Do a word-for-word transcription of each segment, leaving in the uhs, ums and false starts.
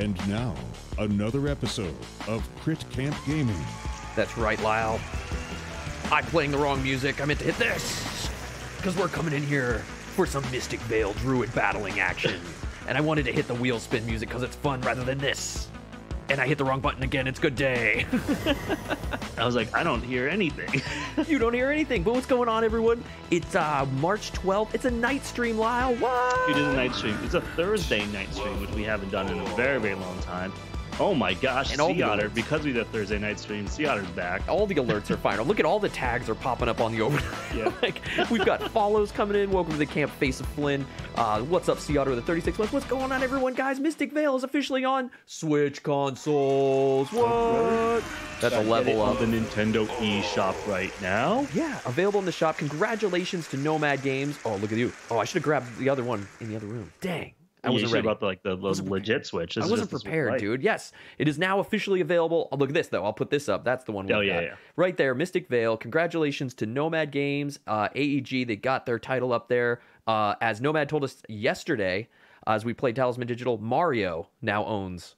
And now, another episode of Crit Camp Gaming. That's right, Lyle. I'm playing the wrong music. I meant to hit this. Because we're coming in here for some Mystic Vale Druid battling action. And I wanted to hit the wheel spin music because it's fun rather than this. And I hit the wrong button again. It's good day. I was like, I don't hear anything. You don't hear anything. But what's going on, everyone? It's uh, March twelfth. It's a night stream, Lyle. What? It is a night stream. It's a Thursday night stream, which we haven't done in a very, very long time. Oh my gosh, and Sea Otter, because we did a Thursday night stream, Sea Otter's back. All the alerts are final. Look at all the tags are popping up on the overnight. Yeah. Like, we've got follows coming in. Welcome to the camp, Face of Flynn. Uh, what's up, Sea Otter with the thirty-six months? What's going on, everyone, guys? Mystic Vale is officially on Switch consoles. What? That's a level up. The Nintendo eShop right now. Yeah, available in the shop. Congratulations to Nomad Games. Oh, look at you. Oh, I should have grabbed the other one in the other room. Dang. I wasn't ready about the, like the legit Switch. I wasn't prepared, dude. Yes, it is now officially available. Oh, look at this though. I'll put this up. That's the one. Oh yeah, yeah, right there, Mystic Vale. Congratulations to Nomad Games, uh, A E G. They got their title up there. Uh, as Nomad told us yesterday, uh, as we played Talisman Digital, Mario now owns,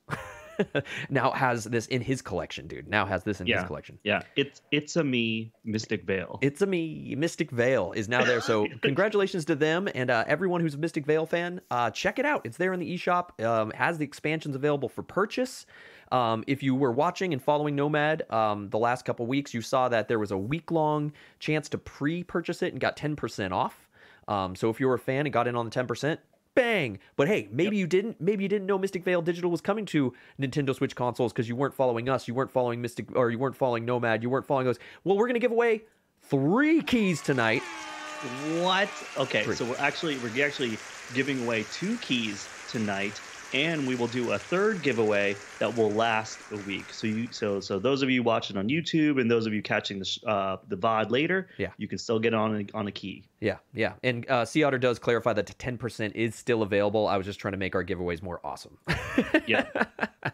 now has this in his collection, dude. Now has this in yeah, his collection. Yeah, it's it's a me Mystic Vale. It's a me Mystic Vale is now there. So congratulations to them and uh, everyone who's a Mystic Vale fan. Uh, check it out. It's there in the eShop. Um, has the expansions available for purchase. Um, if you were watching and following Nomad um, the last couple weeks, you saw that there was a week long chance to pre-purchase it and got ten percent off. Um, so if you were a fan and got in on the ten percent. Bang! But hey, maybe yep. you didn't. Maybe you didn't know Mystic Vale Digital was coming to Nintendo Switch consoles because you weren't following us. You weren't following Mystic, or you weren't following Nomad. You weren't following us. Well, we're gonna give away three keys tonight. What? Okay, three. So we're actually we're actually giving away two keys tonight, and we will do a third giveaway that will last a week. So you, so so those of you watching on YouTube and those of you catching the uh, the V O D later, yeah, you can still get on a, on a key. Yeah, yeah, and uh, Sea Otter does clarify that ten percent is still available. I was just trying to make our giveaways more awesome. Yeah,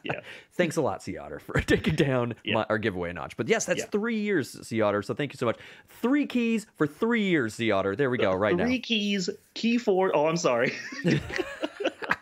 yeah. Thanks a lot, Sea Otter, for taking down yeah. my, our giveaway a notch. But yes, that's yeah. three years, Sea Otter, so thank you so much. Three keys for three years, Sea Otter. There we so go, right three now. Three keys, key four. Oh, I'm sorry.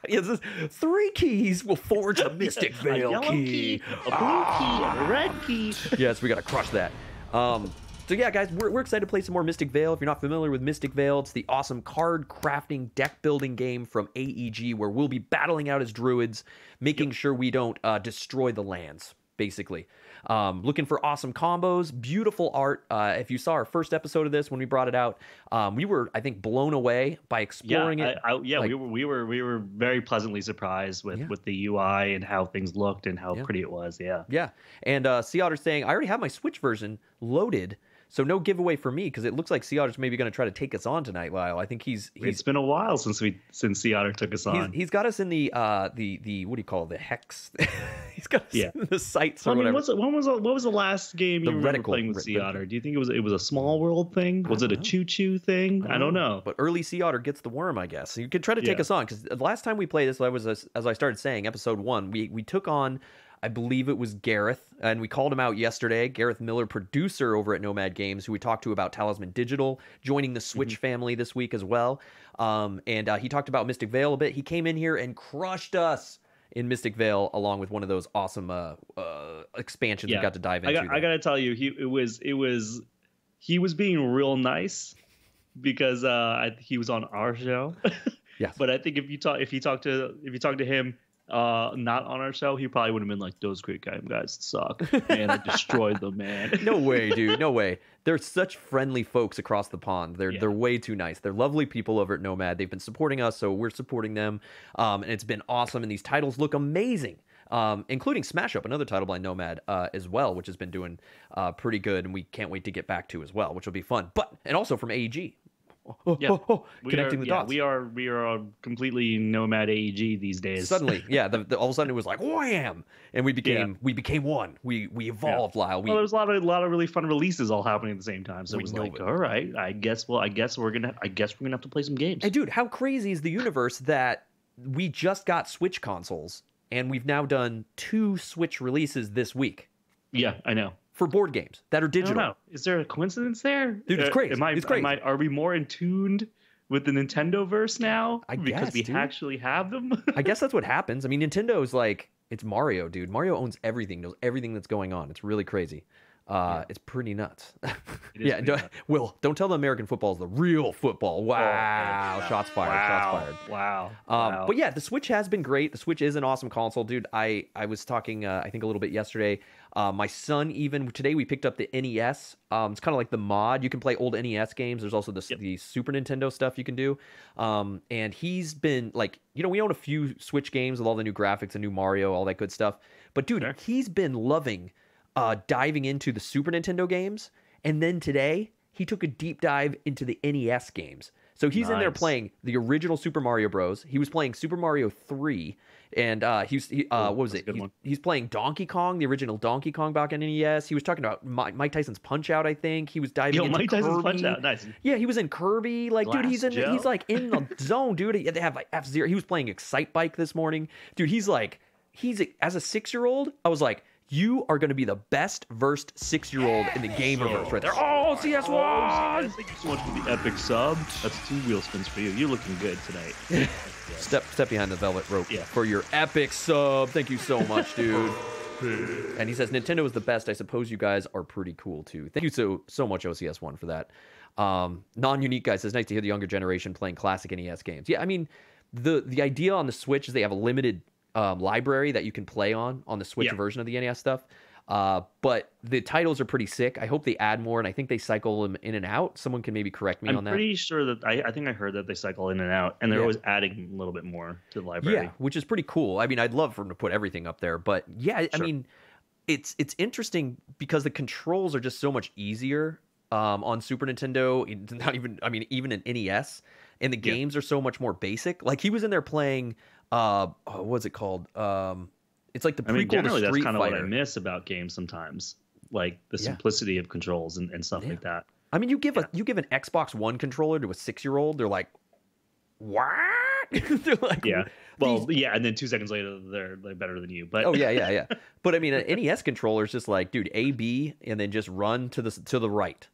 Yeah, this is, three keys will forge a Mystic Vale a key. key, a blue ah. key, a red key. Yes, we gotta crush that. Um, so yeah, guys, we're, we're excited to play some more Mystic Vale. If you're not familiar with Mystic Vale, it's the awesome card crafting, deck building game from A E G, where we'll be battling out as druids, making yep. sure we don't uh, destroy the lands, basically. Um, looking for awesome combos, beautiful art. Uh, if you saw our first episode of this when we brought it out, um, we were, I think, blown away by exploring yeah, it. I, I, yeah, like, we were, we were, we were very pleasantly surprised with yeah. with the U I and how things looked and how yeah. pretty it was. Yeah, yeah. And uh, Sea Otter's saying, I already have my Switch version loaded. So no giveaway for me because it looks like Sea Otter's maybe going to try to take us on tonight, Lyle. I think he's, he's it's been a while since we since Sea Otter took us on. He's, he's got us in the uh, the the what do you call it, the hex? He's got us yeah. in the sites or I mean, whatever. What's, when was what was the last game the you were playing with Sea Otter? Do you think it was it was a small world thing? Was it a choo choo thing? I don't, I don't know. know. But early Sea Otter gets the worm, I guess. So you could try to take yeah. us on because the last time we played this, I was as, as I started saying, episode one, we we took on. I believe it was Gareth, and we called him out yesterday. Gareth Miller, producer over at Nomad Games, who we talked to about Talisman Digital, joining the Switch mm-hmm. family this week as well. Um, and uh, he talked about Mystic Vale a bit. He came in here and crushed us in Mystic Vale, along with one of those awesome uh, uh, expansions yeah. we got to dive into. I got, I got to tell you, he it was it was he was being real nice because uh, I, he was on our show. Yes. But I think if you talk if you talk to if you talk to him. Uh, not on our show, he probably would have been like, those Great Game guys suck. Man, I destroyed them, man. No way, dude. No way. They're such friendly folks across the pond. They're yeah. they're way too nice. They're lovely people over at Nomad. They've been supporting us, so we're supporting them. Um, and it's been awesome. And these titles look amazing. Um, including Smash Up, another title by Nomad uh, as well, which has been doing uh, pretty good, and we can't wait to get back to as well, which will be fun. But and also from A E G. Oh, yeah. oh, oh, connecting are, the yeah, dots. We are we are completely Nomad A E G these days. Suddenly, yeah, the, the, all of a sudden it was like wham, and we became yeah. we became one. We we evolved, yeah. Lyle. We, well, there was a lot of a lot of really fun releases all happening at the same time. So it was like, it. all right, I guess well, I guess we're gonna I guess we're gonna have to play some games. Hey, dude, how crazy is the universe that we just got Switch consoles and we've now done two Switch releases this week? Yeah, I know. For board games that are digital. I don't know. Is there a coincidence there? Dude, it's crazy. Am I, it's crazy. Am I, are we more in tuned with the Nintendoverse now? I guess, Because we dude. actually have them? I guess that's what happens. I mean, Nintendo's like, It's Mario, dude. Mario owns everything, knows everything that's going on. It's really crazy. Uh, yeah. It's pretty nuts. It is yeah, pretty don't, nuts. Will, don't tell them American football is the real football. Wow. Oh, shots fired. Wow. Shots fired. Wow. Um, wow. But yeah, the Switch has been great. The Switch is an awesome console, dude. I, I was talking, uh, I think, a little bit yesterday. Uh, my son, even today, we picked up the N E S. Um, it's kind of like the mod. You can play old N E S games. There's also the, yep. the Super Nintendo stuff you can do. Um, and he's been like, you know, we own a few Switch games with all the new graphics and new Mario, all that good stuff. But dude, sure. he's been loving Uh, diving into the Super Nintendo games, and then today he took a deep dive into the N E S games. So he's nice. in there playing the original Super Mario Bros. He was playing Super Mario three, and uh, he's he, uh, what was That's it? He's, he's playing Donkey Kong, the original Donkey Kong back in N E S. He was talking about Mike Tyson's Punch Out. I think he was diving Yo, into Mike Tyson's Kirby. Punch Out. Nice. Yeah, he was in Kirby. Like, Glass dude, he's in. Joe. He's like in the zone, dude. They have like F Zero. He was playing Excite Bike this morning, dude. He's like, he's as a six year old. I was like, you are going to be the best versed six-year-old in the game universe right there. Oh, C S one! Oh, thank you so much for the epic sub. That's two wheel spins for you. You're looking good tonight. Yeah. Step step behind the velvet rope yeah. for your epic sub. Thank you so much, dude. And he says, Nintendo is the best. I suppose you guys are pretty cool, too. Thank you so, so much, O C S one, for that. Um, Non-unique guy says, nice to hear the younger generation playing classic N E S games. Yeah, I mean, the, the idea on the Switch is they have a limited Um, library that you can play on on the Switch yeah. version of the N E S stuff, uh, but the titles are pretty sick. I hope they add more, and I think they cycle them in and out. Someone can maybe correct me I'm on that. I'm pretty sure that I, I think I heard that they cycle in and out, and they're yeah. always adding a little bit more to the library. Yeah, which is pretty cool. I mean, I'd love for them to put everything up there, but yeah, sure. I mean, it's it's interesting because the controls are just so much easier um, on Super Nintendo. Not even, I mean, even an N E S, and the games yeah. are so much more basic. Like he was in there playing. Uh, oh, what's it called? Um, it's like the prequel I mean, generally, to Street Fighter. That's kind of what I miss about games sometimes, like the simplicity yeah. of controls and, and stuff yeah. like that. I mean, you give yeah. a you give an Xbox One controller to a six year old, they're like, what? They're like, yeah, well, yeah, and then two seconds later, they're like better than you. But oh yeah, yeah, yeah. But I mean, an N E S controller is just like, dude, A B, and then just run to the to the right,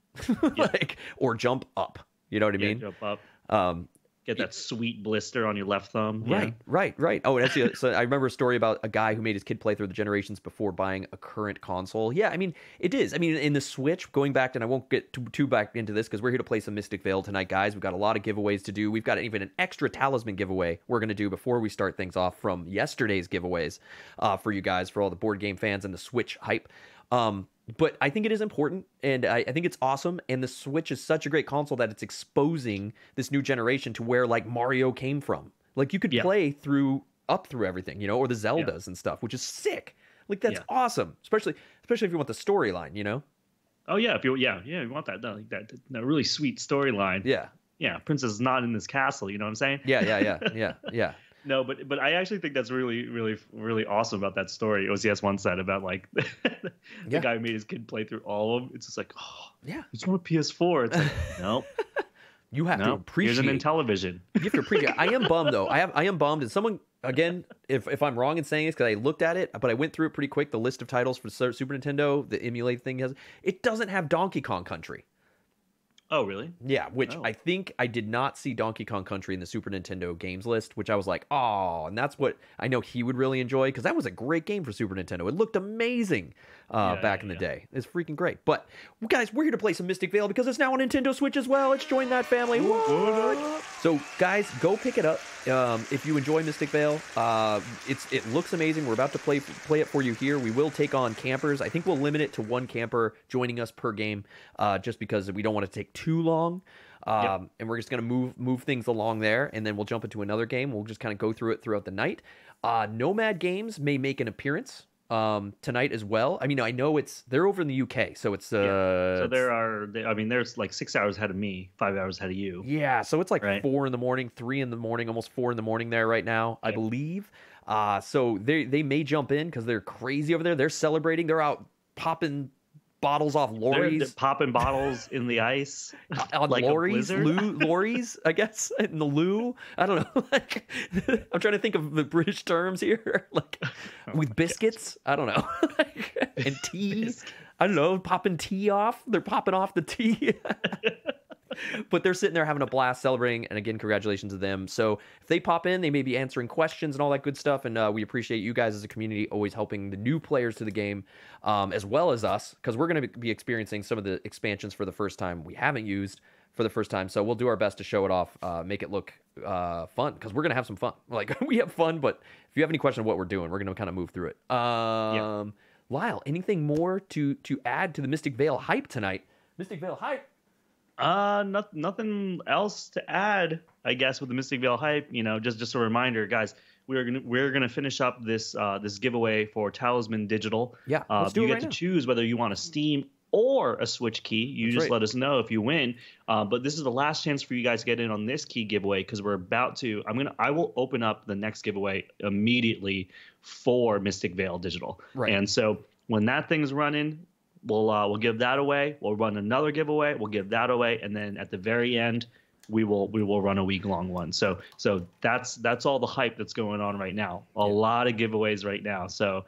like or jump up. You know what I yeah, mean? Jump up. Um. Get that sweet blister on your left thumb. Right, yeah. right, right. Oh, and actually, so I remember a story about a guy who made his kid play through the generations before buying a current console. Yeah, I mean, it is. I mean, in the Switch, going back, and I won't get too, too back into this because we're here to play some Mystic Vale tonight, guys. We've got a lot of giveaways to do. We've got even an extra talisman giveaway we're going to do before we start things off from yesterday's giveaways uh, for you guys, for all the board game fans and the Switch hype. Um, but I think it is important, and I, I think it's awesome. And the Switch is such a great console that it's exposing this new generation to where like Mario came from. Like you could yeah. play through up through everything, you know, or the Zeldas yeah. and stuff, which is sick. Like that's yeah. awesome, especially especially if you want the storyline, you know. Oh yeah, if you yeah yeah you want that that that, that really sweet storyline. Yeah, yeah. Princess is not in this castle. You know what I'm saying? Yeah, yeah, yeah, yeah, yeah. No, but but I actually think that's really, really, really awesome about that story O C S one said about, like, the yeah. guy who made his kid play through all of them. It's just like, oh, yeah, it's on a P S four. It's like, nope. You have nope. to appreciate. Here's an Intellivision. You have to appreciate. I am bummed, though. I have I am bummed. And someone, again, if, if I'm wrong in saying this, because I looked at it, but I went through it pretty quick, the list of titles for Super Nintendo, the emulate thing, has it doesn't have Donkey Kong Country. Oh, really? Yeah, which oh. I think I did not see Donkey Kong Country in the Super Nintendo games list, which I was like, oh, and that's what I know he would really enjoy, because that was a great game for Super Nintendo. It looked amazing uh, yeah, back yeah, in the yeah. day. It's freaking great. But, guys, we're here to play some Mystic Vale because it's now on Nintendo Switch as well. Let's join that family. What? So, guys, go pick it up um, if you enjoy Mystic Vale. Uh, it's, it looks amazing. We're about to play, play it for you here. We will take on campers. I think we'll limit it to one camper joining us per game uh, just because we don't want to take too long um yep. and we're just going to move move things along there, and then we'll jump into another game. We'll just kind of go through it throughout the night. uh Nomad Games may make an appearance um tonight as well. I mean, I know it's they're over in the U K, so it's uh yeah. so there are they, I mean there's like six hours ahead of me, five hours ahead of you. Yeah, so it's like right. four in the morning, three in the morning, almost four in the morning there right now, yeah. I believe. uh so they they may jump in because they're crazy over there. They're celebrating. They're out popping bottles off lorries, they're, they're popping bottles in the ice on like lorries, loo, lorries, I guess, in the loo. I don't know. Like, I'm trying to think of the British terms here, like oh with biscuits. Gosh. I don't know, like, and tea. I don't know, popping tea off. They're popping off the tea. But they're sitting there having a blast celebrating. And again, congratulations to them. So if they pop in, they may be answering questions and all that good stuff. And uh, we appreciate you guys as a community always helping the new players to the game, um, as well as us, because we're going to be experiencing some of the expansions for the first time we haven't used for the first time. So we'll do our best to show it off, uh, make it look uh, fun, because we're going to have some fun. Like, we have fun, but if you have any question of what we're doing, we're going to kind of move through it. Um, yeah. Lyle, anything more to to add to the Mystic Vale hype tonight? Mystic Vale hype? Uh, not, nothing else to add, I guess, with the Mystic Vale hype. You know, just, just a reminder, guys, we're gonna we're gonna finish up this uh, this giveaway for Talisman Digital. Yeah, uh, let's do you it get right to now. Choose whether you want a Steam or a Switch key. You That's just right. let us know if you win. Uh, but this is the last chance for you guys to get in on this key giveaway, because we're about to. I'm gonna I will open up the next giveaway immediately for Mystic Vale Digital. Right, and so when that thing's running, We'll uh, we'll give that away. We'll run another giveaway. We'll give that away, and then at the very end, we will we will run a week long one. So so that's that's all the hype that's going on right now. A yeah. lot of giveaways right now. So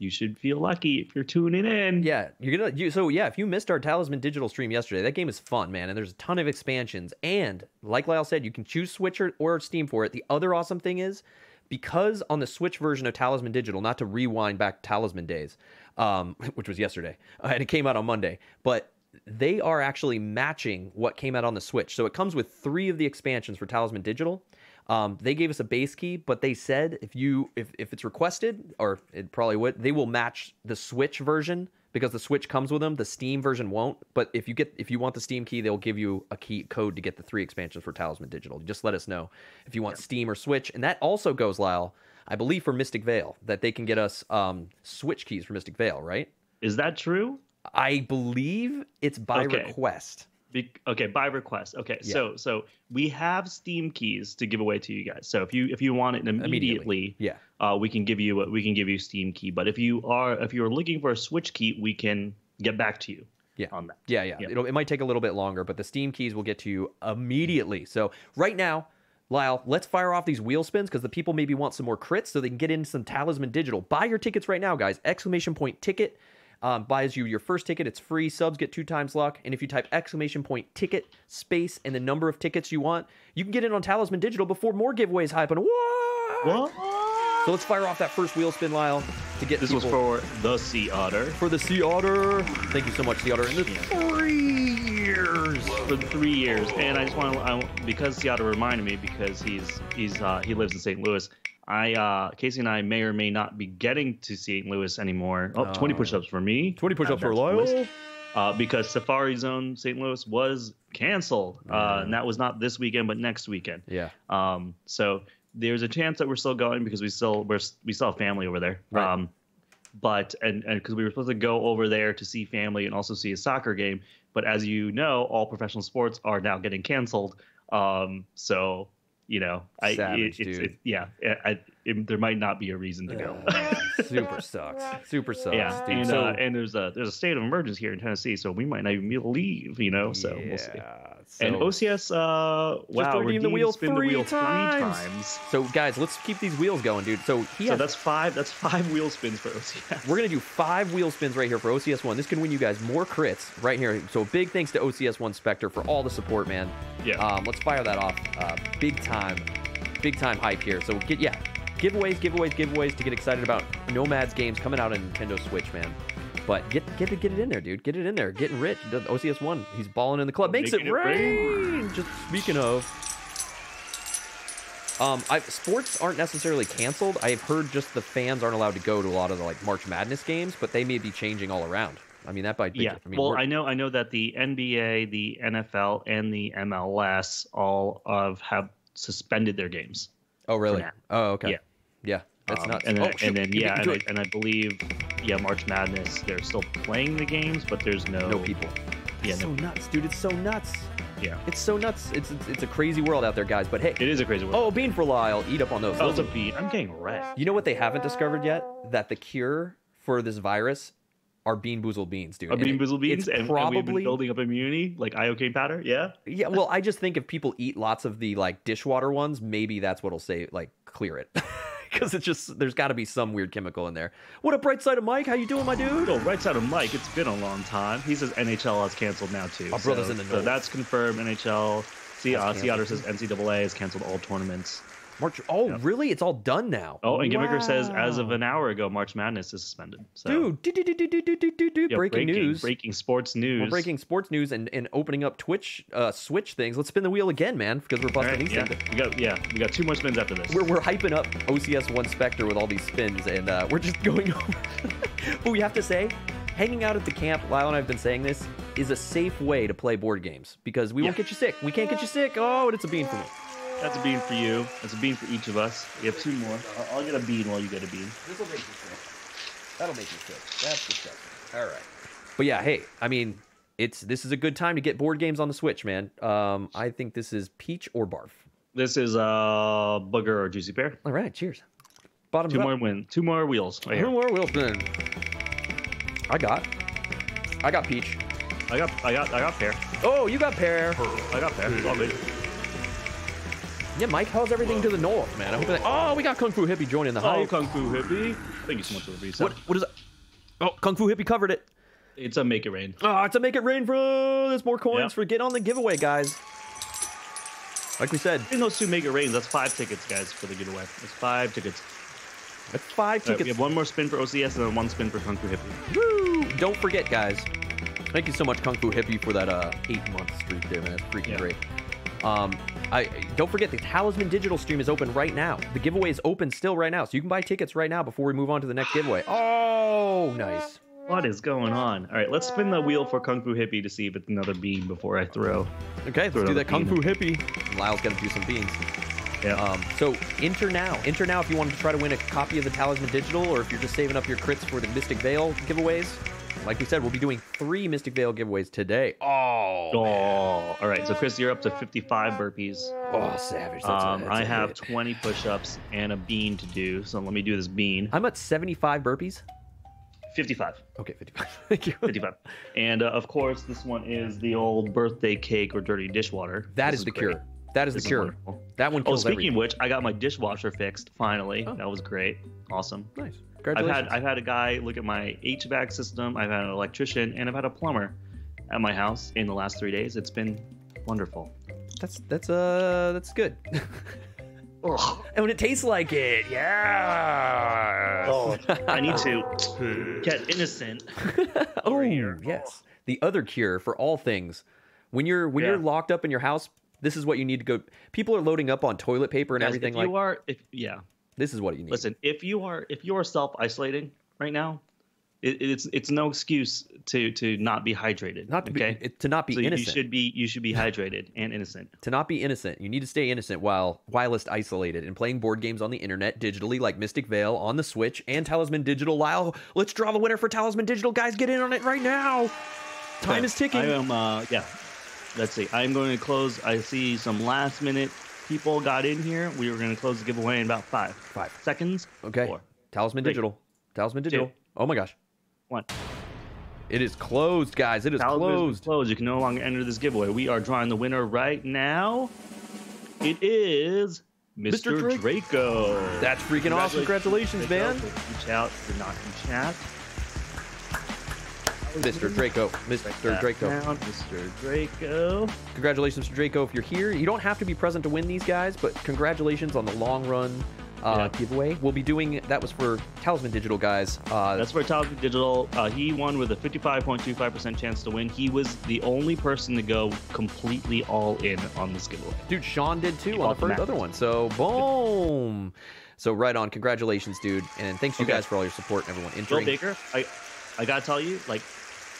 you should feel lucky if you're tuning in. Yeah, you're gonna. You, so yeah, if you missed our Talisman Digital stream yesterday, that game is fun, man. And there's a ton of expansions. And like Lyle said, you can choose Switch or, or Steam for it. The other awesome thing is, because on the Switch version of Talisman Digital, not to rewind back Talisman days, um, which was yesterday, and it came out on Monday, but they are actually matching what came out on the Switch. So it comes with three of the expansions for Talisman Digital. Um, they gave us a base key, but they said if you if, if it's requested, or it probably would, they will match the Switch version, because the Switch comes with them. The Steam version won't. But if you get if you want the Steam key, they'll give you a key code to get the three expansions for Talisman Digital. Just let us know if you want yeah. Steam or Switch. And that also goes, Lyle, I believe, for Mystic Vale, that they can get us um, Switch keys for Mystic Vale, right? Is that true? I believe it's by okay. request. Be- okay, by request. Okay, yeah. so so we have Steam keys to give away to you guys. So if you if you want it immediately, immediately. yeah, uh, we can give you a, we can give you Steam key. But if you are if you're looking for a Switch key, we can get back to you. Yeah. on that. Yeah, yeah. yeah. It'll, it might take a little bit longer, but the Steam keys will get to you immediately. So right now, Lyle, let's fire off these wheel spins, because the people maybe want some more crits so they can get in some Talisman Digital. Buy your tickets right now, guys! Exclamation point ticket. Um, buys you your first ticket. It's free. Subs get two times luck. And if you type exclamation point ticket, space, and the number of tickets you want, you can get in on Talisman Digital before more giveaways happen. What? What? So let's fire off that first wheel spin, Lyle, to get this people. was for the Sea Otter. For the Sea Otter. Thank you so much, Sea Otter. And yeah. three years. For three years. And I just want to, I, because Sea Otter reminded me, because he's he's uh, he lives in Saint Louis. I uh, Casey and I may or may not be getting to Saint Louis anymore. Oh, uh, twenty push-ups for me. twenty push-ups for Lyle. Uh, because Safari Zone Saint Louis was canceled. Uh, yeah. And that was not this weekend, but next weekend. Yeah. Um. So there's a chance that we're still going, because we still we're we still have family over there. Right. Um, but and and because we were supposed to go over there to see family and also see a soccer game. But as you know, all professional sports are now getting canceled. Um. So. You know, I, Savage, it, it's, dude. It, yeah, I, it, there might not be a reason to go. Super sucks. Super sucks. Yeah, dude. And, so, uh, and there's a there's a state of emergency here in Tennessee, so we might not even be able to leave. You know, so yeah, we'll see. So and O C S, uh, wow, redeem the wheel spin the wheel three times. three times. So guys, let's keep these wheels going, dude. So he so has, that's five. That's five wheel spins for O C S. We're gonna do five wheel spins right here for O C S one. This can win you guys more crits right here. So big thanks to O C S one Spectre for all the support, man. Yeah. Um, let's fire that off. Uh, big time. Big time hype here. So get yeah, giveaways, giveaways, giveaways to get excited about. Nomad's games coming out on Nintendo Switch, man. But get get it get it in there, dude. Get it in there. Getting rich. O C S one, he's balling in the club. Makes Making it, it rain. rain. Just speaking of, um, I, sports aren't necessarily canceled. I've heard just the fans aren't allowed to go to a lot of the like March Madness games, but they may be changing all around. I mean, that might be. Yeah. I mean, well, I know, I know that the N B A, the N F L, and the M L S all of have suspended their games. Oh, really? Oh, okay. Yeah, yeah. That's um, nuts. And then, oh, shoot, and then yeah, and I, and I believe, yeah, March Madness. They're still playing the games, but there's no no people. Yeah, it's no, so nuts, dude. It's so nuts. Yeah, it's so nuts. It's, it's it's a crazy world out there, guys. But hey, it is a crazy world. Oh, bean for Lyle. Eat up on those. Oh, those it's a bean. I'm getting wrecked. You know what they haven't discovered yet? That the cure for this virus are Bean Boozled beans, dude. Are Bean Boozled beans, and, probably, and we've been building up immunity, like iocane powder, yeah? Yeah, well, I just think if people eat lots of the, like, dishwater ones, maybe that's what'll say, like, clear it. because it's just, there's got to be some weird chemical in there. What up, Bright Side of Mike? How you doing, my dude? Oh, Bright Side of Mike, it's been a long time. He says N H L has canceled now, too. My so, brother's in the north. So that's confirmed. N H L. Sea Otter says N C double A has canceled all tournaments. March. Oh, yep. Really? It's all done now. Oh, and wow. Gimmicker says, as of an hour ago, March Madness is suspended. So. Dude, do, do, do, do, do, do, do, do. Yeah, breaking, breaking news. Breaking sports news. We're breaking sports news and, and opening up Twitch, uh, Switch things. Let's spin the wheel again, man, because we're busting these. Right, yeah. We got, yeah, we got two more spins after this. We're, we're hyping up O C S one Spectre with all these spins, and uh, we're just going over. But we have to say, hanging out at the camp, Lyle and I have been saying this, is a safe way to play board games because we yeah. won't get you sick. We can't get you sick. Oh, and it's a bean for me. That's a bean for you. That's a bean for each of us. We have two more. I'll, I'll get a bean while you get a bean. This will make you sick. That'll make you sick. That's disgusting. All right. But yeah, hey, I mean, it's this is a good time to get board games on the Switch, man. Um, I think this is peach or barf. This is uh, booger or juicy pear. All right. Cheers. Bottoms two up. More win. Two more wheels. Right two here. More wheels. Then I got. I got peach. I got. I got. I got pear. Oh, you got pear. I got pear. Lovely. Yeah, Mike, how's everything Whoa. to the north, man? I hope that. Oh, we got Kung Fu Hippie joining the hype. Oh, Kung Fu Hippie. Thank you so much for the reset. What, what is that? Oh, Kung Fu Hippie covered it. It's a Make It Rain. Oh, it's a Make It Rain, bro. There's more coins yep. for get on the giveaway, guys. Like we said. In those two Make It Rains, that's five tickets, guys, for the giveaway. That's five tickets. That's five tickets. Right, we have one more spin for O C S and then one spin for Kung Fu Hippie. Woo! Don't forget, guys. Thank you so much, Kung Fu Hippie, for that uh, eight-month streak there, man. That's freaking yeah. great. Um, I don't forget the Talisman Digital stream is open right now. The giveaway is open still right now, so you can buy tickets right now before we move on to the next giveaway. Oh, nice. What is going on? All right, let's spin the wheel for Kung Fu Hippie to see if it's another bean before I throw. Okay, throw let's do that Kung Fu Hippie. And Lyle's gonna do some beans. Yeah. Um, so enter now. Enter now if you want to try to win a copy of the Talisman Digital, or if you're just saving up your crits for the Mystic Vale giveaways. Like we said, we'll be doing three Mystic Vale giveaways today. Oh, oh man. All right. So, Chris, you're up to fifty-five burpees. Oh, savage. That's um, a, that's I have hit. twenty push-ups and a bean to do. So let me do this bean. I'm at seventy-five burpees. fifty-five. Okay, fifty-five. Thank you. fifty-five. And, uh, of course, this one is the old birthday cake or dirty dishwater. That this is the great. cure. That is this the cure. Is that one kills Oh, speaking everything. of which, I got my dishwasher fixed, finally. Oh. That was great. Awesome. Nice. I've had I've had a guy look at my H V A C system. I've had an electrician, and I've had a plumber at my house in the last three days. It's been wonderful. That's that's uh that's good. Oh, and when it tastes like it, yeah. Oh, I need to get innocent. Oh here. Yes, the other cure for all things. When you're when yeah. you're locked up in your house, this is what you need to go. People are loading up on toilet paper and Guys, everything. If like you are, if yeah. This is what you need. Listen, if you are if you are self-isolating right now, it, it's it's no excuse to to not be hydrated. Not to okay? be to not be so innocent. You should be you should be hydrated and innocent. To not be innocent, you need to stay innocent while whilst isolated and playing board games on the internet digitally, like Mystic Vale on the Switch and Talisman Digital. Lyle, let's draw the winner for Talisman Digital, guys. Get in on it right now. Time okay. is ticking. I am. Uh, yeah. Let's see. I'm going to close. I see some last minute. People got in here. We were going to close the giveaway in about five. Five. Seconds. Okay. Four, Talisman three, Digital. Talisman Digital. Two, oh, my gosh. One. It is closed, guys. It is Talisman closed. Is closed. You can no longer enter this giveaway. We are drawing the winner right now. It is Mister Mister Draco. That's freaking Congratulations. awesome. Congratulations, man. Reach out. You're not in chat. Mister Draco, Mister Draco, Mister Draco. Congratulations to Draco if you're here. You don't have to be present to win these guys, but congratulations on the long run uh, yeah. giveaway. We'll be doing that was for Talisman Digital guys. Uh, That's for Talisman Digital. Uh, he won with a fifty-five point two five percent chance to win. He was the only person to go completely all in on this giveaway. Dude, Sean did too he on the first other one. So boom. So right on. Congratulations, dude, and thanks you okay. guys for all your support. And everyone, entering. Will Baker, I I gotta tell you, like.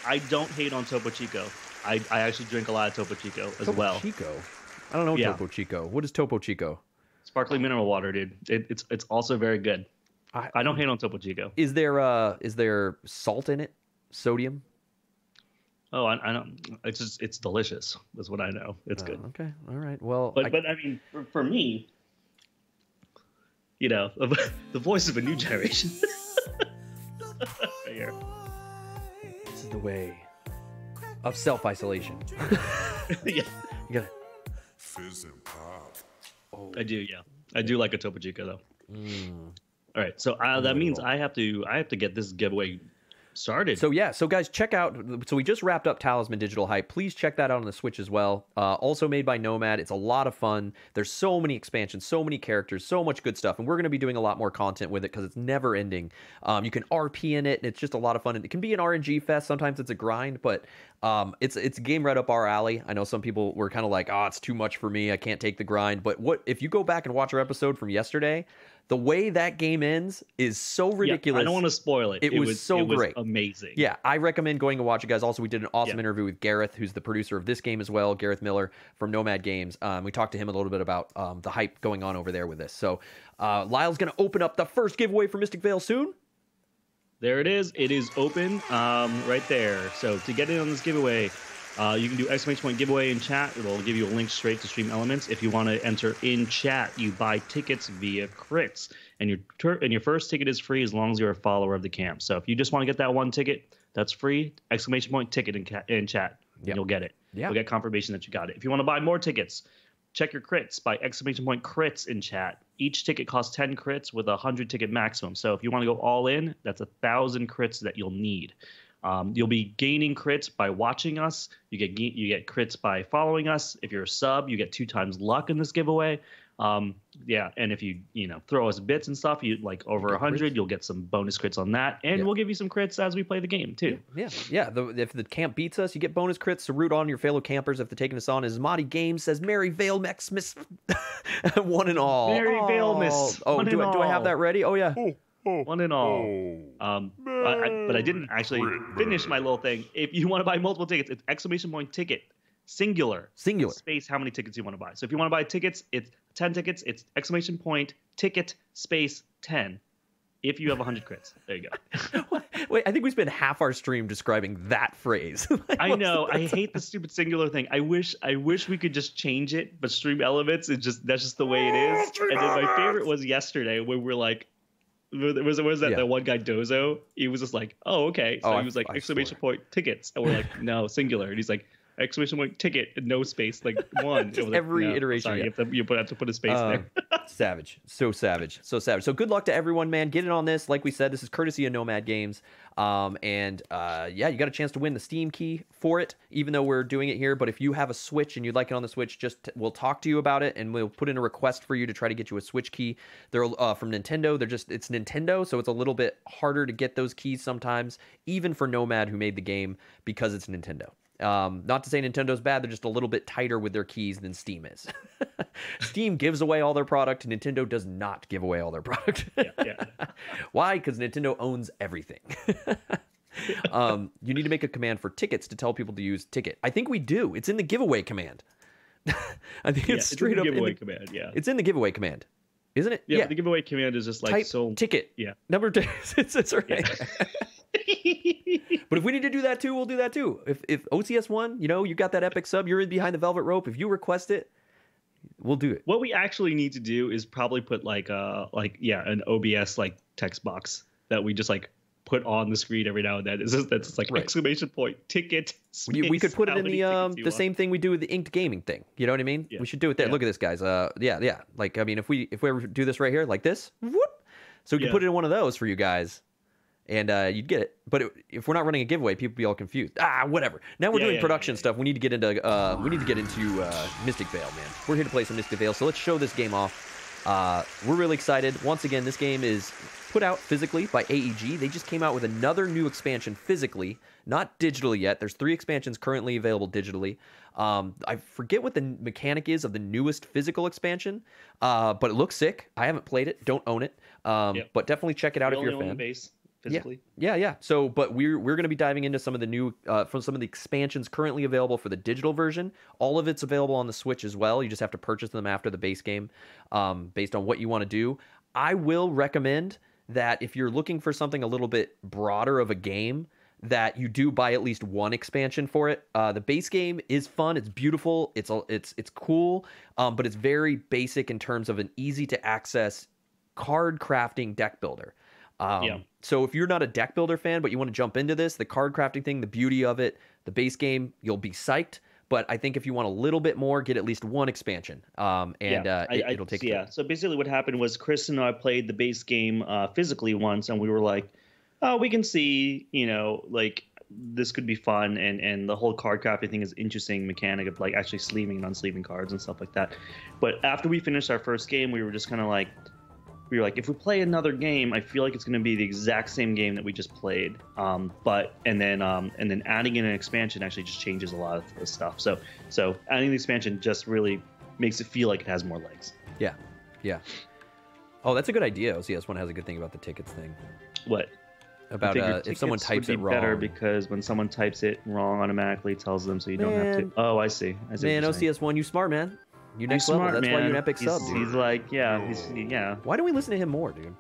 I don't hate on Topo Chico. I, I actually drink a lot of Topo Chico as Topo well. Topo Chico? I don't know yeah. Topo Chico. What is Topo Chico? Sparkling mineral water, dude. It, it's it's also very good. I, I don't hate on Topo Chico. Is there uh is there salt in it? Sodium? Oh, I, I don't. It's just it's delicious. Is what I know. It's oh, good. Okay. All right. Well, but I, but I mean, for, for me, you know, the voice of a new generation. Right here. The way of self-isolation. Yeah. You gotta fizz and pop. Oh. I do, yeah. I do like a Topo Chico though. Mm. All right, so uh, that means I have to I have to get this giveaway started. So yeah, so guys, check out. So we just wrapped up Talisman Digital Hype. Please check that out on the Switch as well. Uh, also made by Nomad. It's a lot of fun. There's so many expansions, so many characters, so much good stuff, and we're going to be doing a lot more content with it because it's never ending. Um, you can R P in it, and it's just a lot of fun. And it can be an R N G fest. Sometimes it's a grind, but um, it's it's a game right up our alley. I know some people were kind of like, oh, it's too much for me. I can't take the grind. But what if you go back and watch our episode from yesterday? The way that game ends is so ridiculous. Yeah, I don't want to spoil it. It, it was, was so it was great. Amazing. Yeah, I recommend going to watch it, guys. Also, we did an awesome yeah. interview with Gareth, who's the producer of this game as well, Gareth Miller from Nomad Games. Um, we talked to him a little bit about um, the hype going on over there with this. So uh, Lyle's going to open up the first giveaway for Mystic Vale soon. There it is. It is open um, right there. So to get in on this giveaway, Uh, you can do exclamation point giveaway in chat. It'll give you a link straight to Stream Elements. If you want to enter in chat, you buy tickets via crits. And your tur and your first ticket is free as long as you're a follower of the camp. So if you just want to get that one ticket, that's free. Exclamation point ticket in, ca in chat. Yep. You'll get it. Yep. You'll get confirmation that you got it. If you want to buy more tickets, check your crits by exclamation point crits in chat. Each ticket costs ten crits with a one hundred ticket maximum. So if you want to go all in, that's one thousand crits that you'll need. Um, you'll be gaining crits by watching us. You get you get crits by following us. If you're a sub, you get two times luck in this giveaway. Um, yeah, and if you you know throw us bits and stuff, you like over a hundred, you'll get some bonus crits on that, and yeah. we'll give you some crits as we play the game too. Yeah, yeah. yeah. The, if the camp beats us, you get bonus crits to root on your fellow campers if they're taking us on. As Madi Games says, Merry Vale Mex Miss one and all. Merry oh. Vale Miss. Oh, one do and I all. do I have that ready? Oh yeah. Ooh. Oh, one and all. Oh, um, but, I, but I didn't actually finish my little thing. If you want to buy multiple tickets, it's exclamation point ticket, singular. Singular. Space, how many tickets you want to buy. So if you want to buy tickets, it's ten tickets. It's exclamation point ticket, space, ten. If you have one hundred crits. There you go. Wait, I think we spent half our stream describing that phrase. Like, I know. I hate the stupid singular thing. I wish I wish we could just change it, but Stream Elements, it just that's just the way it is. And then my favorite was yesterday where we're like, Was, was that yeah. the one guy Dozo? He was just like, oh, okay. So oh, he was like, I, I exclamation swear. point tickets. And we're like, no, singular. And he's like, exclamation point ticket, no space, like one. Just like, every no, iteration. Sorry, yeah. you, have to, you have to put a space um, there. Savage. So savage. So savage. So good luck to everyone, man. Get in on this. Like we said, this is courtesy of Nomad Games. Um, and uh, yeah, you got a chance to win the Steam key for it, even though we're doing it here. But if you have a Switch and you'd like it on the Switch, just we'll talk to you about it, and we'll put in a request for you to try to get you a Switch key. They're uh, from Nintendo. They're just it's Nintendo, so it's a little bit harder to get those keys sometimes, even for Nomad, who made the game, because it's Nintendo. Um, not to say Nintendo's bad, they're just a little bit tighter with their keys than Steam is. Steam gives away all their product. Nintendo does not give away all their product. yeah, yeah. Why? Because Nintendo owns everything. um, you need to make a command for tickets to tell people to use ticket. I think we do. It's in the giveaway command. I think yeah, it's straight it's in the up giveaway in the, command. Yeah, it's in the giveaway command. Isn't it? Yeah, yeah. The giveaway command is just like type so ticket. Yeah, number two. It's right. Yeah. But if we need to do that too, we'll do that too. If if O C S one, you know, you got that epic sub, you're in behind the velvet rope. If you request it, we'll do it. What we actually need to do is probably put like uh like yeah an O B S like text box that we just like put on the screen every now and then. Is that's just like right. exclamation point ticket. Space, we could put it in the um the want. same thing we do with the Inked Gaming thing. You know what I mean? Yeah. We should do it there. Yeah. Look at this, guys. Uh yeah yeah. Like I mean, if we if we ever do this right here like this, whoop. So we can yeah. put it in one of those for you guys. And uh, you'd get it. But it, if we're not running a giveaway, people be all confused. Ah, whatever. Now we're yeah, doing yeah, production yeah, yeah. stuff. We need to get into uh, we need to get into uh, Mystic Vale, man. We're here to play some Mystic Vale, so let's show this game off. Uh, we're really excited. Once again, this game is put out physically by A E G. They just came out with another new expansion physically, not digitally yet. There's three expansions currently available digitally. Um, I forget what the mechanic is of the newest physical expansion, uh, but it looks sick. I haven't played it. Don't own it. Um, yep. But definitely check it out we if you're a fan. Base. Physically. Yeah, yeah, yeah. So, but we're we're going to be diving into some of the new, uh, from some of the expansions currently available for the digital version. All of it's available on the Switch as well. You just have to purchase them after the base game, um, based on what you want to do. I will recommend that if you're looking for something a little bit broader of a game, that you do buy at least one expansion for it. Uh, the base game is fun. It's beautiful. It's it's it's cool, um, but it's very basic in terms of an easy to access card crafting deck builder. Um, yeah. So if you're not a deck builder fan, but you want to jump into this, the card crafting thing, the beauty of it, the base game, you'll be psyched. But I think if you want a little bit more, get at least one expansion, um, and yeah, uh, it, I, it'll take. Yeah. So basically, what happened was Chris and I played the base game uh, physically once, and we were like, "Oh, we can see, you know, like this could be fun," and and the whole card crafting thing is interesting mechanic of like actually sleeving and unsleeving cards and stuff like that. But after we finished our first game, we were just kind of like, we were like, if we play another game, I feel like it's going to be the exact same game that we just played. Um, but and then um, and then adding in an expansion actually just changes a lot of the stuff. So so adding the expansion just really makes it feel like it has more legs. Yeah, yeah. Oh, that's a good idea. O C S one has a good thing about the tickets thing. What? About uh, if someone types it wrong. Better because when someone types it wrong, automatically tells them, so you don't have to. Oh, I see. I see man, O C S one, you smart man. You're next level. That's why you're an epic sub, dude. He's like, yeah, he's, yeah. Why don't we listen to him more, dude?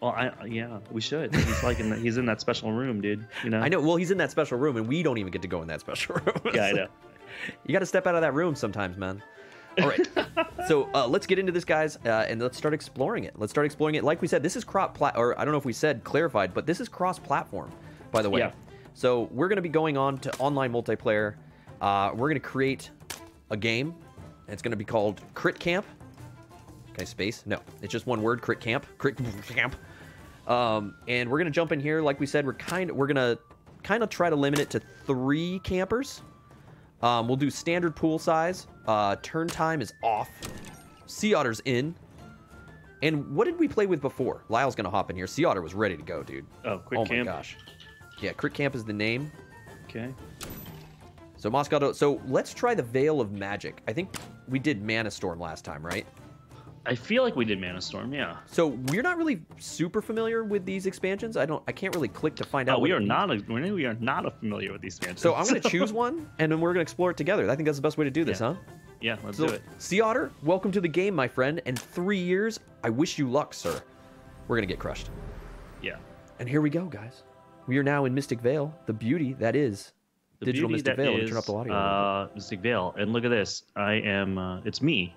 Well, I, yeah, we should. He's like, in the, he's in that special room, dude. You know. I know. Well, he's in that special room, and we don't even get to go in that special room. Yeah, I know. You got to step out of that room sometimes, man. All right. So uh, let's get into this, guys, uh, and let's start exploring it. Let's start exploring it. Like we said, this is crop plat, or I don't know if we said clarified, but this is cross-platform, by the way. Yeah. So we're going to be going on to online multiplayer. Uh, we're going to create a game. It's going to be called Crit Camp. Okay, space. No, it's just one word, Crit Camp. Crit Camp. Um, and we're going to jump in here. Like we said, we're kind of, we're going to kind of try to limit it to three campers. Um, we'll do standard pool size. Uh, turn time is off. Sea Otter's in. And what did we play with before? Lyle's going to hop in here. Sea Otter was ready to go, dude. Oh, Crit oh Camp. Oh, my gosh. Yeah, Crit Camp is the name. Okay. So Moscato. So let's try the Veil of Magic. I think we did Mana Storm last time, right? I feel like we did Mana Storm, yeah. So we're not really super familiar with these expansions. I don't. I can't really click to find no, out. We are not. A, we are not familiar with these expansions. So I'm going to choose one, and then we're going to explore it together. I think that's the best way to do this, yeah. huh? Yeah, let's so, do it. Sea Otter, welcome to the game, my friend. And three years. I wish you luck, sir. We're going to get crushed. Yeah. And here we go, guys. We are now in Mystic Vale, the beauty that is. The Digital Mystic Vale, is, turn up the audio. Uh, Mystic Vale, and look at this. I am. Uh, it's me.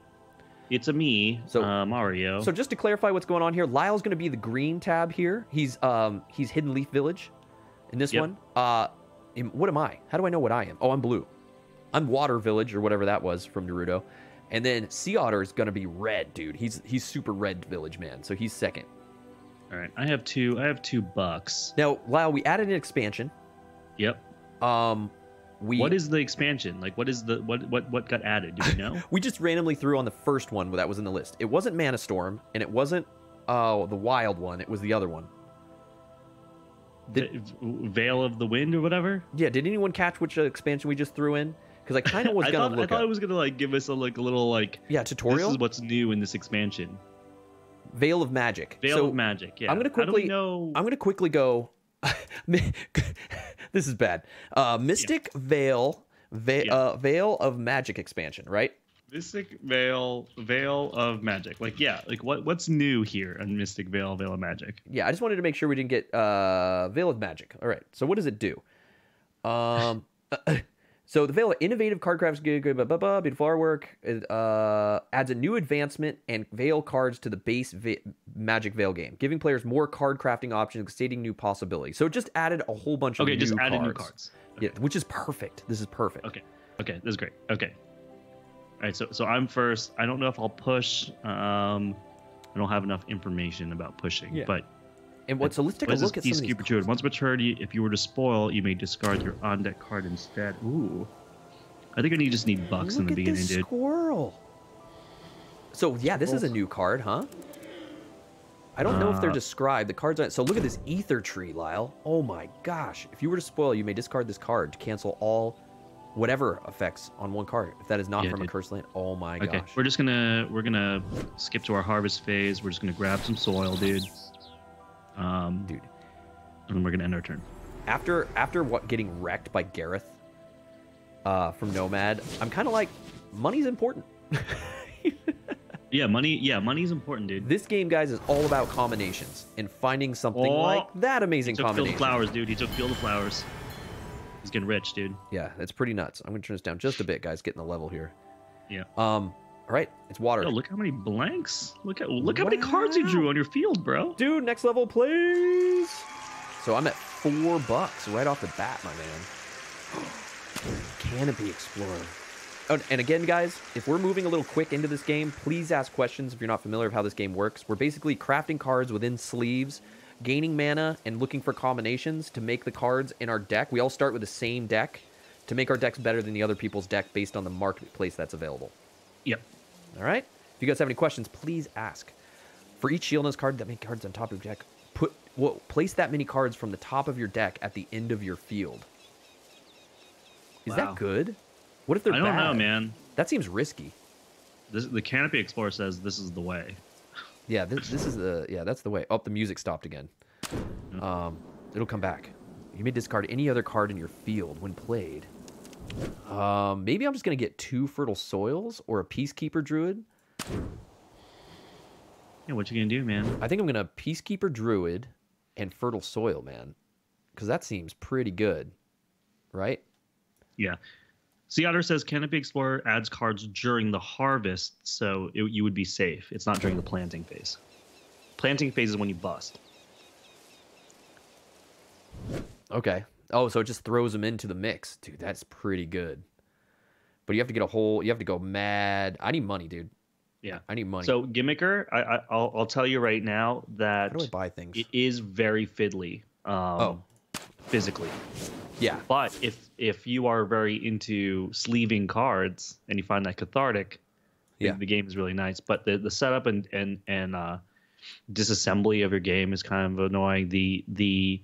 It's a me. So uh, Mario. So just to clarify what's going on here, Lyle's going to be the green tab here. He's um he's Hidden Leaf Village, in this yep. one. Uh, am, what am I? How do I know what I am? Oh, I'm blue. I'm Water Village or whatever that was from Naruto, and then Sea Otter is going to be red, dude. He's he's super red village man. So he's second. All right, I have two. I have two bucks. Now, Lyle, we added an expansion. Yep. Um. We, what is the expansion? Like, what is the what what what got added? Do you know? We just randomly threw on the first one that was in the list. It wasn't Mana Storm, and it wasn't oh the wild one. It was the other one. The Veil of the Wind or whatever. Yeah. Did anyone catch which expansion we just threw in? Because I kind of was gonna thought, look. I thought up. It was gonna like give us a like a little like yeah tutorial. This is what's new in this expansion. Veil of Magic. Veil so of Magic. Yeah. I'm gonna quickly. Know... I'm gonna quickly go. This is bad. Uh, Mystic yeah. Vale, Ve yeah. uh, Veil of Magic expansion, right? Mystic Vale, Veil of Magic. Like, yeah, like what? What's new here on Mystic Vale, Veil of Magic? Yeah, I just wanted to make sure we didn't get uh, Veil of Magic. All right, so what does it do? Um, uh, so the Veil of Innovative Card Crafts, beautiful artwork. It uh, adds a new advancement and Veil cards to the base ve Magic Veil game, giving players more card crafting options, stating new possibilities. So it just added a whole bunch of okay, new just added cards. new cards. Okay. Yeah, which is perfect. This is perfect. Okay, okay, this is great. Okay, all right. So, so I'm first. I don't know if I'll push. Um, I don't have enough information about pushing, yeah. but. And what? So let's take what a look at some of these. Once matured, if you were to spoil, you may discard your on-deck card instead. Ooh, I think I need just need bucks look in the beginning, dude. Look at this squirrel. So yeah, this is a new card, huh? I don't uh, know if they're described. The cards aren't. So look at this ether tree, Lyle. Oh my gosh! If you were to spoil, you may discard this card to cancel all, whatever effects on one card. If that is not yeah, from dude. a cursed land. Oh my okay. gosh. Okay, we're just gonna we're gonna skip to our harvest phase. We're just gonna grab some soil, dude. Um, Dude, and we're gonna end our turn. After after what getting wrecked by Gareth uh, from Nomad, I'm kind of like, money's important. yeah, money. Yeah, money's important, dude. This game, guys, is all about combinations and finding something oh, like that amazing he took combination. Field of Flowers, dude. He took Field of Flowers. He's getting rich, dude. Yeah, it's pretty nuts. I'm gonna turn this down just a bit, guys. Getting the level here. Yeah. Um. All right, it's water. Yo, look how many blanks. Look at look wow. how many cards you drew on your field, bro. Dude, next level, please. So I'm at four bucks right off the bat, my man. Canopy Explorer. Oh, and again, guys, if we're moving a little quick into this game, please ask questions if you're not familiar with how this game works. We're basically crafting cards within sleeves, gaining mana, and looking for combinations to make the cards in our deck. We all start with the same deck to make our decks better than the other people's deck based on the marketplace that's available. Yep. All right? If you guys have any questions, please ask. For each shield on this card, that many cards on top of your deck, put, well, place that many cards from the top of your deck at the end of your field. Is wow. that good? What if they're bad? I don't bad? know, man. That seems risky. This, the Canopy Explorer says this is the way. Yeah, this, this is the... Yeah, that's the way. Oh, the music stopped again. Um, it'll come back. You may discard any other card in your field when played. Um, maybe I'm just going to get two Fertile Soils or a Peacekeeper Druid. Yeah, what you going to do, man? I think I'm going to Peacekeeper Druid and Fertile Soil, man. Because that seems pretty good. Right? Yeah. Sea Otter says Canopy Explorer adds cards during the harvest, so it, you would be safe. It's not during the planting phase. Planting phase is when you bust. Okay. Oh, so it just throws them into the mix. Dude, that's pretty good. But you have to get a whole... You have to go mad... I need money, dude. Yeah. I need money. So, Gimmicker, I, I, I'll, I'll tell you right now that... How do I buy things? It is very fiddly. Um, oh. Physically. Yeah, but if if you are very into sleeving cards and you find that cathartic, yeah, the game is really nice. But the, the setup and and and uh, disassembly of your game is kind of annoying. The the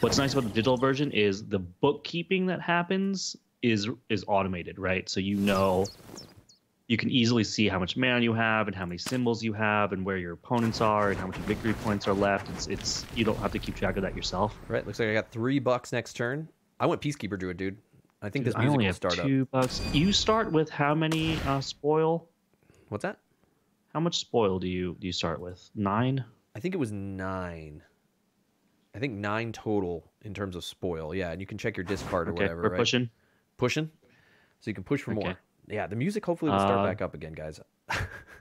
what's nice about the digital version is the bookkeeping that happens is is automated, right? So you know you can easily see how much mana you have and how many symbols you have and where your opponents are and how much victory points are left. It's it's you don't have to keep track of that yourself. Right? Looks like I got three bucks next turn. I went Peacekeeper Druid, dude. I think dude, this music I only will have start two up. Bucks. You start with how many uh, spoil? What's that? How much spoil do you do you start with? Nine? I think it was nine. I think nine total in terms of spoil. Yeah, and you can check your discard or okay, whatever. We're right? pushing. Pushing? So you can push for okay. more. Yeah, the music hopefully will start uh, back up again, guys.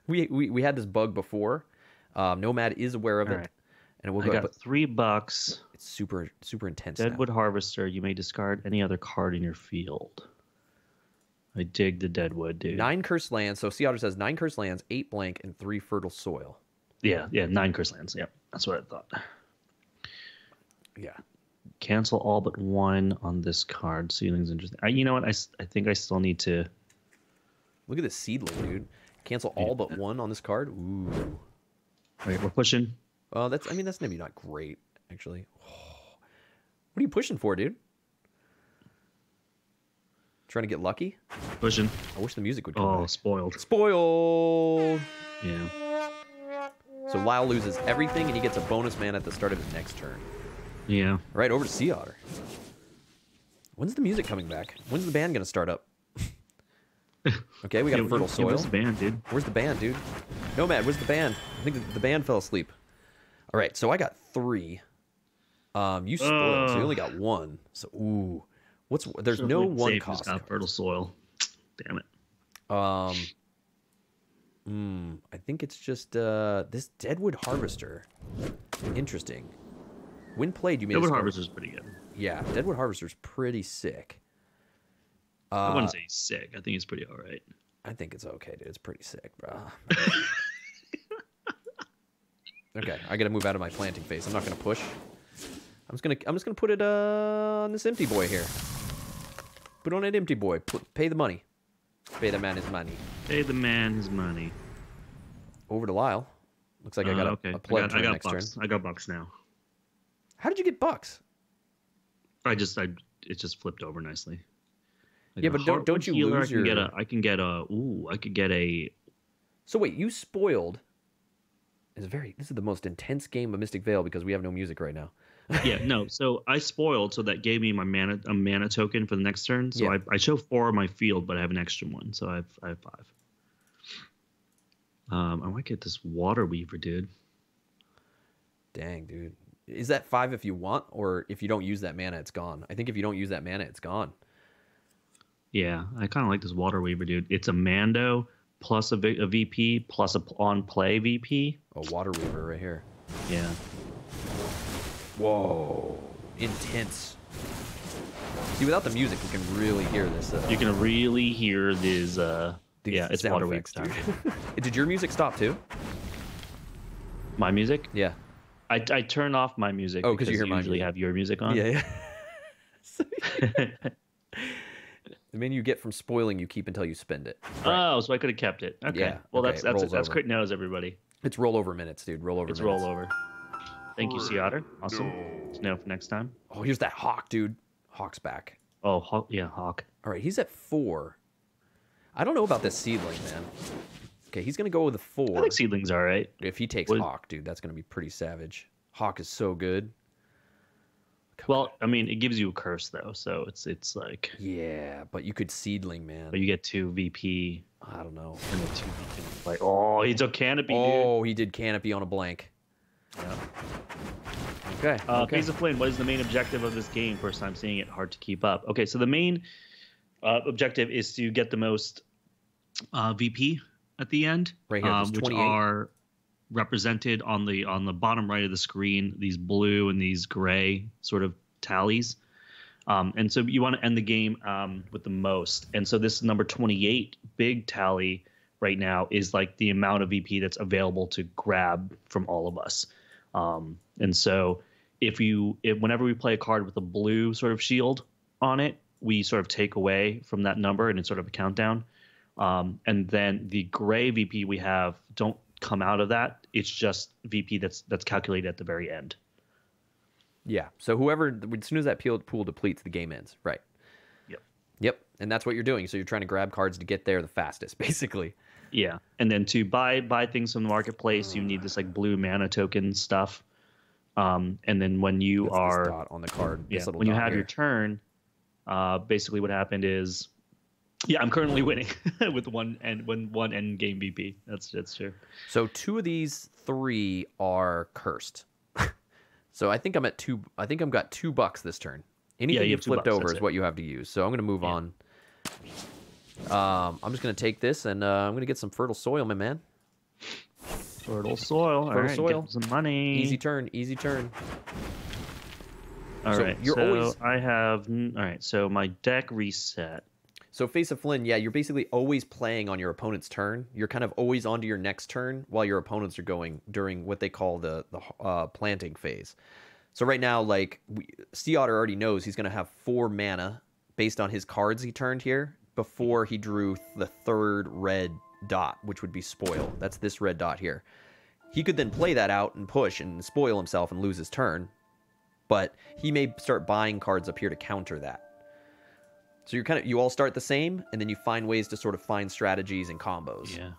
we, we we had this bug before. Um, Nomad is aware of it. Right. And we'll go I got up, three bucks. It's super, super intense. Deadwood now. Harvester. You may discard any other card in your field. I dig the Deadwood, dude. Nine Cursed Lands. So Sea Otter says nine Cursed Lands, eight blank, and three Fertile Soil. Yeah, yeah, nine Cursed Lands. Yep, that's what I thought. Yeah. Cancel all but one on this card. Ceiling's interesting. I, you know what? I, I think I still need to... Look at this Seedling, dude. Cancel all but one on this card. Ooh. All right, we're pushing. Oh, that's, I mean, that's maybe not great, actually. Oh. What are you pushing for, dude? Trying to get lucky? Pushing. I wish the music would come Oh, back. spoiled. Spoiled! Yeah. So Lyle loses everything, and he gets a bonus man at the start of his next turn. Yeah. All right, over to Sea Otter. When's the music coming back? When's the band going to start up? Okay, we got yeah, a Fertile Soil. Where's the band, dude? Where's the band, dude? Nomad, where's the band? I think the band fell asleep. All right, so I got three. Um, you spoiled, uh, so you only got one. So, ooh, what's there's no one cost. Just got Fertile Soil. Damn it. Um, mm, I think it's just uh, this Deadwood Harvester. Interesting. When played, you made Deadwood Harvester's pretty good. Yeah, Deadwood Harvester's pretty sick. Uh, I wouldn't say he's sick. I think it's pretty all right. I think it's okay, dude. It's pretty sick, bro. Okay, I gotta move out of my planting phase. I'm not gonna push. I'm just gonna, I'm just gonna put it uh, on this empty boy here. Put on an empty boy. Put, pay the money. Pay the man his money. Pay the man his money. Over to Lyle. Looks like uh, I got a, okay. a play I got, I got next bucks. Turn. I got bucks now. How did you get bucks? I just, I it just flipped over nicely. Like yeah, but don't, don't you healer, lose I can your... Get a, I can get a... Ooh, I could get a... So wait, you spoiled... It's very, this is the most intense game of Mystic Vale because we have no music right now. Yeah, no. So I spoiled, so that gave me my mana a mana token for the next turn. So yeah. I, I show four on my field, but I have an extra one. So I have, I have five. Um, I might get this Water Weaver, dude. Dang, dude. Is that five if you want? Or if you don't use that mana, it's gone? I think if you don't use that mana, it's gone. Yeah, I kind of like this Water Weaver, dude. It's a Mando plus a, v a V P plus a on-play V P. A Water Weaver right here. Yeah. Whoa. Intense. See, without the music, you can really hear this. Uh, you can really hear this. Uh, these yeah, it's water week stuff. Did your music stop too? My music? Yeah. I, I turn off my music. Oh, because you hear I usually have your music on. Yeah. yeah. The menu you get from spoiling, you keep until you spend it. Right. Oh, so I could have kept it. Okay. Yeah. Well, okay. that's that's it it. that's quick nose, everybody. It's rollover minutes, dude. Rollover. It's minutes. rollover. Thank you, Sea Otter. Awesome. No. Know for next time. Oh, here's that hawk, dude. Hawk's back. Oh, hawk. Yeah, hawk. All right, he's at four. I don't know about this seedling, man. Okay, he's gonna go with a four. I think seedling's all right. If he takes what? hawk, dude, that's gonna be pretty savage. Hawk is so good. Come well, on. I mean, it gives you a curse though, so it's it's like. Yeah, but you could seedling, man. But you get two V P. I don't know. And the two V P. Like, oh, he took canopy. Oh, dude. He did canopy on a blank. Yeah. Okay. Uh, okay. Phase of Flame. What is the main objective of this game? First time seeing it. Hard to keep up. Okay, so the main uh, objective is to get the most uh, V P at the end, right here, um, which are represented on the on the bottom right of the screen. These blue and these gray sort of tallies, um, and so you want to end the game um, with the most. And so this number twenty-eight big tally right now is like the amount of V P that's available to grab from all of us. Um, and so if you, if, whenever we play a card with a blue sort of shield on it, we sort of take away from that number and it's sort of a countdown. Um, and then the gray V P we have don't come out of that. It's just V P that's, that's calculated at the very end. Yeah. So whoever, as soon as that pool depletes, the game ends. Right. Yep. Yep. And that's what you're doing. So you're trying to grab cards to get there the fastest, basically. Yeah, and then to buy buy things from the marketplace, you need this like blue mana token stuff. Um, and then when you That's are this dot on the card, yeah, when you have here. your turn, uh, basically what happened is, yeah, I'm currently winning with one and one one end game V P. That's that's true. So two of these three are cursed. So I think I'm at two. I think I've got two bucks this turn. Anything yeah, you you've flipped bucks, over is it. what you have to use. So I'm going to move yeah. on. Um, I'm just gonna take this and uh, I'm gonna get some fertile soil, my man. Fertile soil, fertile all right, soil, some money. Easy turn, easy turn. All so right, you're so always. I have. All right, so my deck reset. So Face of Flynn, yeah, you're basically always playing on your opponent's turn. You're kind of always onto your next turn while your opponents are going during what they call the the uh, planting phase. So right now, like we, Sea Otter already knows he's gonna have four mana based on his cards he turned here. Before he drew the third red dot, which would be spoil. That's this red dot here. He could then play that out and push and spoil himself and lose his turn, but he may start buying cards up here to counter that. So you're kind of, you all start the same, and then you find ways to sort of find strategies and combos. Yeah.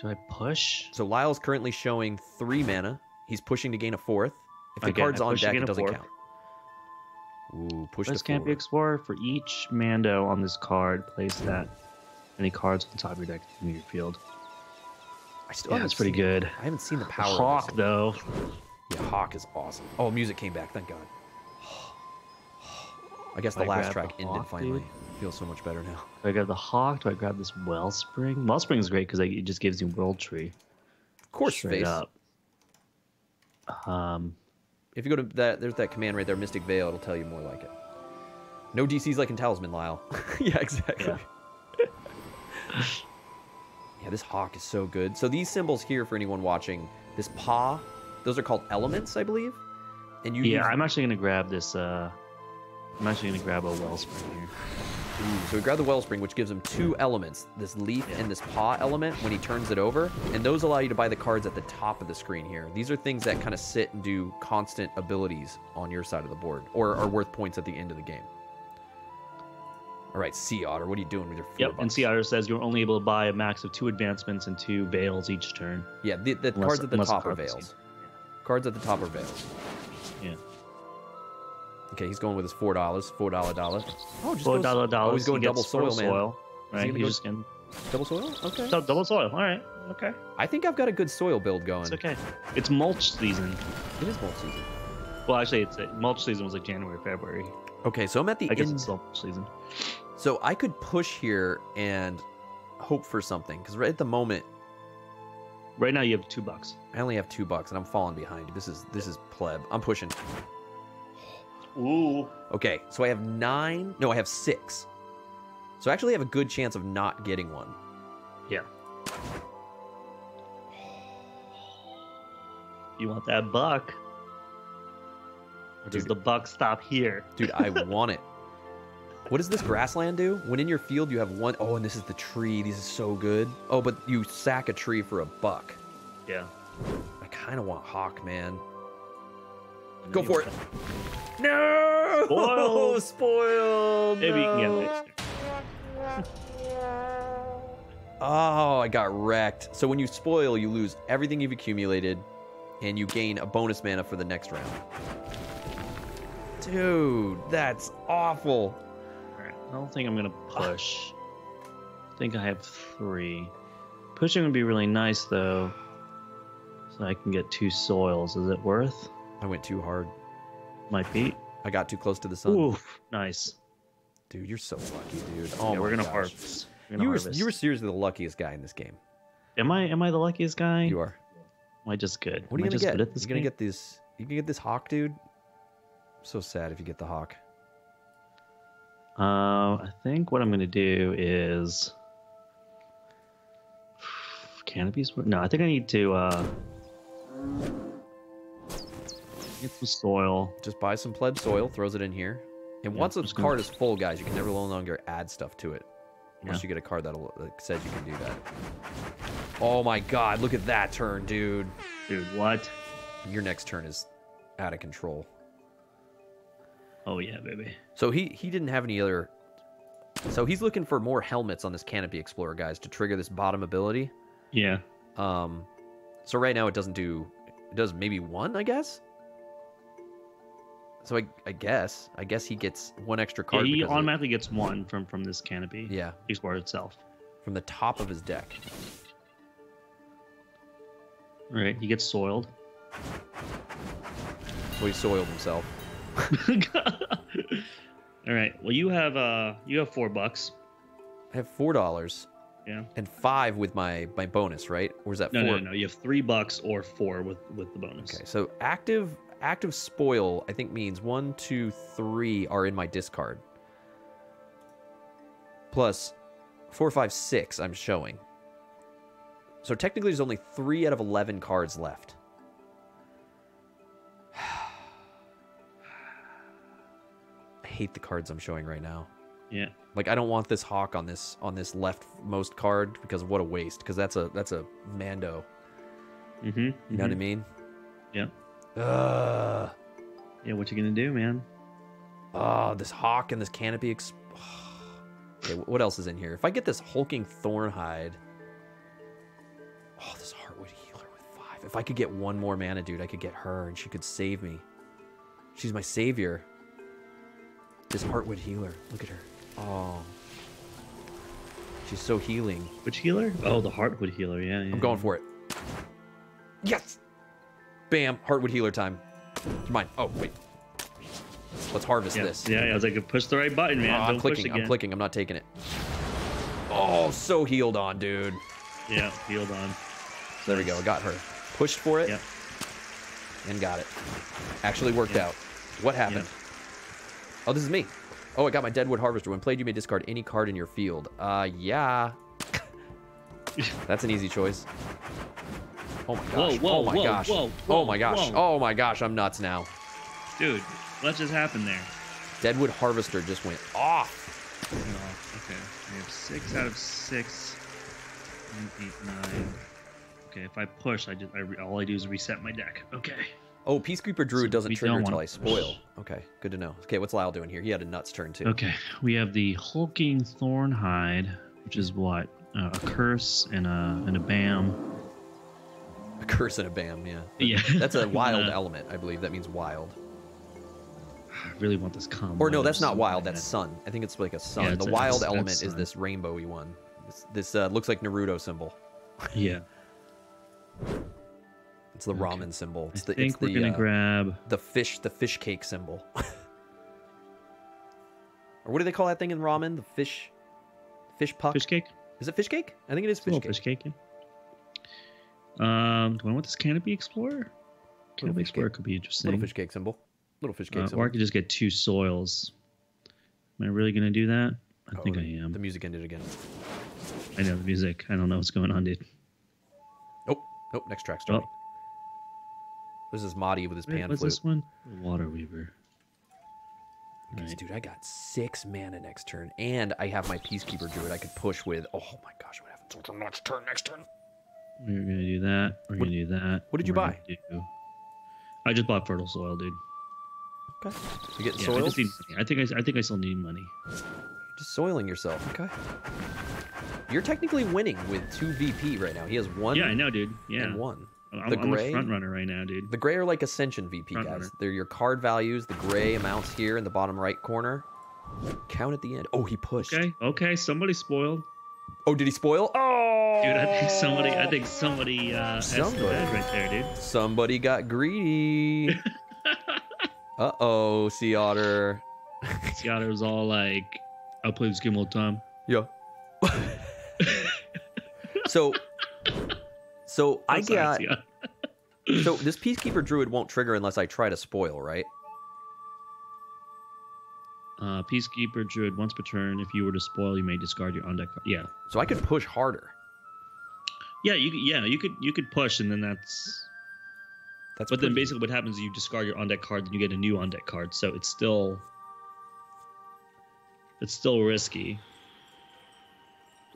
Do I push? So Lyle's currently showing three mana. He's pushing to gain a fourth. If the Again, card's on deck, it doesn't fourth. count. Ooh, push Place Campy Explorer for each Mando on this card. Place that. Any cards on the top of your deck in your field. I still yeah, that's pretty good. It. I haven't seen the power. Hawk, though. Yeah, Hawk is awesome. Oh, music came back. Thank God. I guess do the I last track the ended hawk, finally. Dude? Feels so much better now. Do I grab the Hawk? Do I grab this Wellspring? Wellspring is great because it just gives you World Tree. Of course, straight face. up. Um... If you go to that, there's that command right there, Mystic Vale, it'll tell you more like it. No D Cs like in Talisman, Lyle. Yeah, exactly. Yeah. Yeah, this Hawk is so good. So these symbols here, for anyone watching, this paw, those are called elements, I believe. And you. Yeah, I'm actually going to grab this. Uh, I'm actually going to grab a Wellspring here. Ooh, so we grab the Wellspring, which gives him two elements, this leaf yeah. and this paw element when he turns it over. And those allow you to buy the cards at the top of the screen here. These are things that kind of sit and do constant abilities on your side of the board or are worth points at the end of the game. All right, Sea Otter, what are you doing with your four Yep, bucks? And Sea Otter says you're only able to buy a max of two advancements and two veils each turn. Yeah, the, the unless, cards at the top are veils. Cards at the top are veils. Yeah. Okay, he's going with his four dollars, four dollar dollar. Oh, just four dollar dollar. Oh, he's going he double soil, man. Soil, right? He he's go just getting... double soil. Okay. So, double soil. All right. Okay. I think I've got a good soil build going. It's okay. It's mulch season. It is mulch season. Well, actually, it's it. mulch season was like January, February. Okay, so I'm at the I end. Guess it's mulch season. So I could push here and hope for something because right at the moment, right now you have two bucks. I only have two bucks, and I'm falling behind. This is this is pleb. I'm pushing. Ooh. Okay, so I have nine. No, I have six. So I actually have a good chance of not getting one. Yeah. You want that buck? Or does dude, the buck stop here? Dude, I want it. What does this grassland do? When in your field you have one... Oh, and this is the tree. These are so good. Oh, but you sack a tree for a buck. Yeah. I kind of want hawk, man. Go for it. No! Spoiled. Spoiled. Maybe you can get it next year. Oh, I got wrecked. So when you spoil, you lose everything you've accumulated, and you gain a bonus mana for the next round. Dude, that's awful. All right, I don't think I'm going to push. I think I have three. Pushing would be really nice, though, so I can get two soils. Is it worth? I went too hard. Might be. I got too close to the sun. Ooh, nice. Dude, you're so lucky, dude. Oh, yeah, we're going to harvest. Gonna you, harvest. Were, you were seriously the luckiest guy in this game. Am I Am I the luckiest guy? You are. Am I just good? What are you going to get? You're going to get this. You can get this hawk, dude. I'm so sad if you get the hawk. Uh, I think what I'm going to do is... Canopies? No, I think I need to... Uh... Get some soil. Just buy some pleb soil, throws it in here. And yeah, once a card is full, guys, you can never no longer add stuff to it. Unless yeah. you get a card that'll, that says you can do that. Oh my god, look at that turn, dude. Dude, what? Your next turn is out of control. Oh yeah, baby. So he, he didn't have any other... So he's looking for more helmets on this Canopy Explorer, guys, to trigger this bottom ability. Yeah. Um. So right now it doesn't do... It does maybe one, I guess? So I, I guess, I guess he gets one extra card. Yeah, he automatically gets one from from this Canopy. Yeah, Explorer itself. From the top of his deck. All right, he gets soiled. Well, he soiled himself. All right. Well, you have uh, you have four bucks. I have four dollars. Yeah. And five with my my bonus, right? Or is that no, four? No, no, no. You have three bucks or four with with the bonus. Okay. So active. Active spoil, I think, means one, two, three are in my discard. Plus four, five, six I'm showing. So technically there's only three out of eleven cards left. I hate the cards I'm showing right now. Yeah. Like I don't want this hawk on this on this leftmost card because what a waste, because that's a that's a Mando. Mm-hmm. You know what I mean? Yeah. Uh, yeah, what you gonna do, man? Oh, this hawk and this canopy. Exp okay, what else is in here? If I get this hulking thornhide, oh, this heartwood healer with five. If I could get one more mana, dude, I could get her, and she could save me. She's my savior. This heartwood healer. Look at her. Oh, she's so healing. Which healer? Oh, the heartwood healer. Yeah, yeah. I'm going for it. Yes. Bam, Heartwood Healer time. Mine. Oh, wait. Let's harvest yeah. this. Yeah, yeah, I was like, push the right button, man. Oh, I'm Don't clicking, push again. I'm clicking, I'm not taking it. Oh, so healed on, dude. Yeah, healed on. There nice. we go, I got her. Pushed for it, yeah. and got it. Actually worked yeah. out. What happened? Yeah. Oh, this is me. Oh, I got my Deadwood Harvester. When played, you may discard any card in your field. Uh, yeah. That's an easy choice. Oh my gosh. Whoa, whoa, oh my whoa, gosh. Whoa, whoa, oh my gosh. Whoa. Oh my gosh. I'm nuts now. Dude, what just happened there? Deadwood Harvester just went off. Went off. Okay. I have six out of six. Nine, eight, nine. Okay. If I push, I just, I, all I do is reset my deck. Okay. Oh, Peacekeeper Druid so doesn't trigger until I spoil. Okay. Good to know. Okay. What's Lyle doing here? He had a nuts turn too. Okay. We have the Hulking Thornhide, which is what? Uh, a curse and a, and a bam. A curse and a bam, yeah. Yeah. That's a wild uh, element, I believe. That means wild. I really want this combo. Or no, that's or not wild. That's sun. I think it's like a sun. Yeah, the wild a, element is this rainbowy one. This, this uh, looks like Naruto symbol. Yeah. It's the okay. ramen symbol. It's the, I think it's we're the, gonna uh, grab the fish. The fish cake symbol. Or what do they call that thing in ramen? The fish, fish puck. Fish cake. Is it fish cake? I think it is fish oh, cake. Fish cake. Yeah. Um, do I want this Canopy Explorer? Canopy Explorer cake. Could be interesting. Little fish cake symbol. Little fish cakes. Uh, or I could just get two soils. Am I really going to do that? I oh, think I am. The music ended again. I know the music. I don't know what's going on, dude. Nope. Nope. Next track starting. Oh. This is Marty with his Wait, pan what's flute. What's this one? Water Weaver. Okay, right. Dude, I got six mana next turn, and I have my Peacekeeper Druid I could push with. Oh my gosh, what happens to next turn? Next turn. We're gonna do that. We're what, gonna do that. What did you We're buy? Do... I just bought fertile soil, dude. Okay. You getting yeah, soil? I, just need money. I think I, I think I still need money. You're just soiling yourself. Okay. You're technically winning with two V P right now. He has one. Yeah, I know, dude. Yeah. And one. I'm, the gray, I'm a front runner right now, dude. The gray are like Ascension V P front guys. Runner. They're your card values. The gray amounts here in the bottom right corner. Count at the end. Oh, he pushed. Okay. Okay. Somebody spoiled. Oh, did he spoil? Oh, dude, I think somebody. I think somebody. Uh, somebody right there, dude. Somebody got greedy. uh oh, Sea Otter. Sea Otter was all like, "I'll play this game all the time." Yeah. so. So I got. So this Peacekeeper Druid won't trigger unless I try to spoil, right? Uh, Peacekeeper Druid once per turn. If you were to spoil, you may discard your on deck card. Yeah. So I could push harder. Yeah, you yeah you could you could push, and then that's. That's. But then basically, what happens is you discard your on deck card, and you get a new on deck card. So it's still. It's still risky.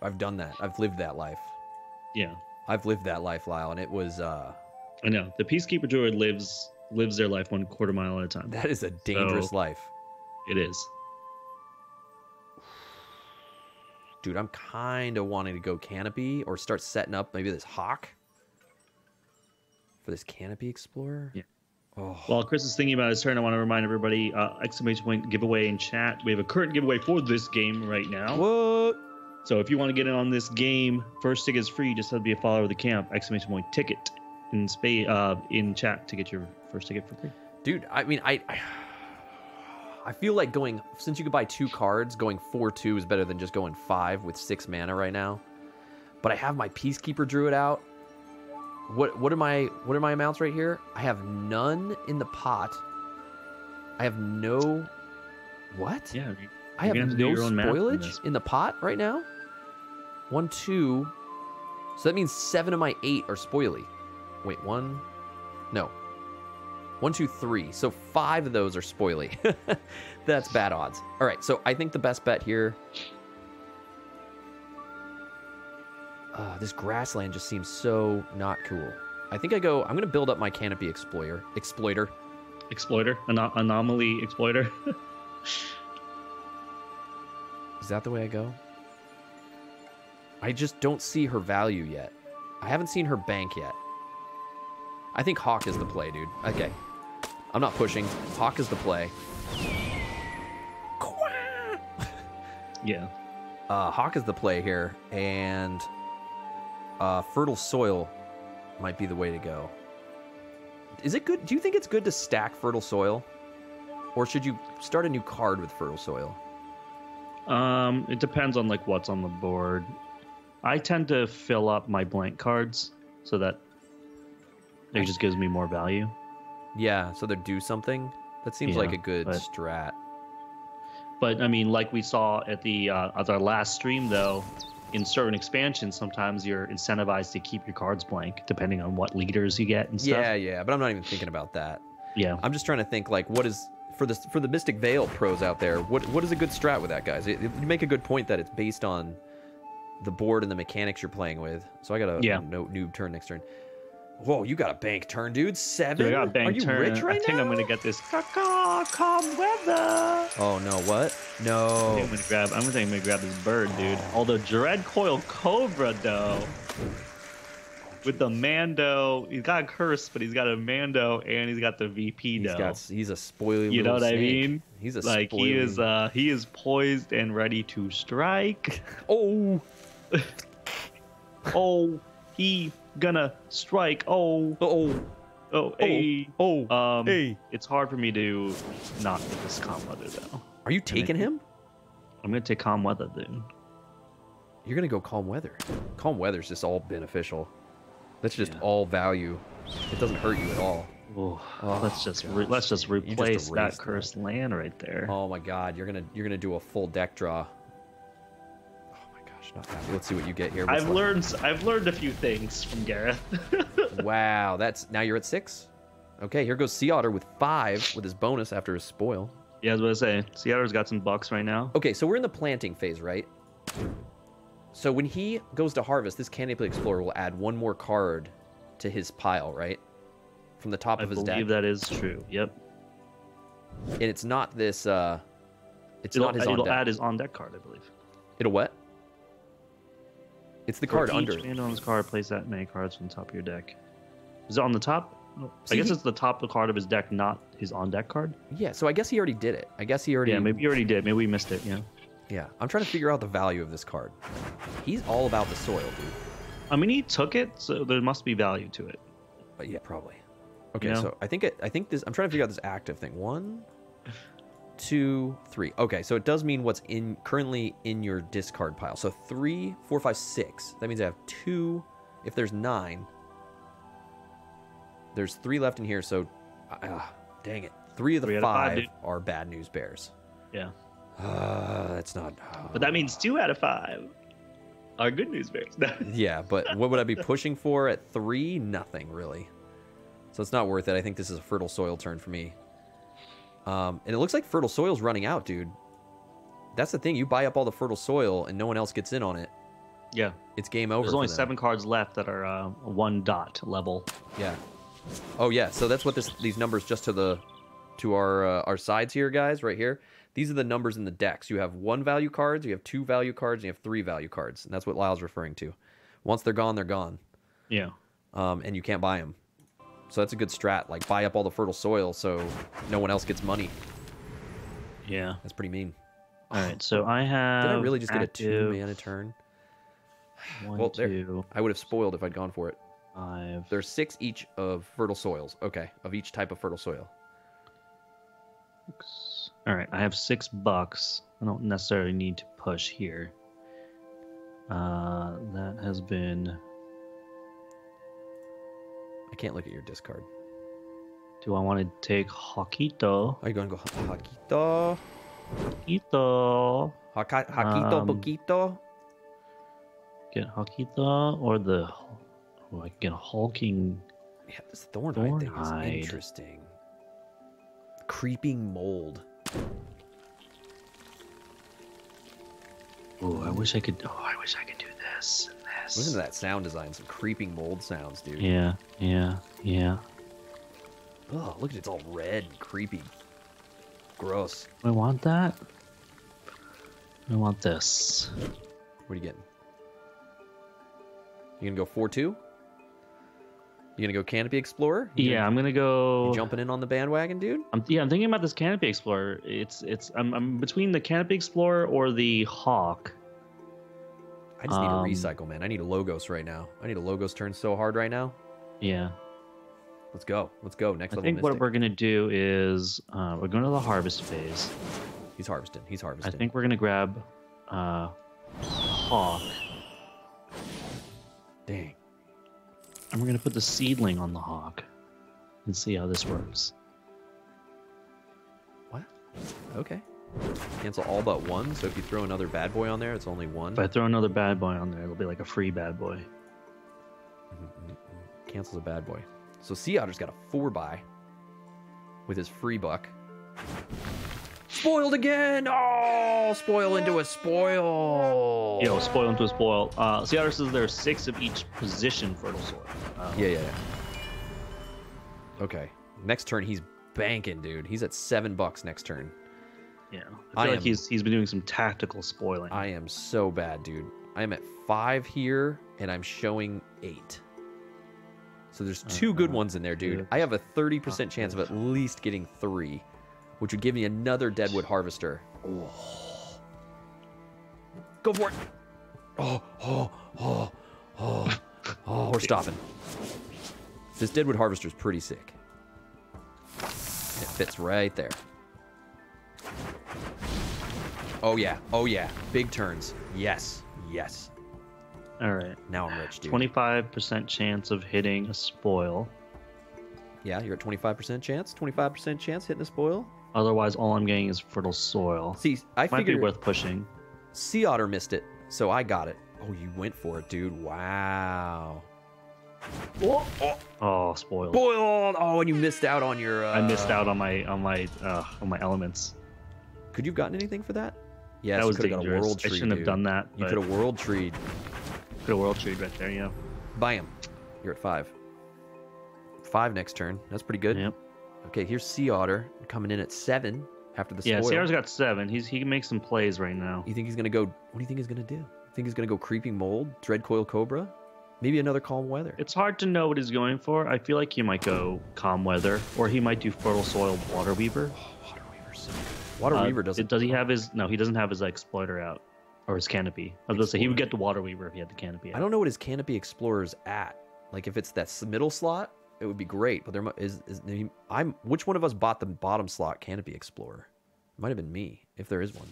I've done that. I've lived that life. Yeah. I've lived that life, Lyle, and it was. Uh, I know the Peacekeeper Druid lives lives their life one quarter mile at a time. That is a dangerous so, life. It is, dude. I'm kind of wanting to go canopy or start setting up maybe this hawk for this canopy explorer. Yeah. Oh. While Chris is thinking about his turn, I want to remind everybody: uh, exclamation point giveaway in chat. We have a current giveaway for this game right now. What? So if you want to get in on this game, first ticket is free. You just have to be a follower of the camp. Exclamation point ticket in space uh, in chat to get your first ticket for free. Dude, I mean, I, I I feel like going since you could buy two cards, going four two is better than just going five with six mana right now. But I have my Peacekeeper Druid out. What what are my what are my amounts right here? I have none in the pot. I have no. What? Yeah. I have, have no spoilage in the pot right now. One, two. So that means seven of my eight are spoily. Wait, one. No. One, two, three. So five of those are spoily. That's bad odds. All right. So I think the best bet here. Uh, this grassland just seems so not cool. I think I go. I'm going to build up my canopy exploiter. Exploiter. Exploiter. An anomaly exploiter. Is that the way I go? I just don't see her value yet. I haven't seen her bank yet. I think Hawk is the play, dude. Okay. I'm not pushing. Hawk is the play. Yeah. Uh, Hawk is the play here, and uh, Fertile Soil might be the way to go. Is it good? Do you think it's good to stack Fertile Soil? Or should you start a new card with Fertile Soil? Um, it depends on like what's on the board. I tend to fill up my blank cards so that it just gives me more value. Yeah, so they do something. That seems yeah, like a good but, strat. But I mean, like we saw at the uh, at our last stream, though, in certain expansions, sometimes you're incentivized to keep your cards blank depending on what leaders you get and stuff. Yeah, yeah, but I'm not even thinking about that. Yeah, I'm just trying to think like what is. For the, for the Mystic Vale pros out there, what what is a good strat with that, guys? It, it, you make a good point that it's based on the board and the mechanics you're playing with. So I got a yeah. no, noob turn next turn. Whoa, you got a bank turn, dude. Seven? Dude, I got a bank Are you turn. rich right I now? I think I'm going to get this. Caw-caw, calm weather. Oh, no. What? No. I think I'm going to grab, I'm going to grab this bird, dude. Oh. Although Dread Coil Cobra, though. With the Mando, he's got a curse, but he's got a Mando, and he's got the V P now. He's got, he's a spoily. You know what snake. I mean? He's a like spoily. he is. Uh, he is poised and ready to strike. Oh, oh, he gonna strike. Oh, oh, oh, hey, oh, um, hey. It's hard for me to not get this calm weather though. Are you taking him? I'm gonna take calm weather, dude. You're gonna go calm weather. Calm weather's just all beneficial. That's just yeah. all value. It doesn't hurt you at all. Ooh, oh, let's just re let's just replace just that cursed that. land right there. Oh my God, you're gonna you're gonna do a full deck draw. Oh my gosh, not that. Let's see what you get here. What's I've learned one? I've learned a few things from Gareth. Wow, that's now you're at six. Okay, here goes Sea Otter with five with his bonus after his spoil. Yeah, I was gonna say Sea Otter's got some bucks right now. Okay, so we're in the planting phase, right? So when he goes to harvest, this Canopy Explorer will add one more card to his pile, right? From the top I of his deck. I believe that is true. Yep. And it's not this. Uh, it's it'll, not his. It'll on deck. add his on-deck card, I believe. It'll what? It's the For card each under. Each owner's card plays that many cards from the top of your deck. Is it on the top? See, I guess he... it's the top of the card of his deck, not his on-deck card. Yeah. So I guess he already did it. I guess he already. Yeah. Maybe he already did. Maybe we missed it. Yeah. Yeah. I'm trying to figure out the value of this card. He's all about the soil, dude. I mean, he took it, so there must be value to it. But yeah, probably. Okay, you know? So I think it, I think this. I'm trying to figure out this active thing. One, two, three. Okay, so it does mean what's in currently in your discard pile. So three, four, five, six. That means I have two. If there's nine, there's three left in here. So, uh, dang it, three of the three five, five are bad news bears. Yeah, uh, that's not. Uh, but that means two out of five are good news bears. Yeah, but what would I be pushing for at three? Nothing really. So it's not worth it. I think this is a fertile soil turn for me. Um, and it looks like fertile soil's running out, dude. That's the thing. You buy up all the fertile soil and no one else gets in on it. Yeah. It's game over. There's only seven cards left that are uh, one dot level. Yeah. Oh, yeah. So that's what this, these numbers just to the to our, uh, our sides here, guys, right here. These are the numbers in the decks. You have one value cards, you have two value cards, and you have three value cards. And that's what Lyle's referring to. Once they're gone, they're gone. Yeah. Um, and you can't buy them. So that's a good strat, like buy up all the fertile soil so no one else gets money. Yeah. That's pretty mean. All right, so I have... Did I really just get a two mana turn? One, well, there, two. I would have spoiled if I'd gone for it. Five. There's six each of fertile soils. Okay, of each type of fertile soil. Six. All right, I have six bucks. I don't necessarily need to push here. Uh, that has been... I can't look at your discard. Do I want to take Hakito? Are you going to go Hakito? Hakito. Haka, Hakito um, Poquito? Get Hakito or the... Oh, I can get a Hulking... Yeah, this Thornhide, Thornhide thing is interesting. Creeping Mold. Oh, I wish I could... Oh, I wish I could do this. Listen to that sound design, some creeping mold sounds, dude. Yeah, yeah, yeah. Oh, look at it, it's all red and creepy. Gross. I want that. I want this. What are you getting? You gonna go four two? You gonna go Canopy Explorer? You yeah, gonna, I'm gonna go... You jumping in on the bandwagon, dude? I'm, yeah, I'm thinking about this Canopy Explorer. It's, it's, I'm, I'm between the Canopy Explorer or the Hawk. I just need um, a recycle, man. I need a Logos right now. I need a Logos turn so hard right now. Yeah. Let's go. Let's go. Next I level. I think Mystic. What we're going to do is uh, we're going to the harvest phase. He's harvesting. He's harvesting. I think we're going to grab uh, Hawk. Dang. And we're going to put the Seedling on the Hawk and see how this works. What? Okay. Cancel all but one, so if you throw another bad boy on there, it's only one. If I throw another bad boy on there, it'll be like a free bad boy. Mm-hmm. Cancels a bad boy. So Sea Otter's got a four by with his free buck. Spoiled again! Oh, spoil into a spoil! Yo, spoil into a spoil. Uh, Sea Otter says there are six of each position fertile soil. Um, yeah, yeah, yeah. Okay. Next turn, he's banking, dude. He's at seven bucks next turn. Yeah, I feel I like am, he's he's been doing some tactical spoiling. I am so bad, dude. I am at five here, and I'm showing eight. So there's two uh, good ones in there, dude. Two. I have a thirty percent chance of at least getting three, which would give me another Deadwood Harvester. Oh. Go for it. Oh, oh, oh, oh, oh, we're stopping. This Deadwood Harvester is pretty sick. It fits right there. Oh, yeah. Oh, yeah. Big turns. Yes. Yes. All right. Now I'm rich, dude. twenty-five percent chance of hitting a spoil. Yeah, you're at twenty-five percent chance. twenty-five percent chance hitting a spoil. Otherwise, all I'm getting is fertile soil. See, I might figured, be worth pushing. Sea Otter missed it, so I got it. Oh, you went for it, dude. Wow. Oh, oh. oh spoiled. Spoiled. Oh, and you missed out on your. Uh... I missed out on my on my uh, on my elements. Could you've gotten anything for that? Yeah, that was dangerous. Got a world tree, I shouldn't dude. have done that. You could have world treed. Could have world treed right there. Yeah. Bam. You're at five. Five next turn. That's pretty good. Yep. Okay, here's Sea Otter coming in at seven after the spoil. Yeah, Sea Otter's got seven. He's he can make some plays right now. You think he's gonna go? What do you think he's gonna do? You think he's gonna go creeping mold, dread coil cobra, maybe another calm weather? It's hard to know what he's going for. I feel like he might go calm weather, or he might do fertile soil water weaver. Oh, water weaver's so good. Water uh, weaver doesn't. Does he have his? No, he doesn't have his exploiter out or his canopy. I was gonna say he would get the water weaver if he had the canopy out. I don't know what his canopy explorer's at. Like if it's that middle slot. It would be great, but there is, is I'm which one of us bought the bottom slot Canopy Explorer? It might have been me, if there is one.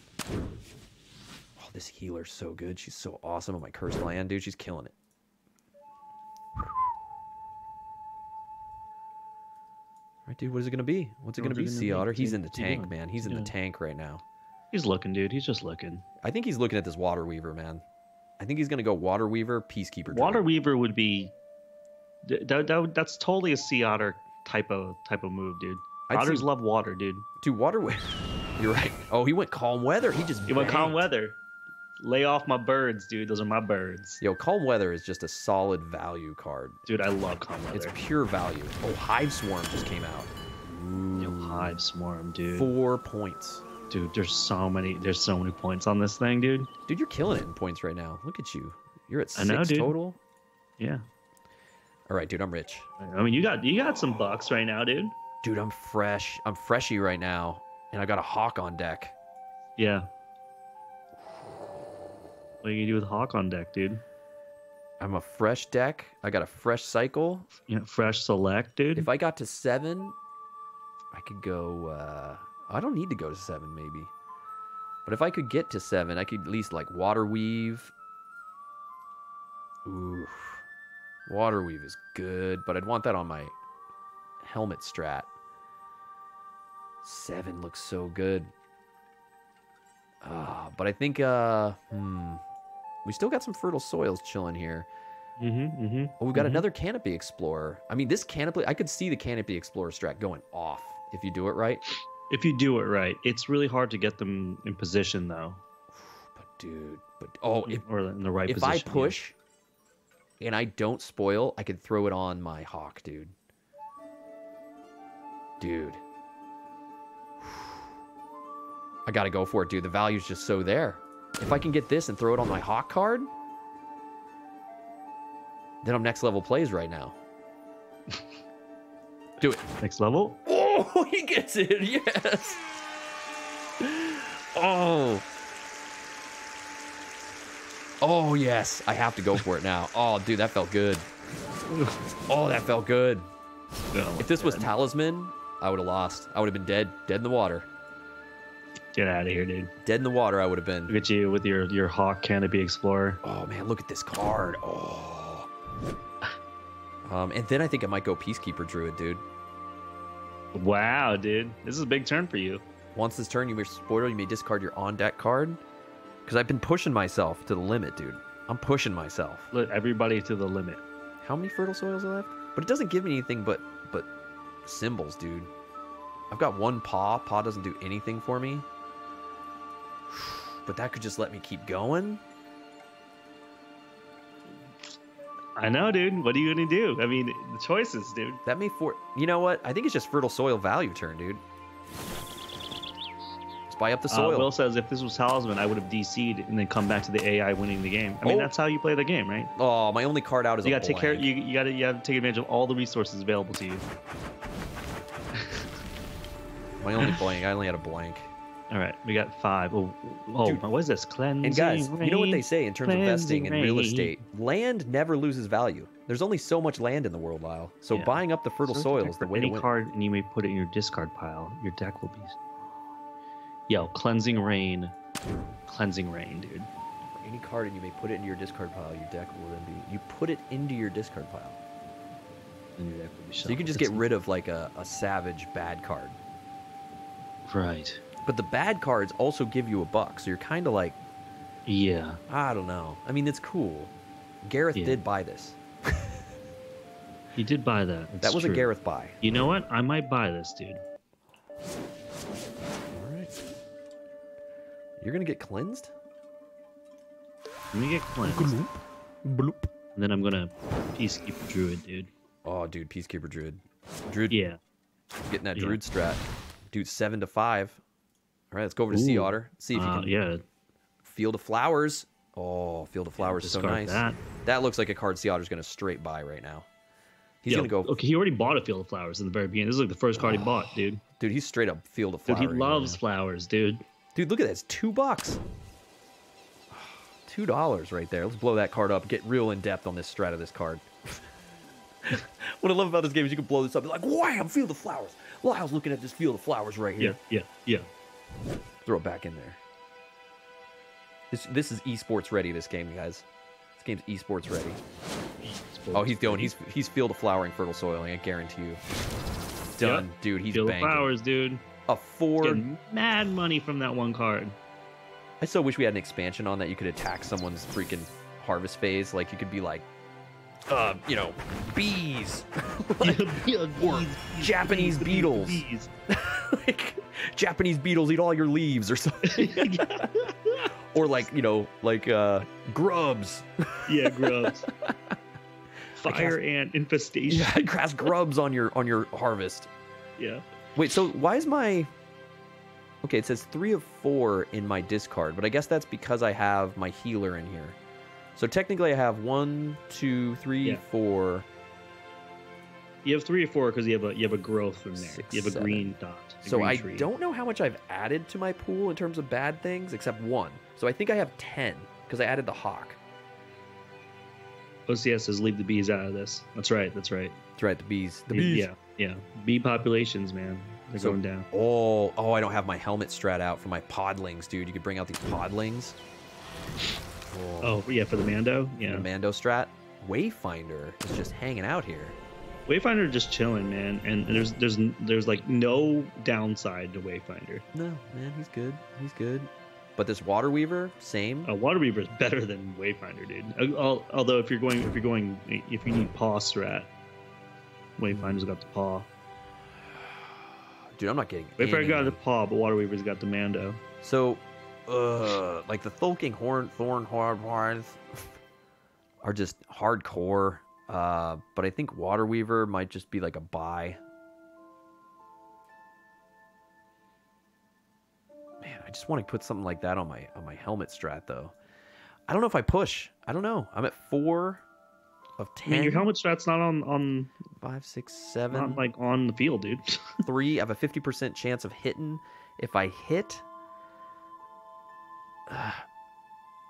Oh, this healer's so good. She's so awesome on my cursed land, dude. She's killing it. All right, dude, what is it gonna be? What's it gonna be, Sea Otter? He's in the tank, man. He's in the tank right now. He's looking, dude. He's just looking. I think he's looking at this Water Weaver, man. I think he's gonna go Water Weaver, Peacekeeper. Water Weaver would be. That, that, that's totally a Sea Otter type of type of move, dude. I'd Otters see, love water, dude. Dude, water. You're right. Oh, he went calm weather. He just. He went calm weather. Lay off my birds, dude. Those are my birds. Yo, calm weather is just a solid value card. Dude, I love calm weather. It's pure value. Oh, hive swarm just came out. Ooh. Yo, hive swarm, dude. Four points. Dude, there's so many. There's so many points on this thing, dude. Dude, you're killing it in points right now. Look at you. You're at six I know, dude. total. Yeah. All right, dude, I'm rich. I mean, you got you got some bucks right now, dude. Dude, I'm fresh. I'm freshy right now, and I got a hawk on deck. Yeah. What are you gonna do with hawk on deck, dude? I'm a fresh deck. I got a fresh cycle. Yeah, fresh select, dude. If I got to seven, I could go. Uh, I don't need to go to seven, maybe. But if I could get to seven, I could at least like water weave. Ooh. Water Weave is good, but I'd want that on my helmet strat. Seven looks so good. Uh, but I think uh, hmm, we still got some fertile soils chilling here. Mm-hmm, mm-hmm, oh, we've got mm-hmm. another Canopy Explorer. I mean, this Canopy, I could see the Canopy Explorer strat going off if you do it right. If you do it right. It's really hard to get them in position, though. But, dude, but oh, if, or in the right if position. If I push... Yeah. And I don't spoil, I could throw it on my hawk, dude. Dude. I gotta go for it, dude. The value's just so there. If I can get this and throw it on my hawk card, then I'm next level plays right now. Do it. Next level? Oh, he gets it, yes! Oh! Oh, yes. I have to go for it now. Oh, dude, that felt good. Oh, that felt good. No, if this dead. was Talisman, I would have lost. I would have been dead. Dead in the water. Get out of here, dude. Dead in the water, I would have been. Look at you with your, your Hawk Canopy Explorer. Oh, man, look at this card. Oh. Um, and then I think I might go Peacekeeper Druid, dude. Wow, dude. This is a big turn for you. Once this turn, you may spoil, you may discard your on-deck card. Because I've been pushing myself to the limit, dude. I'm pushing myself. Look, everybody to the limit. How many fertile soils are left? But it doesn't give me anything but but symbols, dude. I've got one paw. Paw doesn't do anything for me. But that could just let me keep going. I know, dude. What are you going to do? I mean, the choices, dude. That may for... You know what? I think it's just fertile soil value turn, dude. Buy up the soil. Uh, Will says if this was Talisman, I would have D C'd and then come back to the A I winning the game. I mean, oh. that's how you play the game, right? Oh, my only card out is you gotta a take blank. care. You, you gotta you gotta take advantage of all the resources available to you. My only blank. I only had a blank. All right, we got five. Oh, oh dude, what is this? Cleansing. And guys, rain, you know what they say in terms of investing in real estate: land never loses value. There's only so much land in the world, Lyle. So yeah. buying up the fertile so soil is the way any to win. Card, and you may put it in your discard pile. Your deck will be. Yo, Cleansing Rain. Cleansing Rain, dude. For any card and you may put it into your discard pile, your deck will then be... You put it into your discard pile. I knew that could be something. So you can just get rid of like a, a savage bad card. Right. But the bad cards also give you a buck, so you're kind of like... Yeah. I don't know. I mean, it's cool. Gareth yeah. did buy this. He did buy that. It's that was true. a Gareth buy. You know what? I might buy this, dude. All right. You're going to get cleansed? I'm going to get cleansed. Bloop. Bloop. And then I'm going to Peacekeeper Druid, dude. Oh, dude, Peacekeeper Druid. Druid. Yeah. Getting that yeah. Druid strat. Dude, seven to five. All right, let's go over to Ooh. Sea Otter. See if you uh, can. Yeah. Field of Flowers. Oh, Field of Flowers is so nice. That. that looks like a card Sea Otter's going to straight buy right now. He's Yo, gonna go. Okay, he already bought a Field of Flowers in the very beginning. This is like the first card oh. he bought, dude. Dude, he's straight up Field of Flowers. Dude, he loves right flowers, dude. Dude, look at this. Two bucks. Two dollars right there. Let's blow that card up. Get real in depth on this strat of this card. What I love about this game is you can blow this up. You're like, wham, Field of Flowers. Lyle's looking at this Field of Flowers right here. Yeah, yeah, yeah. Throw it back in there. This this is esports ready. This game, guys. This game's esports ready. Sports. Oh, he's going. He's he's field of flowering, fertile soiling. I guarantee you. Done, yep. dude. He's field banging. Field of flowers, dude. A four. Getting mad money from that one card. I so wish we had an expansion on that. You could attack someone's freaking harvest phase. Like you could be like, uh, you know, bees, like, yeah, bees, or bees, Japanese bees, beetles. Bees. Like Japanese beetles eat all your leaves or something. Or like you know, like uh, grubs. Yeah, grubs. Fire cast, ant infestation. Yeah, I cast grubs on your on your harvest. Yeah. Wait, so why is my... Okay, it says three of four in my discard, but I guess that's because I have my healer in here. So technically I have one, two, three, yeah. four. You have three or four because you have a you have a growth from there. Six, you have a seven. green dot. A so green I tree. don't know how much I've added to my pool in terms of bad things, except one. So I think I have ten because I added the hawk. O C S says leave the bees out of this. That's right. That's right. That's right. The bees. The bees. Yeah. Yeah. Bee populations, man. They're so, going down. Oh, oh, I don't have my helmet strat out for my podlings, dude. You could bring out these podlings. Oh, oh yeah. For the Mando. Yeah. The Mando strat. Wayfinder is just hanging out here. Wayfinder just chilling, man. And there's, there's, there's like no downside to Wayfinder. No, man. He's good. He's good. But this Water Weaver, same. A uh, Water Weaver is better than Wayfinder, dude. Although if you're going, if you're going, if you need paw strat, Wayfinder's got the paw. Dude, I'm not getting. Wayfinder got the paw, but Water Weaver's got the Mando. So, uh, like the Thulking Horn, Thorn Horns are just hardcore. Uh, but I think Water Weaver might just be like a buy. I just want to put something like that on my on my helmet strat though. I don't know if I push. I don't know. I'm at four of ten. I mean, your helmet strat's not on on five, six, seven. Not like on the field, dude. Three. I have a fifty percent chance of hitting. If I hit, uh,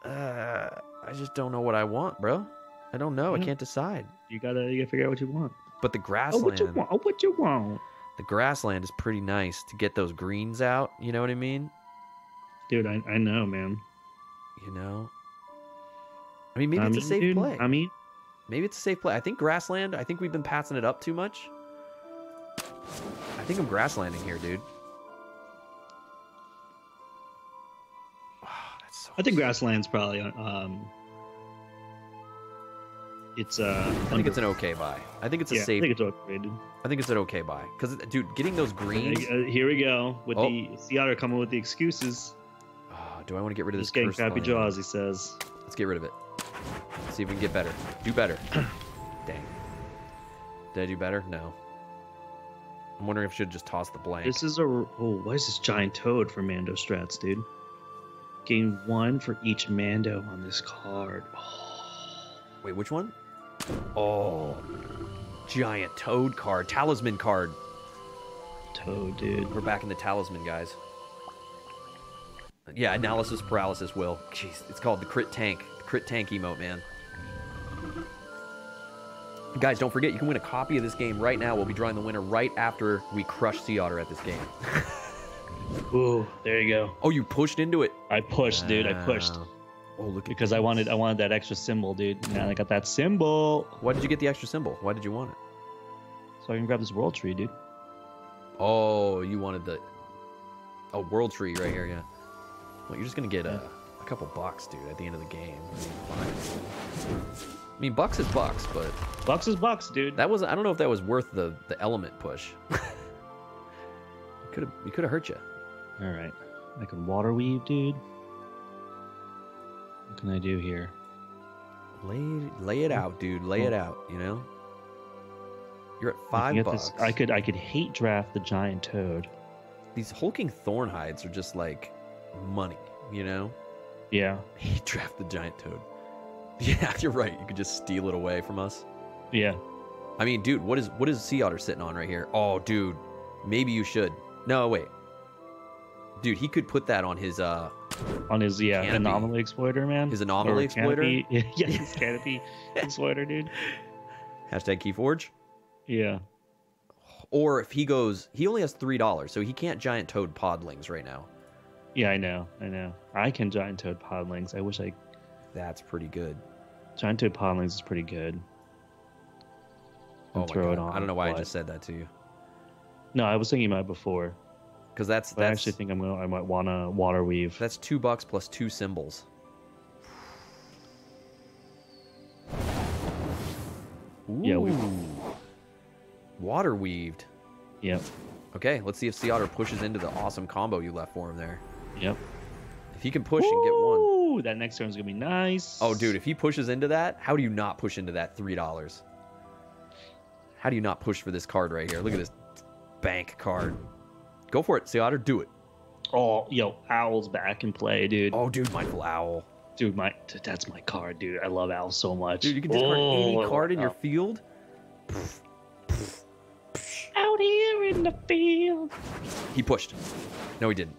uh, I just don't know what I want, bro. I don't know. Yeah. I can't decide. You gotta you gotta figure out what you want. But the grassland. Oh, what you want? Oh, what you want? The grassland is pretty nice to get those greens out. You know what I mean? Dude, I, I know, man. You know? I mean, maybe I it's mean, a safe dude, play. I mean? Maybe it's a safe play. I think grassland, I think we've been passing it up too much. I think I'm grasslanding here, dude. Oh, that's so I think grassland's probably... Um, it's uh, I think under... it's an okay buy. I think it's a yeah, safe... I think it's okay, dude. I think it's an okay buy. Because, dude, getting those greens... Here we go. With oh. the Sea Otter coming with the excuses. Do I want to get rid of this? Just getting crappy jaws, he says. Let's get rid of it. Let's see if we can get better. Do better. Dang. Did I do better? No. I'm wondering if I should just toss the blank. This is a... Oh, why is this giant toad for Mando strats, dude? Gain one for each Mando on this card. Oh. Wait, which one? Oh. Giant toad card. Talisman card. Toad, dude. We're back in the talisman, guys. Yeah, analysis paralysis, Will. Jeez, it's called the crit tank. The crit tank emote, man. Guys, don't forget, you can win a copy of this game right now. We'll be drawing the winner right after we crush Sea Otter at this game. Ooh, there you go. Oh, you pushed into it. I pushed, dude. I pushed. Oh, look at Because this. I wanted I wanted that extra symbol, dude. Now I got that symbol. Why did you get the extra symbol? Why did you want it? So I can grab this world tree, dude. Oh, you wanted the... Oh, world tree right here, yeah. Well, you're just going to get a, a couple bucks, dude, at the end of the game. I mean, bucks is bucks, but... Bucks is bucks, dude. That was, I don't know if that was worth the, the element push. Could have, we could have hurt you. All right. I can water weave, dude. What can I do here? Lay, lay it out, dude. Lay oh. it out, you know? You're at five I bucks. This, I could I could hate draft the giant toad. These hulking thorn hides are just like money, you know? Yeah. Hate draft the giant toad. Yeah, you're right. You could just steal it away from us. Yeah. I mean, dude, what is what is Sea Otter sitting on right here? Oh, dude. Maybe you should. No, wait. Dude, he could put that on his uh on his yeah canopy. Anomaly exploiter, man. His anomaly or exploiter? Canopy. Yeah, his canopy exploiter, dude. Hashtag Keyforge. Yeah. Or if he goes, he only has three dollars, so he can't giant toad podlings right now. Yeah, I know, I know. I can giant toad podlings. I wish I That's pretty good. Giant toad podlings is pretty good. I'll oh throw my God. It on. I don't know why but... I just said that to you. No, I was thinking about it before. Because that's, that's... I actually think I'm gonna, I might want to water weave. That's two bucks plus two symbols. Ooh. Yeah, we... Water weaved. Yep. Okay, let's see if Sea Otter pushes into the awesome combo you left for him there. Yep. If he can push Ooh, and get one. Ooh, that next turn's going to be nice. Oh, dude, if he pushes into that, how do you not push into that three dollars? How do you not push for this card right here? Look at this. Bank card. Go for it, Sea Otter. Do it. Oh, yo, Owl's back in play, dude. Oh, dude, Michael Owl. Dude, my dude, that's my card, dude. I love Owl so much. Dude, you can discard oh, any card in oh. your field. Out here in the field. He pushed. No, he didn't.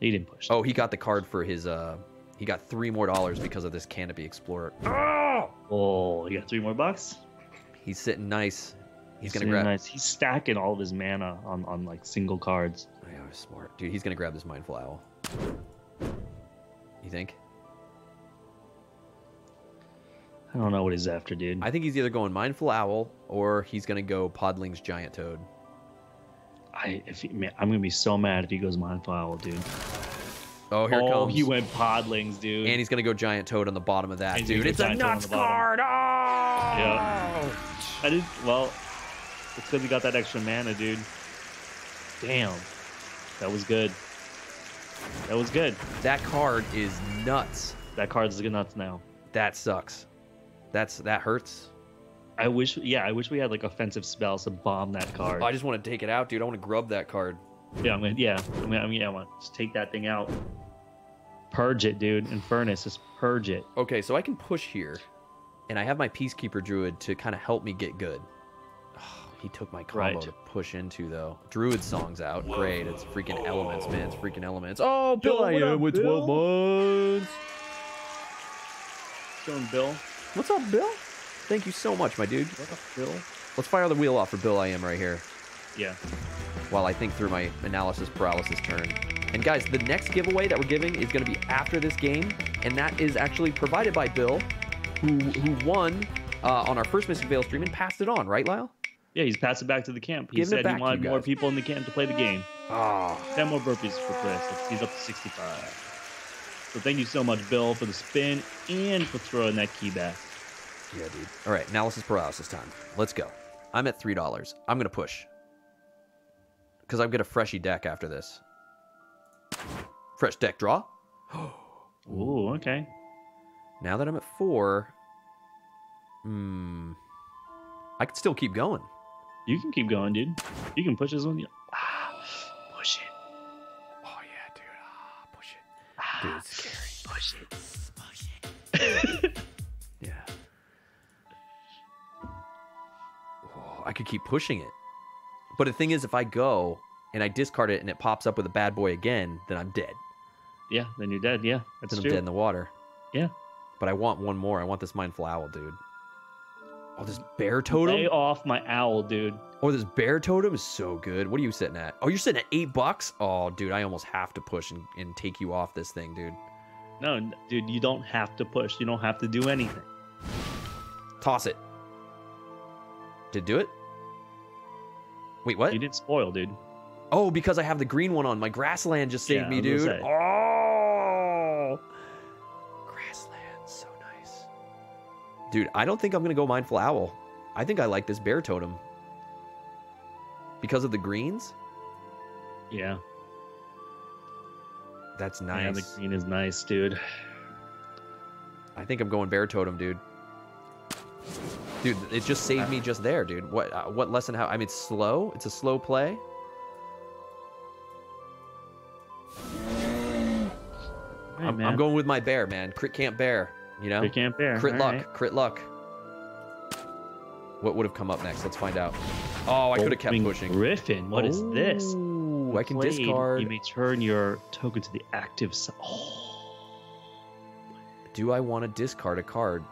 He didn't push. Oh, he got the card for his. Uh, he got three more dollars because of this Canopy Explorer. Oh, oh, he got three more bucks. He's sitting nice. He's gonna grab. Nice. He's stacking all of his mana on, on like single cards. Oh, yeah, smart dude. He's gonna grab this Mindful Owl. You think? I don't know what he's after, dude. I think he's either going Mindful Owl or he's gonna go Podling's Giant Toad. I if he, man, I'm gonna be so mad if he goes Mindful Owl, dude. Oh, here oh, it comes. Oh, he went Podlings, dude. And he's gonna go Giant Toad on the bottom of that, and dude. It's a nuts card. Oh! Yeah. I did well. It's because he got that extra mana, dude. Damn, that was good. That was good. That card is nuts. That card is nuts now. That sucks. That's that hurts. I wish, yeah, I wish we had like offensive spells to bomb that card. I just want to take it out, dude. I want to grub that card. Yeah, I'm gonna. Yeah, I'm gonna. Yeah, I want to just take that thing out. Purge it, dude. Infernus, just purge it. Okay, so I can push here. And I have my Peacekeeper Druid to kind of help me get good. Oh, he took my combo right. to push into, though. Druid Song's out. Whoa. Great. It's freaking oh. elements, man. It's freaking elements. Oh, Bill Yo, I M with twelve months. What's going, Bill? What's up, Bill? Thank you so much, my dude. What's up, Bill? Let's fire the wheel off for Bill I M right here. Yeah. While I think through my analysis paralysis turn. And guys, the next giveaway that we're giving is going to be after this game. And that is actually provided by Bill. Who, who won uh, on our first Mystic Vale stream and passed it on, right, Lyle? Yeah, he's passed it back to the camp. He Giving said back, he wanted more people in the camp to play the game. Oh. ten more burpees for Chris. He's up to sixty-five. So thank you so much, Bill, for the spin and for throwing that key back. Yeah, dude. All right, analysis paralysis time. Let's go. I'm at three dollars. I'm going to push. Because I'm going to freshy deck after this. Fresh deck draw. Ooh, okay. Now that I'm at four, hmm, I can still keep going. You can keep going, dude. You can push this one. Ah, push it. Oh, yeah, dude. Ah, push it. Ah, dude, it's scary. Push it. Push it. Yeah. Oh, I could keep pushing it. But the thing is, if I go and I discard it and it pops up with a bad boy again, then I'm dead. Yeah, then you're dead. Yeah, that's then true. Then I'm dead in the water. Yeah. But I want one more. I want this Mindful Owl, dude. Oh, this bear totem? Lay off my owl, dude. Oh, this bear totem is so good. What are you sitting at? Oh, you're sitting at eight bucks? Oh, dude, I almost have to push and, and take you off this thing, dude. No, dude, you don't have to push. You don't have to do anything. Toss it. Did it do it? Wait, what? You did spoil, dude. Oh, because I have the green one on. My grassland just saved yeah, me, dude. Oh! Grassland's so nice. Dude, I don't think I'm going to go Mindful Owl. I think I like this bear totem. Because of the greens? Yeah. That's nice. Yeah, the green is nice, dude. I think I'm going bear totem, dude. Dude, it just saved me just there, dude. What uh, what lesson? How? I mean, it's slow. It's a slow play. Right, I'm, I'm going with my bear, man. Crit can't bear, you know? Crit can't bear. Crit All luck. Right. Crit luck. What would have come up next? Let's find out. Oh, I could have kept pushing. Griffin, what oh, is this? You I can played, discard. You may turn your token to the active side. Oh. Do I want to discard a card?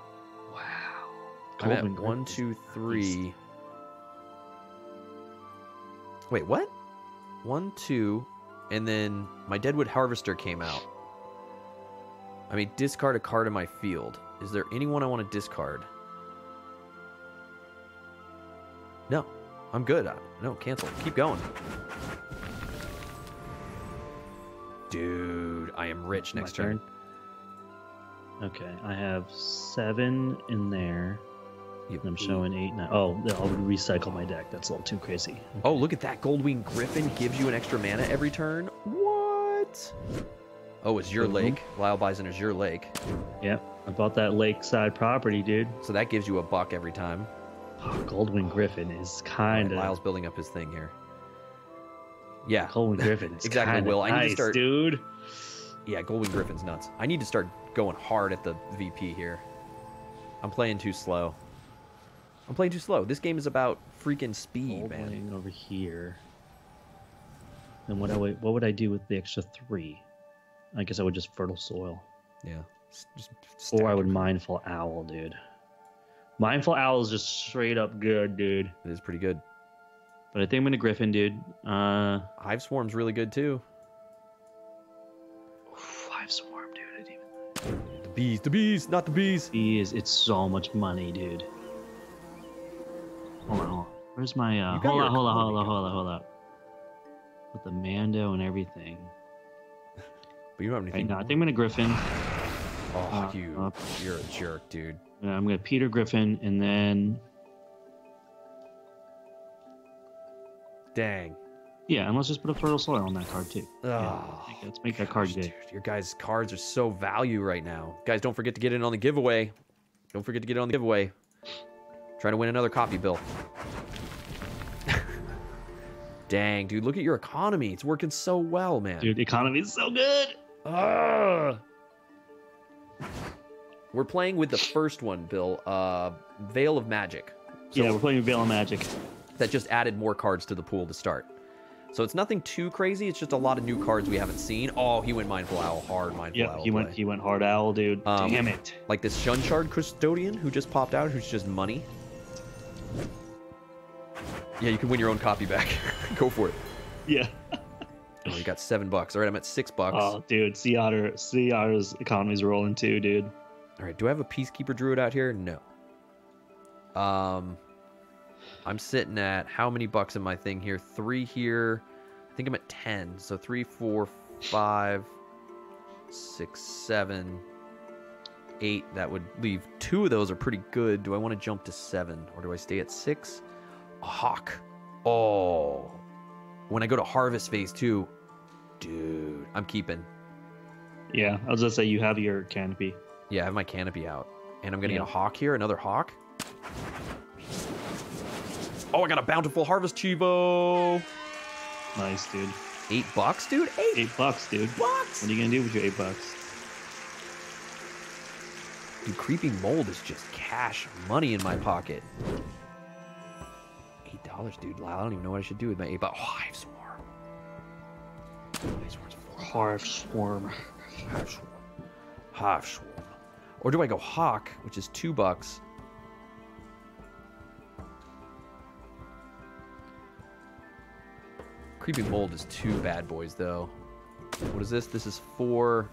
I'm at one, two, three. Wait, what? One, two, and then my Deadwood Harvester came out. I mean, discard a card in my field. Is there anyone I want to discard? No, I'm good. No, cancel. Keep going. Dude, I am rich next turn. Okay, I have seven in there. I'm showing eight, nine. Oh, I'll recycle my deck. That's a little too crazy. Okay. Oh, look at that. Goldwing Griffin gives you an extra mana every turn. What? Oh, it's your mm-hmm. lake. Lyle Bison is your lake. Yep. I bought that lakeside property, dude. So that gives you a buck every time. Oh, Goldwing Griffin is kind of... Right, Lyle's building up his thing here. Yeah. Goldwing Griffin is exactly, Will. I nice, need to start... dude. Yeah, Goldwing Griffin's nuts. I need to start going hard at the V P here. I'm playing too slow. I'm playing too slow. This game is about freaking speed, oh, man. Over here. And what I would, what would I do with the extra three? I guess I would just fertile soil. Yeah. Just or I would mindful owl, dude. Mindful owl is just straight up good, dude. It is pretty good. But I think I'm gonna griffin, dude. Uh, Hive Swarm's really good too. Hive Swarm, dude. I didn't even... The bees, the bees, not the bees. Bees, it's so much money, dude. Hold on, hold on. Where's my, uh, hold on, hold on, hold on, hold on, hold on. With the Mando and everything. But you don't have anything. Right, no, I think I'm going to Griffin. Oh, uh, you, uh, you're a jerk, dude. Yeah, I'm going to Peter Griffin, and then... Dang. Yeah, and let's just put a fertile soil on that card, too. Oh, yeah, let's make that card good. Your guys' cards are so value right now. Guys, don't forget to get in on the giveaway. Don't forget to get it on the giveaway. Trying to win another copy, Bill. Dang, dude, look at your economy. It's working so well, man. Dude, the economy is so good. Ugh. We're playing with the first one, Bill. Uh, Veil of Magic. So yeah, we're playing with Veil of Magic. That just added more cards to the pool to start. So it's nothing too crazy. It's just a lot of new cards we haven't seen. Oh, he went Mindful Owl hard. Mindful yep, Owl. Yeah, he play. went. He went hard Owl, dude. Um, Damn it. Like this Shunshard Custodian who just popped out, who's just money. Yeah, you can win your own copy back. Go for it. Yeah. Oh, you got seven bucks. All right, I'm at six bucks. Oh, dude, Sea Otter, Sea Otter's economy's rolling too, dude. All right, do I have a Peacekeeper Druid out here? No. Um, I'm sitting at how many bucks in my thing here? Three here. I think I'm at ten. So three, four, five, six, seven, eight. That would leave two of those are pretty good. Do I want to jump to seven or do I stay at six? A hawk. Oh, when I go to harvest phase two, dude, I'm keeping. Yeah, I was gonna say you have your canopy. Yeah, I have my canopy out, and I'm gonna yeah. get a hawk here. Another hawk. Oh, I got a bountiful harvest, Chivo. Nice, dude. Eight bucks, dude. Eight. Eight bucks, dude. Bucks. What are you gonna do with your eight bucks? Dude, creeping mold is just cash money in my pocket. Dude, I don't even know what I should do with my eight. But oh, Hive Swarm. Hive Swarm's four. Hive Swarm. Hive Swarm. Hive Swarm. Or do I go Hawk, which is two bucks? Creeping Mold is two bad boys, though. What is this? This is four.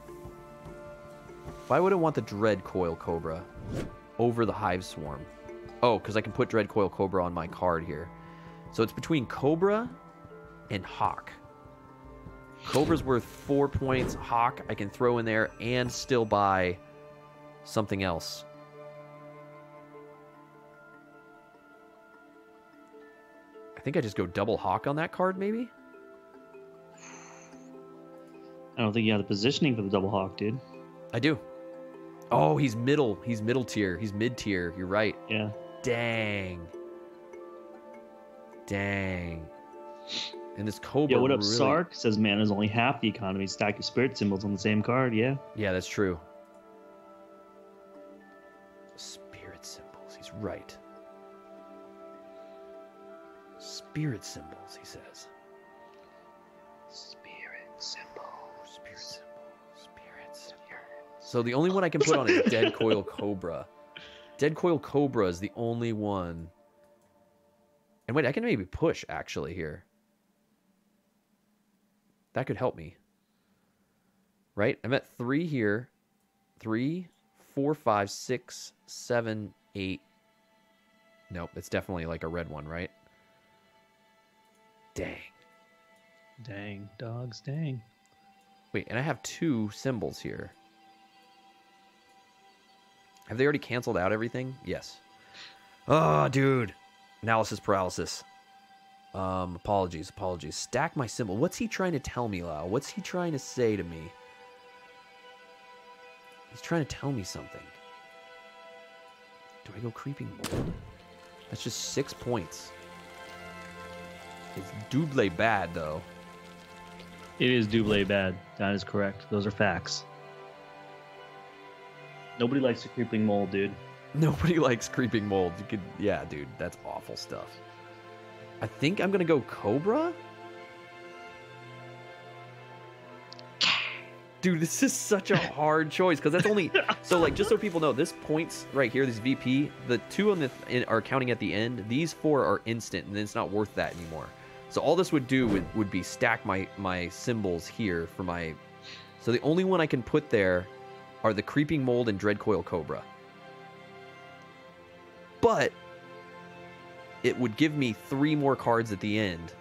Why would I want the Dread Coil Cobra over the Hive Swarm? Oh, because I can put Dread Coil Cobra on my card here. So it's between Cobra and Hawk. Cobra's worth four points. Hawk I can throw in there and still buy something else. I think I just go double Hawk on that card, maybe? I don't think you have the positioning for the double Hawk, dude. I do. Oh, he's middle. He's middle tier. He's mid tier. You're right. Yeah. Dang. Dang. And this Cobra. Yo, what up, really... Sark? Says mana is only half the economy. Stack your spirit symbols on the same card. Yeah. Yeah, that's true. Spirit symbols. He's right. Spirit symbols, he says. Spirit symbols. Spirit symbols. Spirit symbols. So the only one I can put on is Dead Coil Cobra. Dead Coil Cobra is the only one. And wait, I can maybe push, actually, here. That could help me. Right? I'm at three here. Three, four, five, six, seven, eight. Nope, it's definitely like a red one, right? Dang. Dang, dogs, dang. Wait, and I have two symbols here. Have they already canceled out everything? Yes. Oh, dude. Analysis paralysis. Um, apologies, apologies. Stack my symbol. What's he trying to tell me, Lyle? What's he trying to say to me? He's trying to tell me something. Do I go Creeping Mold? That's just six points. It's doubly bad, though. It is doubly bad. That is correct. Those are facts. Nobody likes the Creeping Mold, dude. Nobody likes Creeping Mold. You could, yeah, dude, that's awful stuff. I think I'm going to go Cobra? Dude, this is such a hard choice, because that's only... So, like, just so people know, this points right here, this V P, the two on the th are counting at the end. These four are instant, and then it's not worth that anymore. So all this would do would, would be stack my, my symbols here for my... So the only one I can put there are the Creeping Mold and Dreadcoil Cobra. But... it would give me three more cards at the end.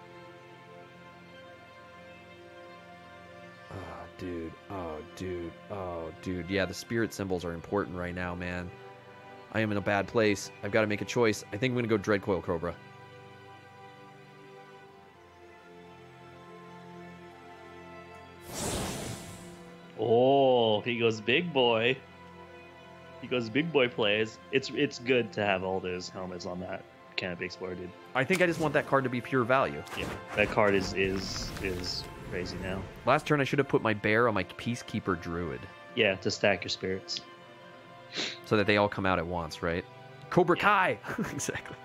Oh, dude. Oh, dude. Oh, dude. Yeah, the spirit symbols are important right now, man. I am in a bad place. I've got to make a choice. I think I'm going to go Dreadcoil Cobra. Oh, he goes big boy. He goes big boy plays. It's, it's good to have all those helmets on that. Canopy Explorer, dude. I think I just want that card to be pure value. Yeah, that card is is is crazy now. Last turn, I should have put my bear on my Peacekeeper Druid. Yeah, to stack your spirits. So that they all come out at once, right? Cobra Kai! Yeah. Exactly.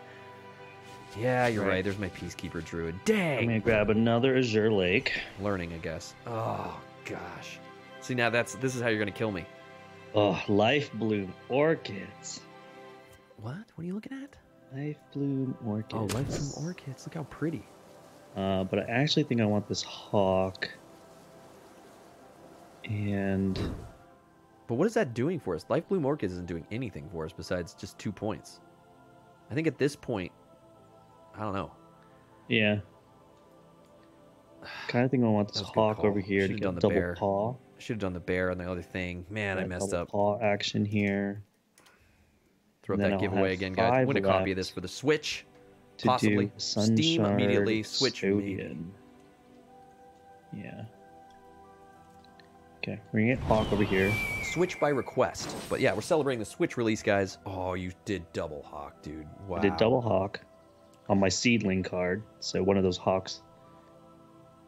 Yeah, you're right. right. There's my Peacekeeper Druid. Dang! I'm gonna grab another Azure Lake. Learning, I guess. Oh, gosh. See, now that's this is how you're gonna kill me. Oh, Life Bloom Orchids. What? What are you looking at? Life Bloom Orchids. Oh, Life Bloom Orchids. Look how pretty. Uh, but I actually think I want this Hawk. And... But what is that doing for us? Life Bloom Orchids isn't doing anything for us besides just two points. I think at this point... I don't know. Yeah. Kind of think I want this Hawk over here to get double bear. paw. I should have done the bear on the other thing. Man, I, I messed up. Paw action here. Throw that I'll giveaway again, guys. Win a copy of this for the Switch. Possibly. Steam immediately. Switch immediately. Yeah. Okay, we're going to get Hawk over here. Switch by request. But yeah, we're celebrating the Switch release, guys. Oh, you did double Hawk, dude. Wow. I did double Hawk on my Seedling card. So one of those Hawks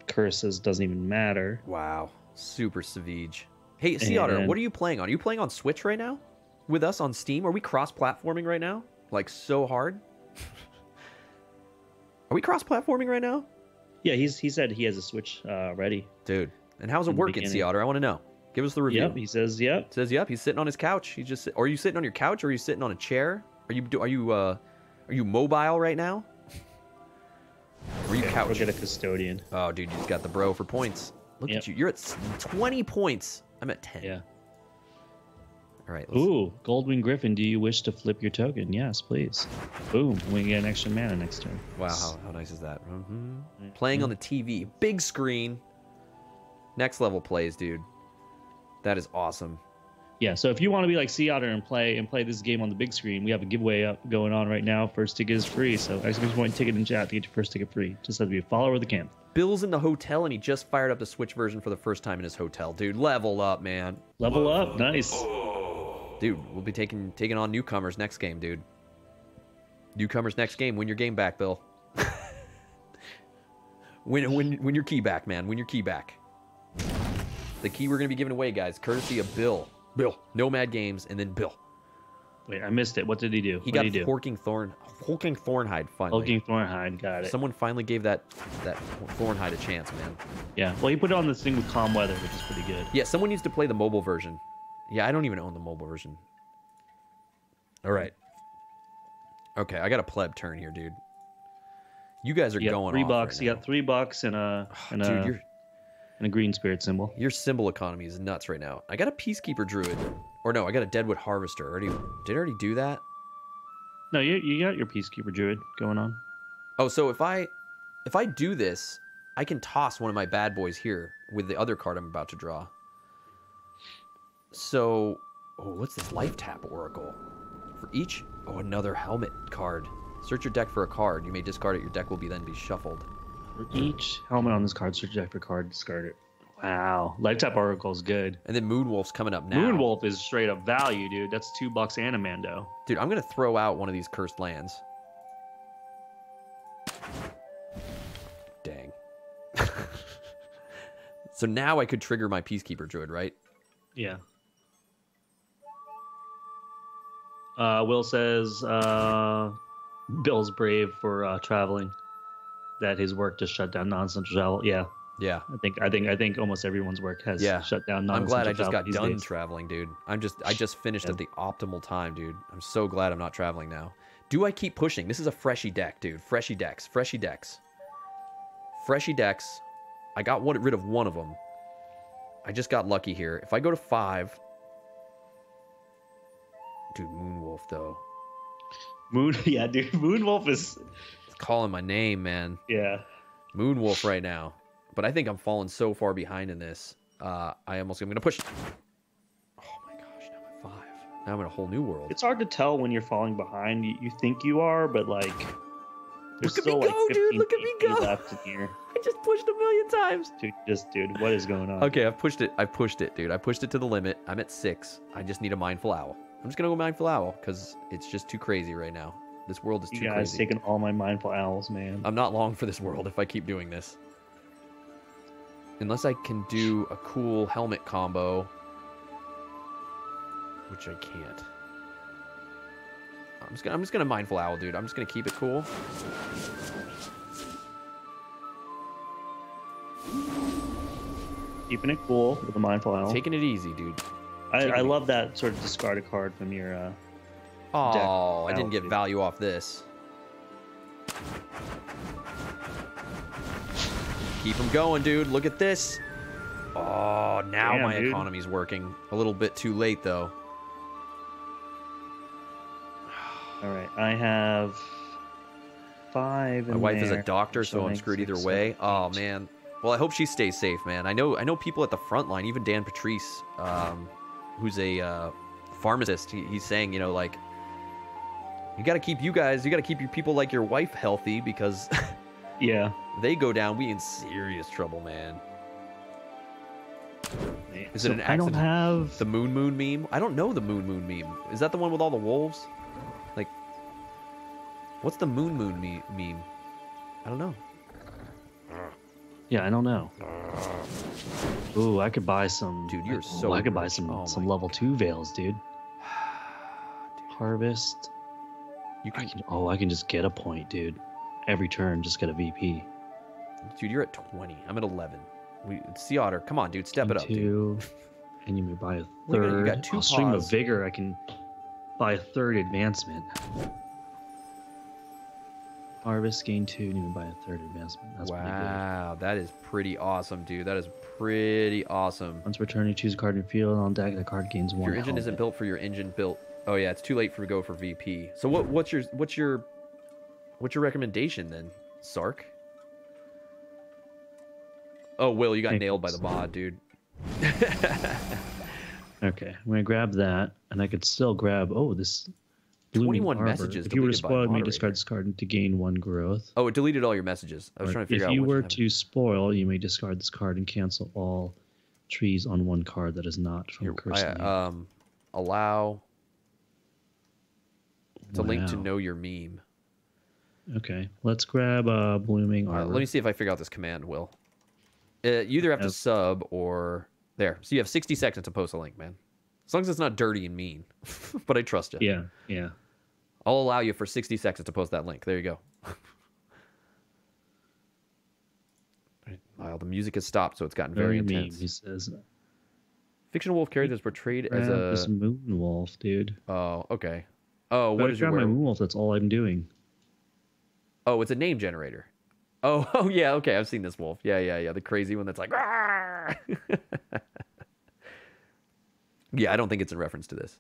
curses doesn't even matter. Wow. Super savage. Hey, Sea Otter, what are you playing on? Are you playing on Switch right now? With us on Steam? Are we cross-platforming right now? Like, so hard? Are we cross-platforming right now? Yeah, he's he said he has a Switch uh, ready. Dude. And how's it working, Sea Otter? I want to know. Give us the review. Yep, he says yep. Says yep. He's sitting on his couch. He's just. Are you sitting on your couch? Or are you sitting on a chair? Are you are you uh, are you mobile right now? Or are you couch? We'll get a custodian. Oh, dude, you just got the bro for points. Look yep. at you. You're at twenty points. I'm at ten. Yeah. All right. Let's... Ooh, Goldwing Griffin, do you wish to flip your token? Yes, please. Boom, we get an extra mana next turn. Wow, how, how nice is that? Mm-hmm. Playing on the T V, big screen. Next level plays, dude. That is awesome. Yeah, so if you want to be like Sea Otter and play and play this game on the big screen, we have a giveaway up going on right now. First ticket is free, so exclamation point ticket in chat to get your first ticket free. Just have to be a follower of the camp. Bill's in the hotel, and he just fired up the Switch version for the first time in his hotel. Dude, level up, man. Level up, nice. Dude, we'll be taking taking on newcomers next game, dude. Newcomers next game, win your game back, Bill. win, win, win your key back, man. Win your key back. The key we're going to be giving away, guys, courtesy of Bill. Bill. Nomad Games, and then Bill. Wait, I missed it. What did he do? He what got Forking Thorn, Forking Thornhide finally. Forking Thornhide, got it. Someone finally gave that that Thornhide a chance, man. Yeah, well, he put it on this thing with Calm Weather, which is pretty good. Yeah, someone needs to play the mobile version. Yeah, I don't even own the mobile version. All right. Okay, I got a pleb turn here, dude. You guys are you going three off bucks. Right you now. got three bucks and a... And dude, a... you're... And a green spirit symbol. Your symbol economy is nuts right now. I got a Peacekeeper Druid. Or no, I got a Deadwood Harvester. Already, did I already do that? No, you, you got your Peacekeeper Druid going on. Oh, so if I if I do this, I can toss one of my bad boys here with the other card I'm about to draw. So, oh, what's this Life Tap Oracle? For each, oh, another Helmet card. Search your deck for a card. You may discard it. Your deck will be then be shuffled. For each helmet on this card, search deck for card, discard it. Wow. Life Tap Oracle is good. And then Moonwolf's coming up now. Moonwolf is straight up value, dude. That's two bucks and a Mando. Dude, I'm going to throw out one of these cursed lands. Dang. So now I could trigger my Peacekeeper Druid, right? Yeah. Uh, Will says, uh, Bill's brave for uh, traveling. That his work just shut down non-essential travel. Yeah, yeah. I think I think I think almost everyone's work has yeah. shut down non-essential travel. I'm glad I just got done days. traveling, dude. I'm just I just finished yeah. at the optimal time, dude. I'm so glad I'm not traveling now. Do I keep pushing? This is a freshie deck, dude. Freshie decks, freshie decks, freshie decks. I got one, rid of one of them. I just got lucky here. If I go to five, dude, Moonwolf though. Moon, yeah, dude. Moonwolf is. Calling my name, man. Yeah, Moonwolf right now, but I think I'm falling so far behind in this. Uh, I almost I'm gonna push. Oh my gosh, now I'm at five. Now I'm in a whole new world. It's hard to tell when you're falling behind. You, you think you are, but like, there's look still at me go, like dude. Look at me go. Left in here. I just pushed a million times. Dude, just dude, what is going on? Okay, I've pushed it. I pushed it, dude. I pushed it to the limit. I'm at six. I just need a mindful owl. I'm just gonna go mindful owl because it's just too crazy right now. This world is too crazy. You guys taking all my mindful owls, man. I'm not long for this world if I keep doing this. Unless I can do a cool helmet combo. Which I can't. I'm just gonna, I'm just gonna mindful owl, dude. I'm just gonna keep it cool. Keeping it cool with a mindful owl. Taking it easy, dude. I, I love that sort of discard a card from your... Uh... Oh, I didn't get value off this. Keep them going, dude. Look at this. Oh, now my economy's working. A little bit too late, though. All right, I have five. My wife is a doctor, so I'm screwed either way. Oh man. Well, I hope she stays safe, man. I know. I know people at the front line, even Dan Patrice, um, who's a uh, pharmacist. He, he's saying, you know, like. You got to keep you guys, you got to keep your people like your wife healthy because yeah, they go down. We in serious trouble, man. man. Is so it an accident? I don't have the moon moon meme. I don't know the moon moon meme. Is that the one with all the wolves? Like, what's the moon moon me meme? I don't know. Yeah, I don't know. Ooh, I could buy some. Dude, you're I, so. I could rich. buy some oh some level God. two veils, dude. dude. Harvest. You can, I can, oh, I can just get a point, dude. Every turn, just get a V P. Dude, you're at twenty. I'm at eleven. We Sea Otter, come on, dude. Step it up, two, dude. And you may buy a third. At, you got two I'll paws. Stream of Vigor. I can buy a third advancement. Harvest, gain two, and even by a third advancement. That's wow, that is pretty awesome, dude. That is pretty awesome. Once per turn, you choose a card in field. On deck, the card gains one. If your engine isn't built for your engine built. Oh yeah, it's too late for go for V P. So what? What's your what's your what's your recommendation then, Sark? Oh, Will, you got Thank nailed by the mod, dude. Okay, I'm gonna grab that, and I could still grab. Oh, this. twenty-one messages. If you were to spoil me, discard this card to gain one growth. Oh, it deleted all your messages. I was or trying to figure out. If you out were to spoil, you may discard this card and cancel all trees on one card that is not from Curse. Um, allow. It's wow. a link to know your meme. Okay, let's grab uh, Blooming Arbor. Uh, let me see if I figure out this command, Will. Uh, you either have yep. to sub or there. So you have sixty seconds to post a link, man. As long as it's not dirty and mean, but I trust you. Yeah, yeah. I'll allow you for sixty seconds to post that link. There you go. All right, Lyle, the music has stopped, so it's gotten very, very intense. Mean, he says, "Fictional wolf character is portrayed as a this moon wolf, dude." Oh, okay. Oh, but what I is your my moon wolf? That's all I'm doing. Oh, it's a name generator. Oh, oh yeah, okay. I've seen this wolf. Yeah, yeah, yeah. The crazy one that's like. Yeah, I don't think it's in reference to this.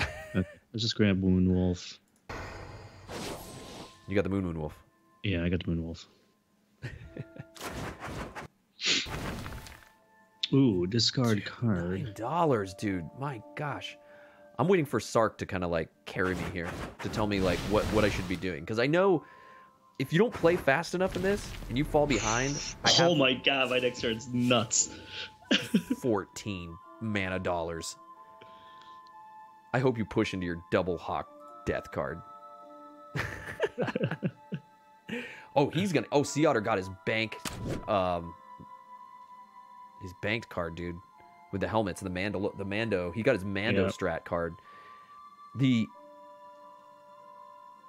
Okay, let's just grab Moon Wolf. You got the Moon Moon Wolf. Yeah, I got the Moon Wolf. Ooh, discard dude, card. nine dollars, dude. My gosh. I'm waiting for Sark to kind of like carry me here to tell me like what, what I should be doing. Because I know if you don't play fast enough in this and you fall behind. I have oh my god, my next turn's nuts. fourteen. Mana dollars. I hope you push into your double hawk death card. Oh, he's gonna. Oh, Sea Otter got his bank, um, his banked card, dude, with the helmets and the Mando. The Mando. He got his Mando yep. strat card. The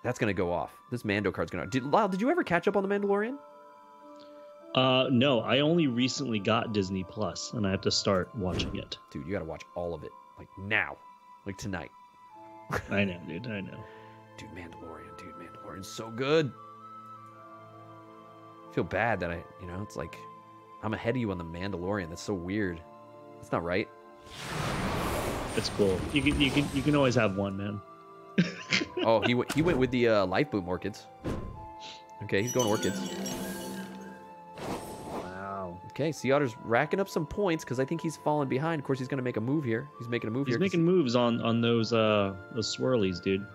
that's gonna go off. This Mando card's gonna. Did Lyle? Did you ever catch up on the Mandalorian? Uh, no, I only recently got Disney Plus, and I have to start watching it. Dude, you gotta watch all of it, like now, like tonight. I know, dude, I know. Dude, Mandalorian, dude, Mandalorian's so good. I feel bad that I, you know, it's like, I'm ahead of you on the Mandalorian, that's so weird. That's not right. It's cool. You can, you can, you can always have one, man. Oh, he, he went with the uh, Life Boom Orchids. Okay, he's going Orchids. Okay, Sea Otter's racking up some points because I think he's fallen behind. Of course, he's going to make a move here. He's making a move he's here. He's making moves on, on those uh those swirlies, dude.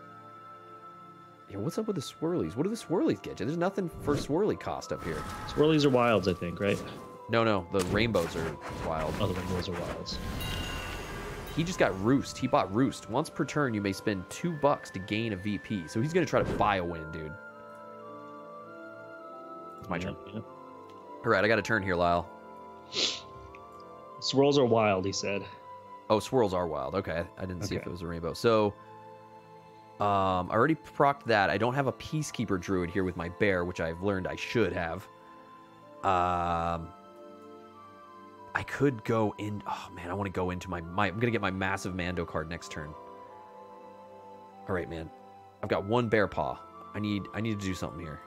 Yeah, what's up with the swirlies? What do the swirlies get you? There's nothing for swirly cost up here. Swirlies are wilds, I think, right? No, no, the rainbows are wild. Oh, the rainbows are wilds. He just got Roost. He bought Roost. Once per turn, you may spend two bucks to gain a V P. So he's going to try to buy a win, dude. It's my yeah, turn. Yeah. All right, I got a turn here, Lyle. Swirls are wild, he said. Oh, swirls are wild. Okay, I didn't see okay. if it was a rainbow. So, um, I already procced that. I don't have a Peacekeeper Druid here with my bear, which I've learned I should have. Um, I could go in. Oh man, I want to go into my, my. I'm gonna get my massive Mando card next turn. All right, man. I've got one bear paw. I need. I need to do something here.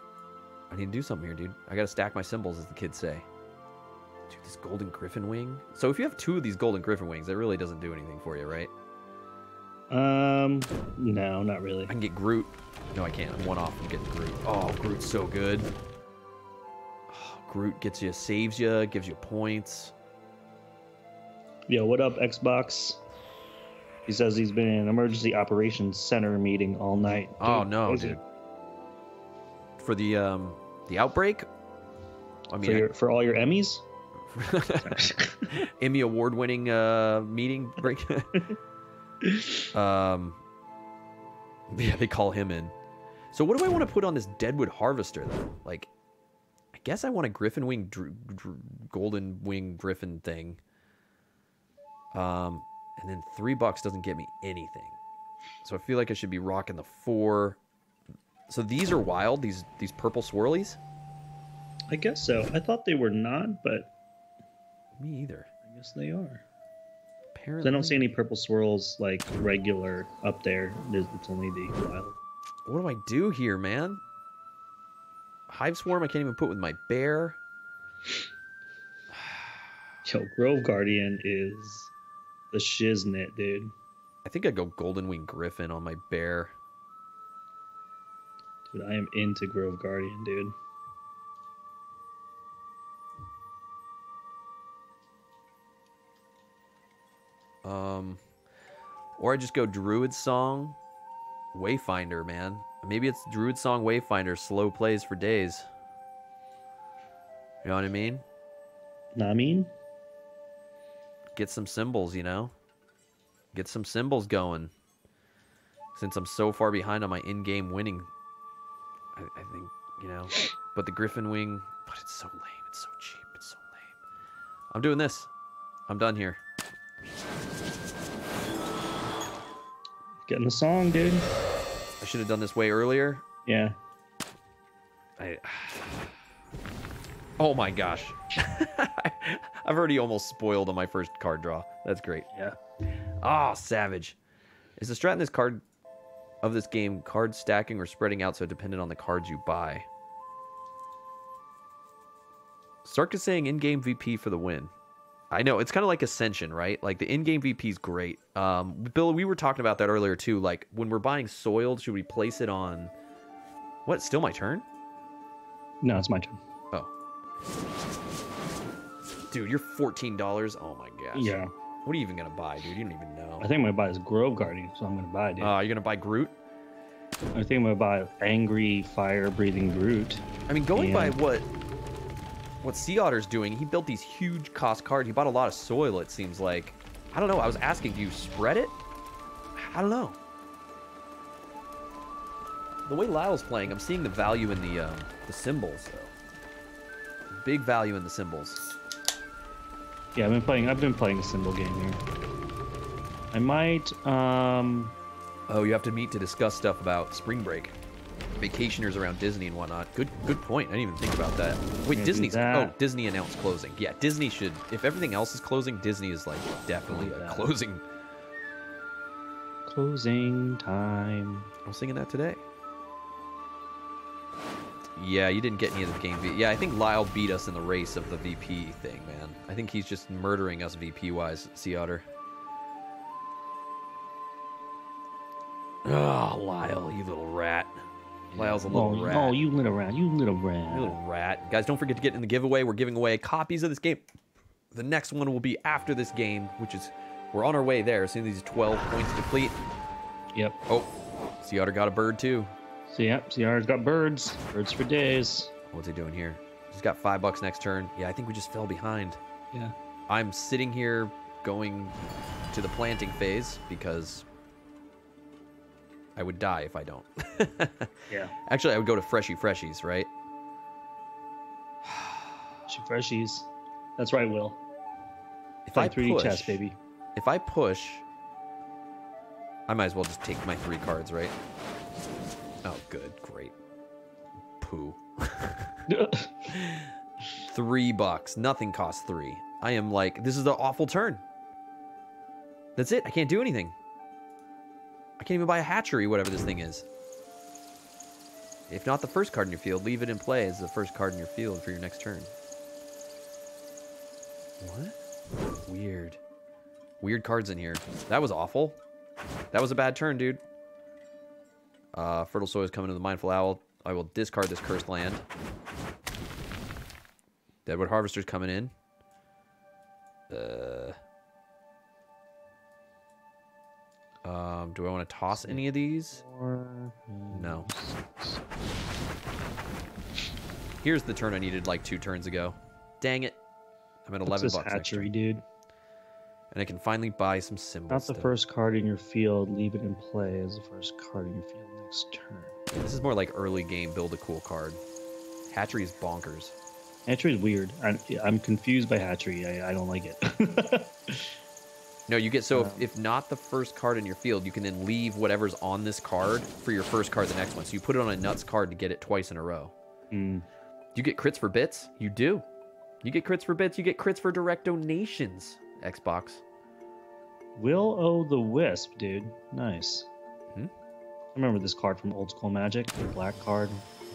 I need to do something here, dude. I gotta stack my symbols, as the kids say. Dude, this golden griffin wing. So if you have two of these golden griffin wings, that really doesn't do anything for you, right? Um, no, not really. I can get Groot. No, I can't. I'm one off from getting Groot. Oh, Groot's so good. Oh, Groot gets you, saves you, gives you points. Yo, what up, Xbox? He says he's been in an emergency operations center meeting all night. Dude, oh no, dude. It? For the um the outbreak, I mean for, your, I, for all your Emmys, Emmy award winning uh meeting break. um, yeah, they call him in. So what do I want to put on this Deadwood Harvester though? Like, I guess I want a Griffin wing, dr dr golden wing Griffin thing. Um, and then three bucks doesn't get me anything, so I feel like I should be rocking the four. So these are wild, these these purple swirlies? I guess so. I thought they were not, but... Me either. I guess they are. Apparently. I don't see any purple swirls, like, regular up there. It's only the wild. What do I do here, man? Hive Swarm I can't even put with my bear. Yo, Grove Guardian is the shiznit, dude. I think I'd go Golden Wing Griffin on my bear. Dude, I am into Grove Guardian, dude. Um, or I just go Druid Song, Wayfinder, man. Maybe it's Druid Song, Wayfinder, slow plays for days. You know what I mean? Know what I mean? Get some symbols, you know? Get some symbols going. Since I'm so far behind on my in-game winning, I, I think, you know. But the Griffin Wing, but it's so lame. It's so cheap. It's so lame. I'm doing this. I'm done here. Getting the song, dude. I should have done this way earlier. Yeah. I... Oh my gosh. I've already almost spoiled on my first card draw. That's great. Yeah. Ah, oh, savage. Is the strat in this card of this game card stacking or spreading out so dependent on the cards you buy? Sark is saying in-game V P for the win. I know, it's kind of like Ascension, right? Like, the in-game V P is great. Um, Bill, we were talking about that earlier, too. Like, when we're buying Soiled, should we place it on... What, still my turn? No, it's my turn. Oh. Dude, you're fourteen dollars? Oh, my gosh. Yeah. What are you even going to buy, dude? You don't even know. I think I'm going to buy this Grove Guardian, so I'm going to buy, dude. Uh, you're going to buy Groot? I think I'm going to buy Angry Fire-Breathing Groot. I mean, going and... by what... what Sea Otter's doing, he built these huge cost cards. He bought a lot of soil, it seems like. I don't know. I was asking, do you spread it? I don't know. The way Lyle's playing, I'm seeing the value in the um, the symbols, though. Big value in the symbols. Yeah, I've been playing. I've been playing a symbol game here. I might. Um... Oh, you have to meet to discuss stuff about spring break. Vacationers around Disney and whatnot. Good, good point. I didn't even think about that. Wait, Disney's that. Oh, Disney announced closing. Yeah, Disney should. If everything else is closing, Disney is like definitely a closing. Closing time. I was singing that today. Yeah, you didn't get any of the game. Yeah, I think Lyle beat us in the race of the V P thing, man. I think he's just murdering us V P wise, Sea Otter. Oh, Lyle, you little rat. Lyle's a little oh, rat. Oh, you little rat. You little rat. You little rat. Guys, don't forget to get in the giveaway. We're giving away copies of this game. The next one will be after this game, which is... We're on our way there. As soon as these twelve points deplete. Yep. Oh, Sea Otter got a bird, too. So, yep, Sea Otter's got birds. Birds for days. What's he doing here? He's got five bucks next turn. Yeah, I think we just fell behind. Yeah. I'm sitting here going to the planting phase because... I would die if I don't. Yeah. Actually, I would go to Freshie Freshies, right? Freshie Freshies. That's right, Will. If I three D push, chess, baby. If I push, I might as well just take my three cards, right? Oh, good. Great. Poo. Three bucks. Nothing costs three. I am like, this is the awful turn. That's it. I can't do anything. I can't even buy a hatchery, whatever this thing is. If not the first card in your field, leave it in play as the first card in your field for your next turn. What? Weird. Weird cards in here. That was awful. That was a bad turn, dude. Uh, Fertile Soil is coming to the Mindful Owl. I will discard this cursed land. Deadwood Harvester's coming in. Uh... Um, do I want to toss any of these? No. Here's the turn I needed like two turns ago. Dang it. I'm at eleven bucks. What's this hatchery, dude? And I can finally buy some symbols. Not the first card in your field. Leave it in play as the first card in your field next turn. Yeah, this is more like early game build a cool card. Hatchery is bonkers. Hatchery is weird. I'm, I'm confused by hatchery. I, I don't like it. No, you get, so if, if not the first card in your field, you can then leave whatever's on this card for your first card the next one. So you put it on a nuts card to get it twice in a row. Mm. You get crits for bits? You do. You get crits for bits. You get crits for direct donations, Xbox. Will-o'-the-Wisp, dude. Nice. Hmm? I remember this card from old school Magic, the black card.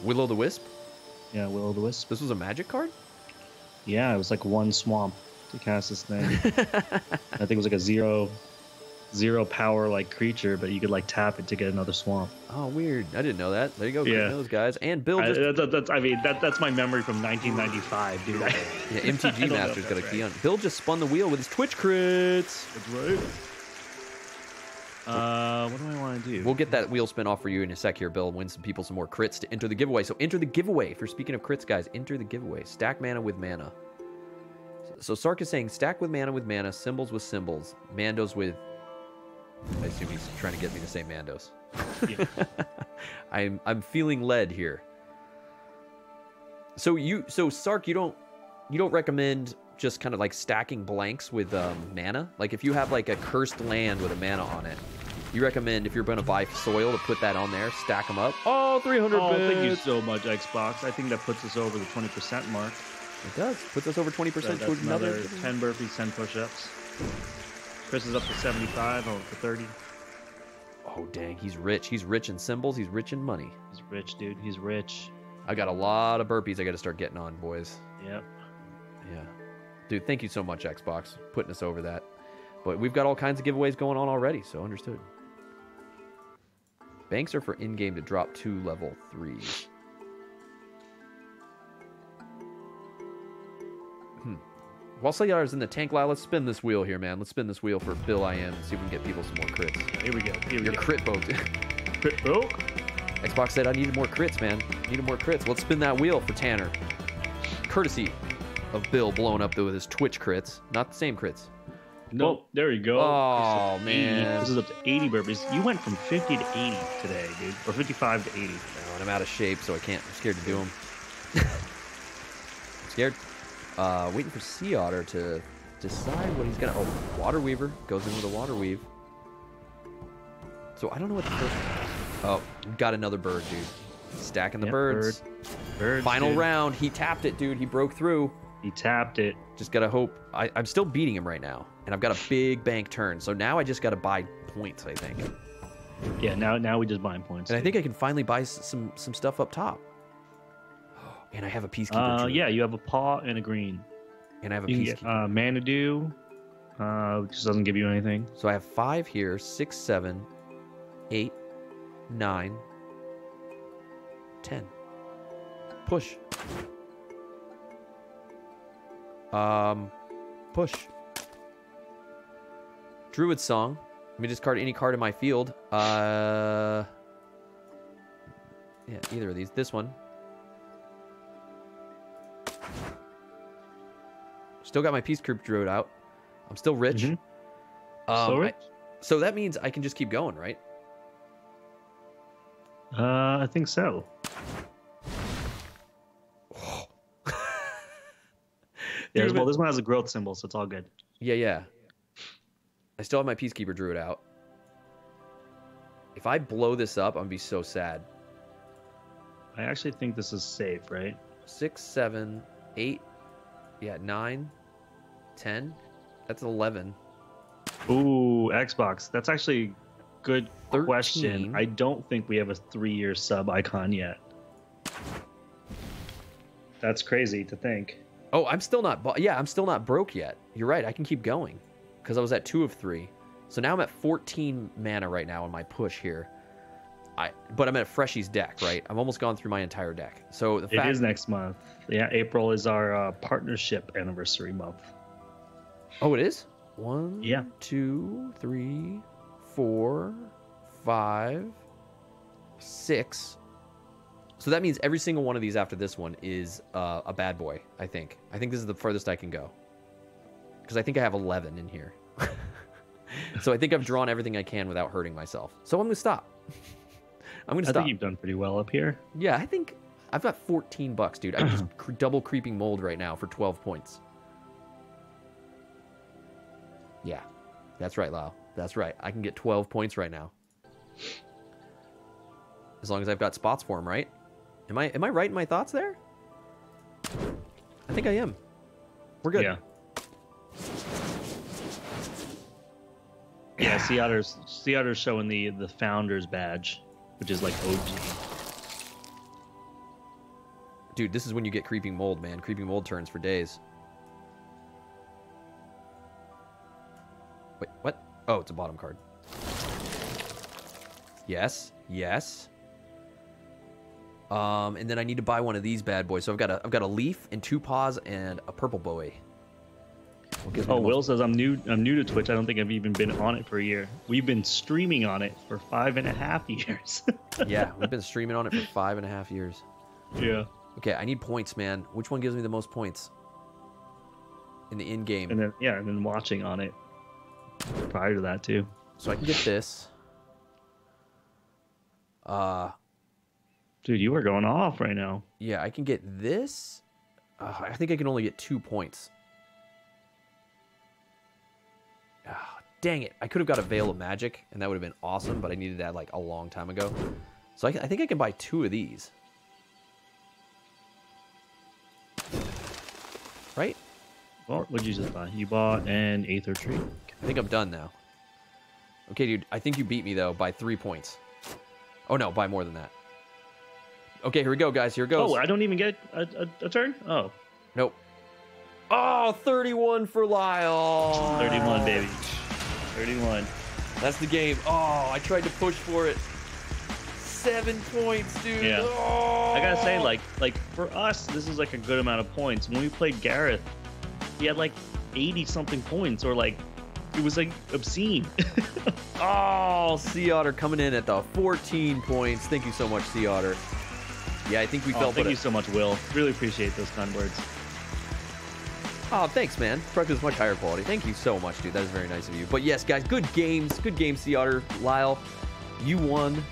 Will-o'-the-Wisp? Yeah, Will-o'-the-Wisp. This was a Magic card? Yeah, it was like one swamp to cast this thing. I think it was like a zero, zero power like creature, but you could like tap it to get another swamp. Oh, weird! I didn't know that. There you go, yeah. Great nose, guys. And Bill, just... I, that, that's, I mean, that, that's my memory from nineteen ninety-five, dude. Yeah, M T G Masters got a key on. Bill just spun the wheel with his Twitch crits. That's right. Uh, what do I want to do? We'll get that wheel spin off for you in a sec here, Bill. Win some people some more crits to enter the giveaway. So enter the giveaway. If you're speaking of crits, guys, enter the giveaway. Stack mana with mana. So Sark is saying stack with mana with mana, symbols with symbols, Mandos with... I assume he's trying to get me to say Mandos. Yeah. I'm I'm feeling led here. So you so Sark, you don't you don't recommend just kind of like stacking blanks with um, mana? Like if you have like a cursed land with a mana on it, you recommend if you're going to buy soil to put that on there, stack them up. Oh, three hundred oh, bits. Thank you so much, Xbox. I think that puts us over the twenty percent mark. It does. Puts us over twenty percent. So that's another, another ten burpees, ten push-ups. Chris is up to seventy-five. I'm up to thirty. Oh, dang. He's rich. He's rich in symbols. He's rich in money. He's rich, dude. He's rich. I got a lot of burpees I got to start getting on, boys. Yep. Yeah. Dude, thank you so much, Xbox, putting us over that. But we've got all kinds of giveaways going on already, so understood. Banks are for in-game to drop to level three. Hmm. While Sea Otter's in the tank, Lyle, let's spin this wheel here, man. Let's spin this wheel for Bill I M and see if we can get people some more crits. Here we go. Here we Your go. Crit boat. Crit boat? Xbox said, I needed more crits, man. Needed more crits. Let's spin that wheel for Tanner. Courtesy of Bill blowing up with his Twitch crits. Not the same crits. No, nope. There you go. Oh, man. This is up to eighty burpees. You went from fifty to eighty today, dude. Or fifty-five to eighty. Oh, and I'm out of shape, so I can't. I'm scared to do them. I'm scared. Uh, waiting for Sea Otter to decide what he's going to... Oh, Water Weaver goes in with a Water Weave. So I don't know what the first... Oh, got another bird, dude. Stacking the yep, birds. Bird. Birds, Final dude. round. He tapped it, dude. He broke through. He tapped it. Just got to hope. I, I'm still beating him right now, and I've got a big bank turn. So now I just got to buy points, I think. Yeah, now now we just buying points. And dude, I think I can finally buy some, some stuff up top. And I have a Peacekeeper. Uh, yeah, you have a paw and a green. And I have a you Peacekeeper. Get, uh, Manadu, uh, which doesn't give you anything. So I have five here, six, seven, eight, nine, ten. Push. Um, push. Druid Song. Let me discard any card in my field. Uh, yeah, either of these. This one. Still got my Peacekeeper Druid out. I'm still rich. Mm-hmm. um, so, rich? I, so that means I can just keep going, right? Uh, I think so. Yeah, well, this one has a growth symbol, so it's all good. Yeah, yeah. I still have my Peacekeeper Druid out. If I blow this up, I'm gonna be so sad. I actually think this is safe, right? Six, seven, eight, yeah, nine, ten. That's eleven. Ooh, Xbox. That's actually a good thirteen. Question. I don't think we have a three-year sub icon yet. That's crazy to think. Oh, I'm still not... Yeah, I'm still not broke yet. You're right. I can keep going because I was at two of three. So now I'm at fourteen mana right now on my push here. I But I'm at Freshie's deck, right? I've almost gone through my entire deck. So the fact It is next month. Yeah, April is our uh, partnership anniversary month. Oh, it is? One, yeah. two, three, four, five, six... So that means every single one of these after this one is uh, a bad boy, I think. I think this is the furthest I can go. Because I think I have eleven in here. So I think I've drawn everything I can without hurting myself. So I'm going to stop. I'm going to stop. I think you've done pretty well up here. Yeah, I think I've got fourteen bucks, dude. I'm just cr double creeping mold right now for twelve points. Yeah, that's right, Lyle. That's right. I can get twelve points right now. As long as I've got spots for him, right? Am I am I right in my thoughts there? I think I am. We're good. Yeah. Yeah. Sea Otter's Sea Otter's showing the the founder's badge, which is like O G. Dude, this is when you get Creeping Mold, man. Creeping Mold turns for days. Wait, what? Oh, it's a bottom card. Yes. Yes. Um, and then I need to buy one of these bad boys. So I've got a I've got a leaf and two paws and a purple boy. Oh, Will says I'm new. I'm new to Twitch. I don't think I've even been on it for a year. We've been streaming on it for five and a half years. Yeah, we've been streaming on it for five and a half years. Yeah. Okay, I need points, man. Which one gives me the most points in the end game? And then yeah, I've been watching on it prior to that too. So I can get this. Uh, dude, you are going off right now. Yeah, I can get this. Uh, I think I can only get two points. Dang it, I could have got a Veil of Magic, and that would have been awesome, but I needed that, like, a long time ago. So I, I think I can buy two of these. Right? Well, what did you just buy? You bought an Aether Tree. I think I'm done now. Okay, dude, I think you beat me, though, by three points. Oh, no, by more than that. Okay, here we go, guys. Here it goes. Oh, I don't even get a, a, a turn? Oh. Nope. Oh, thirty-one for Lyle. thirty-one, baby. thirty-one. That's the game. Oh, I tried to push for it. Seven points, dude. Yeah. Oh. I gotta say, like, like for us, this is like a good amount of points. When we played Gareth, he had like eighty something points, or like it was like obscene. Oh, Sea Otter coming in at the fourteen points. Thank you so much, Sea Otter. Yeah, I think we oh, felt. Thank you so much, Will. Really appreciate those kind words. Oh, thanks, man. Product is much higher quality. Thank you so much, dude. That is very nice of you. But yes, guys, good games. Good games, Sea Otter. Lyle, you won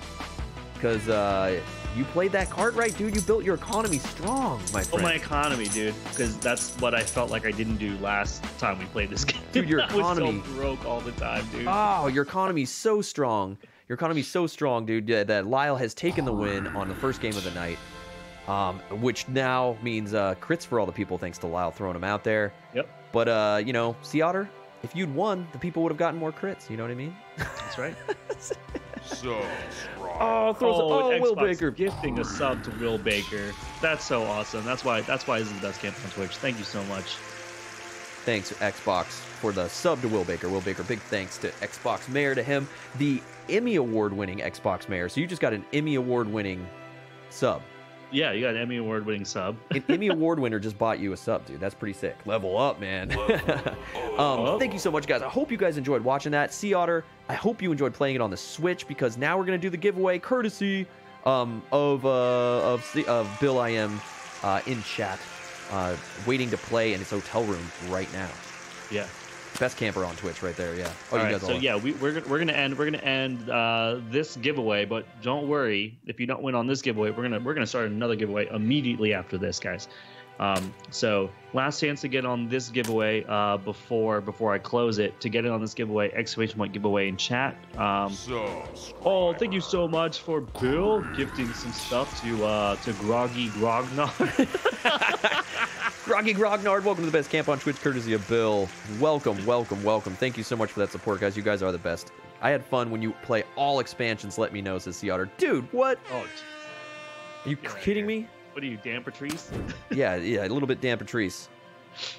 because uh, you played that card right, dude. You built your economy strong, my friend. Oh, my economy, dude, because that's what I felt like I didn't do last time we played this game. Dude, your economy. I was so broke all the time, dude. Oh, your economy's so strong. Your economy's so strong, dude, that Lyle has taken the win on the first game of the night. Um, which now means uh, crits for all the people, thanks to Lyle throwing them out there. Yep. But, uh, you know, Sea Otter, if you'd won, the people would have gotten more crits. You know what I mean? That's right. So strong. Oh, throws oh, oh Will Baker. Gifting a sub to Will Baker. That's so awesome. That's why That's why this is the best camp on Twitch. Thank you so much. Thanks, Xbox, for the sub to Will Baker. Will Baker, big thanks to Xbox Mayor, to him, the Emmy Award-winning Xbox Mayor. So you just got an Emmy Award-winning sub. Yeah, you got an Emmy Award-winning sub. An Emmy Award winner just bought you a sub, dude. That's pretty sick. Level up, man. um, thank you so much, guys. I hope you guys enjoyed watching that. Sea Otter, I hope you enjoyed playing it on the Switch, because now we're going to do the giveaway courtesy um, of, uh, of of Bill I M uh, in chat, uh, waiting to play in his hotel room right now. Yeah. Best camper on Twitch right there, yeah. Oh, all you guys right, all so, yeah, we, we're, we're going to end, we're gonna end uh, this giveaway, but don't worry. If you don't win on this giveaway, we're going we're gonna start another giveaway immediately after this, guys. Um, so last chance to get on this giveaway uh, before before I close it. To get in on this giveaway, exclamation point giveaway in chat. Um, so oh, thank you so much for Bill gifting some stuff to uh, to Groggy Grognard. Groggy Grognard, welcome to the best camp on Twitch, courtesy of Bill. Welcome, welcome, welcome. Thank you so much for that support, guys. You guys are the best. I had fun when you play all expansions. Let me know, says Sea Otter. Dude, what? Oh, geez. Are you yeah, kidding me? What are you, Dan Patrice? yeah, yeah, a little bit Dan Patrice.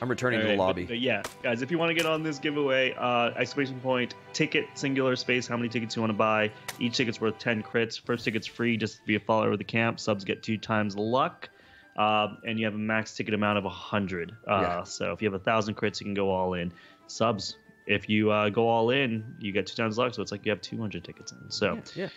I'm returning right, to the lobby. But, but yeah, guys, if you want to get on this giveaway, uh, exclamation point, ticket, singular space, how many tickets you want to buy. Each ticket's worth ten crits. First ticket's free just to be a follower of the camp. Subs get two times luck. Uh, and you have a max ticket amount of one hundred. Uh, yeah. So if you have one thousand crits, you can go all in. Subs, if you uh, go all in, you get two times luck. So it's like you have two hundred tickets in. So yeah, yeah.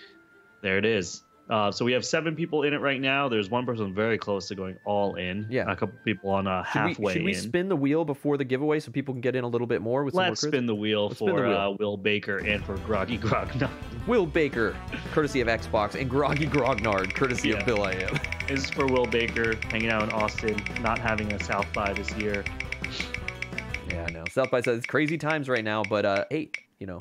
There it is. Uh, so we have seven people in it right now. There's one person very close to going all in. Yeah, a couple people on uh, halfway in. Should we, should we in. spin the wheel before the giveaway so people can get in a little bit more? With Let's some more spin the wheel Let's for the wheel. Uh, Will Baker and for Groggy Grognard. Will Baker, courtesy of Xbox, and Groggy Grognard, courtesy yeah. of Bill I M. This is for Will Baker, hanging out in Austin, not having a South by this year. Yeah, I know. South by says it's crazy times right now, but uh, hey, you know.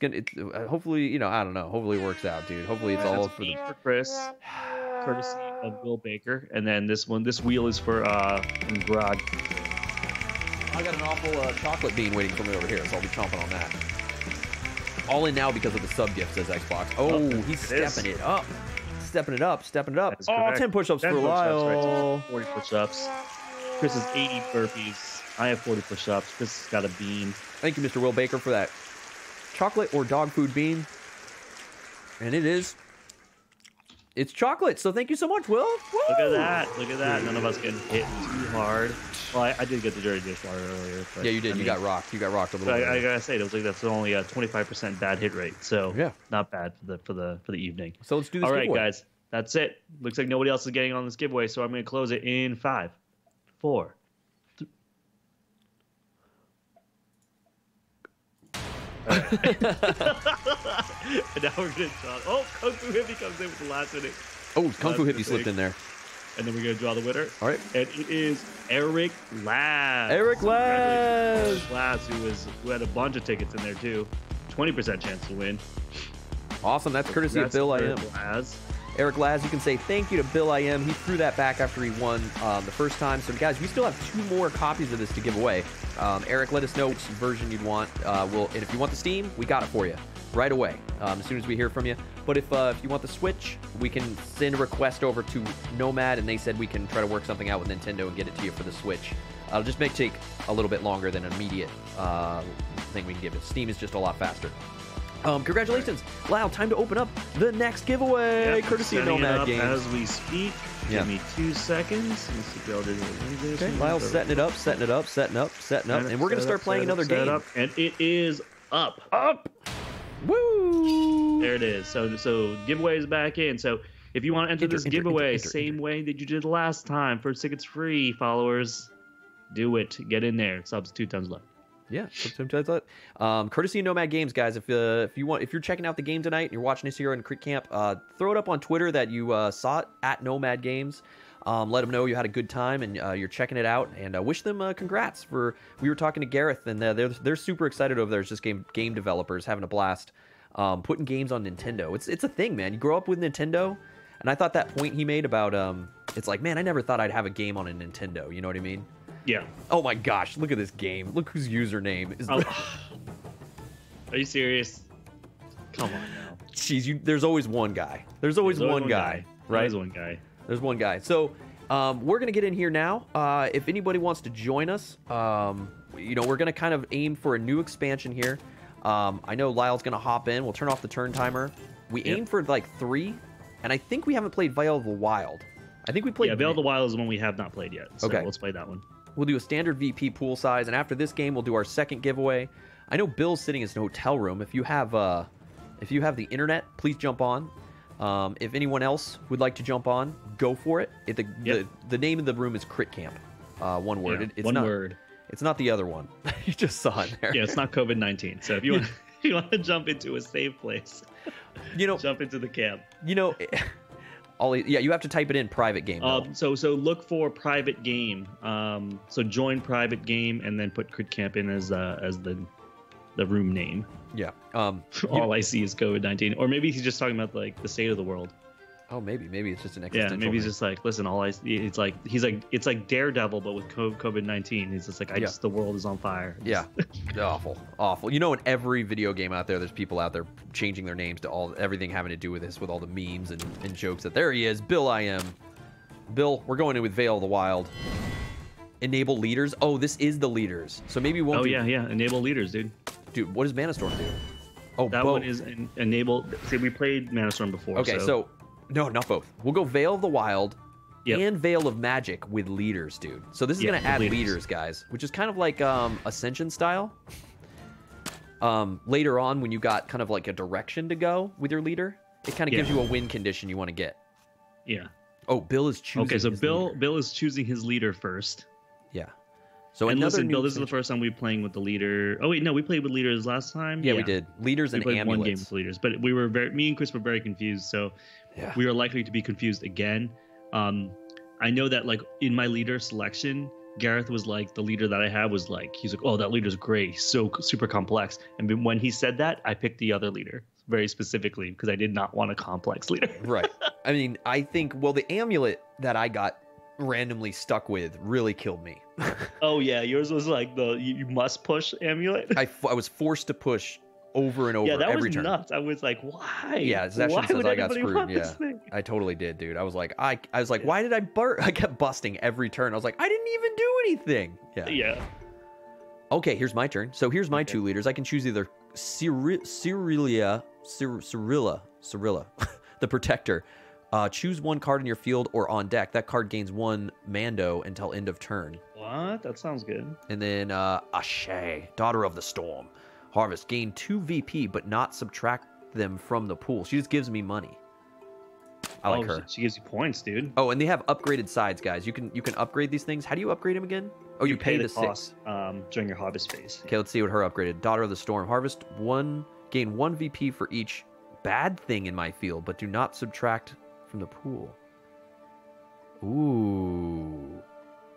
Gonna, it's, uh, hopefully, you know, I don't know. Hopefully it works out, dude. Hopefully it's all for, the... for Chris, courtesy of Will Baker. And then this one, this wheel is for uh, Grog. I got an awful uh, chocolate bean waiting for me over here, so I'll be chomping on that. All in now because of the sub gift, says Xbox. Oh, oh he's stepping it up. stepping it up, stepping it up. Oh, correct. ten push-ups for Lyle. Right? forty push-ups. Chris is eighty burpees. I have forty push-ups. Chris has got a bean. Thank you, Mister Will Baker, for that chocolate or dog food bean. And it is. It's chocolate, so thank you so much, Will. Woo! Look at that. Look at that. None of us getting hit too hard. Well, I, I did get the dirty dishwater earlier. But, yeah, you did. I you mean, got rocked. You got rocked a little bit. I, I got to say, it was like that's only a twenty-five percent bad hit rate. So yeah, not bad for the, for the, for the evening. So let's do this All giveaway. Right, guys. That's it. Looks like nobody else is getting on this giveaway, so I'm going to close it in five, four. Right. And now we're gonna draw. Oh, Kung Fu Hippie comes in with the last minute. Oh, Kung Fu Hippie slipped in there. And then we're gonna draw the winner. All right. And it is Eric Laz. Eric Laz. Eric Laz, who was who had a bunch of tickets in there too. Twenty percent chance to win. Awesome. That's courtesy That's of Bill I M. Laz. Eric Laz, you can say thank you to Bill I M. He threw that back after he won um, the first time. So, guys, we still have two more copies of this to give away. Um, Eric, let us know which version you'd want. Uh, we'll, and if you want the Steam, we got it for you right away um, as soon as we hear from you. But if, uh, if you want the Switch, we can send a request over to Nomad, and they said we can try to work something out with Nintendo and get it to you for the Switch. Uh, it'll just may take a little bit longer than an immediate uh, thing we can give it. Steam is just a lot faster. Um, congratulations, right. Lyle, time to open up the next giveaway, yeah, courtesy of Nomad Games. As we speak, yeah. Give me two seconds. Let's see, okay. Lyle's setting it up, setting it up, setting up, setting up, and we're going to start up, playing another up, game. Up. And it is up. Up! Woo! There it is. So, so giveaway is back in. So if you want to enter, enter this enter, giveaway, enter, enter, same enter. way that you did last time, first tickets free, followers, do it. Get in there. Subs two times left. Yeah, um, courtesy of Nomad Games, guys. If uh, if you want, if you're checking out the game tonight and you're watching us here in Crit Camp, uh, throw it up on Twitter that you uh, saw it at Nomad Games. Um, let them know you had a good time and uh, you're checking it out, and uh, wish them uh, congrats for. We were talking to Gareth, and uh, they're they're super excited over there. It's just game game developers having a blast, um, putting games on Nintendo. It's it's a thing, man. You grow up with Nintendo, and I thought that point he made about um, it's like, man, I never thought I'd have a game on a Nintendo. You know what I mean? Yeah. Oh my gosh, look at this game. Look whose username is. Oh. Are you serious? Come on now. Jeez, you, there's always one guy. There's always, there's always one, one guy, guy. Right? There's one guy. There's one guy. So um, we're going to get in here now. Uh, if anybody wants to join us, um, you know, we're going to kind of aim for a new expansion here. Um, I know Lyle's going to hop in. We'll turn off the turn timer. We yep. aim for like three, and I think we haven't played Veil of the Wild. I think we played... Yeah, Veil of the Wild is one we have not played yet. So okay. Let's play that one. We'll do a standard V P pool size, and after this game, we'll do our second giveaway. I know Bill's sitting in his hotel room. If you have, uh, if you have the internet, please jump on. Um, if anyone else would like to jump on, go for it. It the, yep. the, the name of the room is Crit Camp. Uh, one word. Yeah, it, it's one not, word. It's not the other one. You just saw it there. Yeah, it's not COVID nineteen. So if you want, if you want to jump into a safe place, you know, jump into the camp. You know. All, yeah, you have to type it in private game. Uh, so so look for private game. Um, so join private game and then put Crit Camp in as uh, as the the room name. Yeah. Um, all I see is COVID nineteen. Or maybe he's just talking about like the state of the world. Oh, maybe maybe it's just an existential. Yeah, maybe he's just like, listen, all I see, it's like he's like it's like Daredevil but with COVID nineteen. He's just like, I yeah. just the world is on fire. Yeah. awful, awful. You know, in every video game out there, there's people out there changing their names to all everything having to do with this, with all the memes and, and jokes. That there he is, Bill I M. Bill, we're going in with Veil of the Wild. Enable leaders. Oh, this is the leaders. So maybe we'll. Oh do... yeah, yeah. Enable leaders, dude. Dude, what does Mana Storm do? Oh, that both. one is en enable. See, we played Mana Storm before. Okay, so. so No, not both. We'll go Veil of the Wild yep. and Veil of Magic with leaders, dude. So this is yep, going to add leaders. leaders, guys, which is kind of like um, Ascension style. Um, later on, when you got kind of like a direction to go with your leader, it kind of yeah. gives you a win condition you want to get. Yeah. Oh, Bill is choosing. Okay, so his Bill leader. Bill is choosing his leader first. Yeah. So and another listen, Bill, this is the first time we're playing with the leader. Oh, wait, no, we played with leaders last time. Yeah, yeah. we did. Leaders we and played amulets. one game with leaders, but we were very, me and Chris were very confused, so yeah. we are likely to be confused again. Um, I know that, like, in my leader selection, Gareth was like, the leader that I have was like, he's like, oh, that leader's great, so super complex. And when he said that, I picked the other leader very specifically because I did not want a complex leader. Right. I mean, I think, well, the amulet that I got randomly stuck with really killed me. Oh yeah, yours was like the you must push amulet. I, I was forced to push over and over. Yeah, that every was turn. nuts. I was like, why? Yeah, Zession says I got screwed. Yeah, I totally did, dude. I was like, I, I was like, yeah. why did I bur? I kept busting every turn. I was like, I didn't even do anything. Yeah. Yeah. Okay, here's my turn. So here's my okay. two leaders. I can choose either Cyr Cyrilia, Cyr Cyrilla, Cyrilla, the Protector. Uh, choose one card in your field or on deck. That card gains one Mando until end of turn. What? That sounds good. And then uh, Ashe, Daughter of the Storm. Harvest, gain two V P, but not subtract them from the pool. She just gives me money. I like oh, her. She gives you points, dude. Oh, and they have upgraded sides, guys. You can you can upgrade these things. How do you upgrade them again? Oh, you, you pay, pay the, the cost, six um, during your harvest phase. Okay, let's see what her upgraded. Daughter of the Storm. Harvest one, gain one V P for each bad thing in my field, but do not subtract from the pool. Ooh.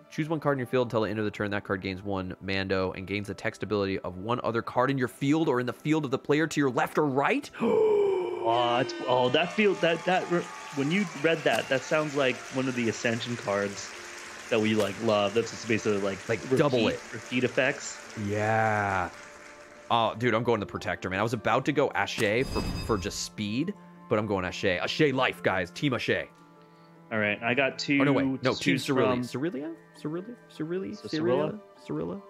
Choose one card in your field until the end of the turn. That card gains one Mando and gains the text ability of one other card in your field or in the field of the player to your left or right. What? Oh, that field, that, that, when you read that, that sounds like one of the Ascension cards that we like love. That's just basically like, like repeat, double it. Repeat effects. Yeah. Oh, dude, I'm going the Protector, man. I was about to go Ashe for, for just speed, but I'm going Ashe. Ashe life, guys. Team Ashe. All right, I got two. Oh, no, wait. No, two Cyrilla. Cyrilla? Cyrilla? Cyrilla? Cyrilla? Cyrilla?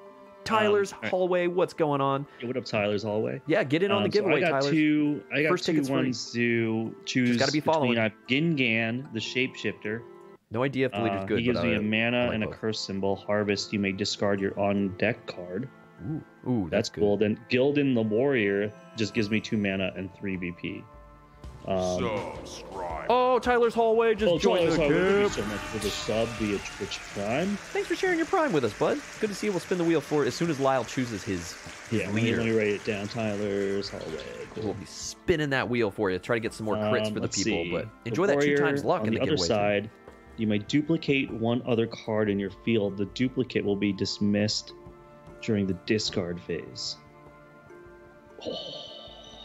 Tyler's um, right. Hallway. What's going on? Hey, what up, Tyler's Hallway? Yeah, get in on um, the giveaway, so I got Tyler's. Two, I got First two ones to choose. Just gotta be following. I've Gingan, the Shapeshifter. No idea if the leader's good. Uh, he gives me a mana and a curse symbol. Harvest, you may discard your on-deck card. Ooh, ooh, that's, that's cool. Then Gildan, the Warrior, just gives me two mana and three V P. Um, subscribe. Oh, Tyler's Hallway just oh, joined Tyler's the Hallway. Thank you so much for the sub via Twitch Prime. Thanks for sharing your Prime with us, bud. Good to see you. We'll spin the wheel for it as soon as Lyle chooses his, his yeah, leader. Let me write it down. Tyler's Hallway. Cool. We'll be spinning that wheel for you. Try to get some more crits um, for the people. See. But enjoy the warrior, that two times luck on in the, the other giveaway. Side. You may duplicate one other card in your field. The duplicate will be dismissed during the discard phase. Oh.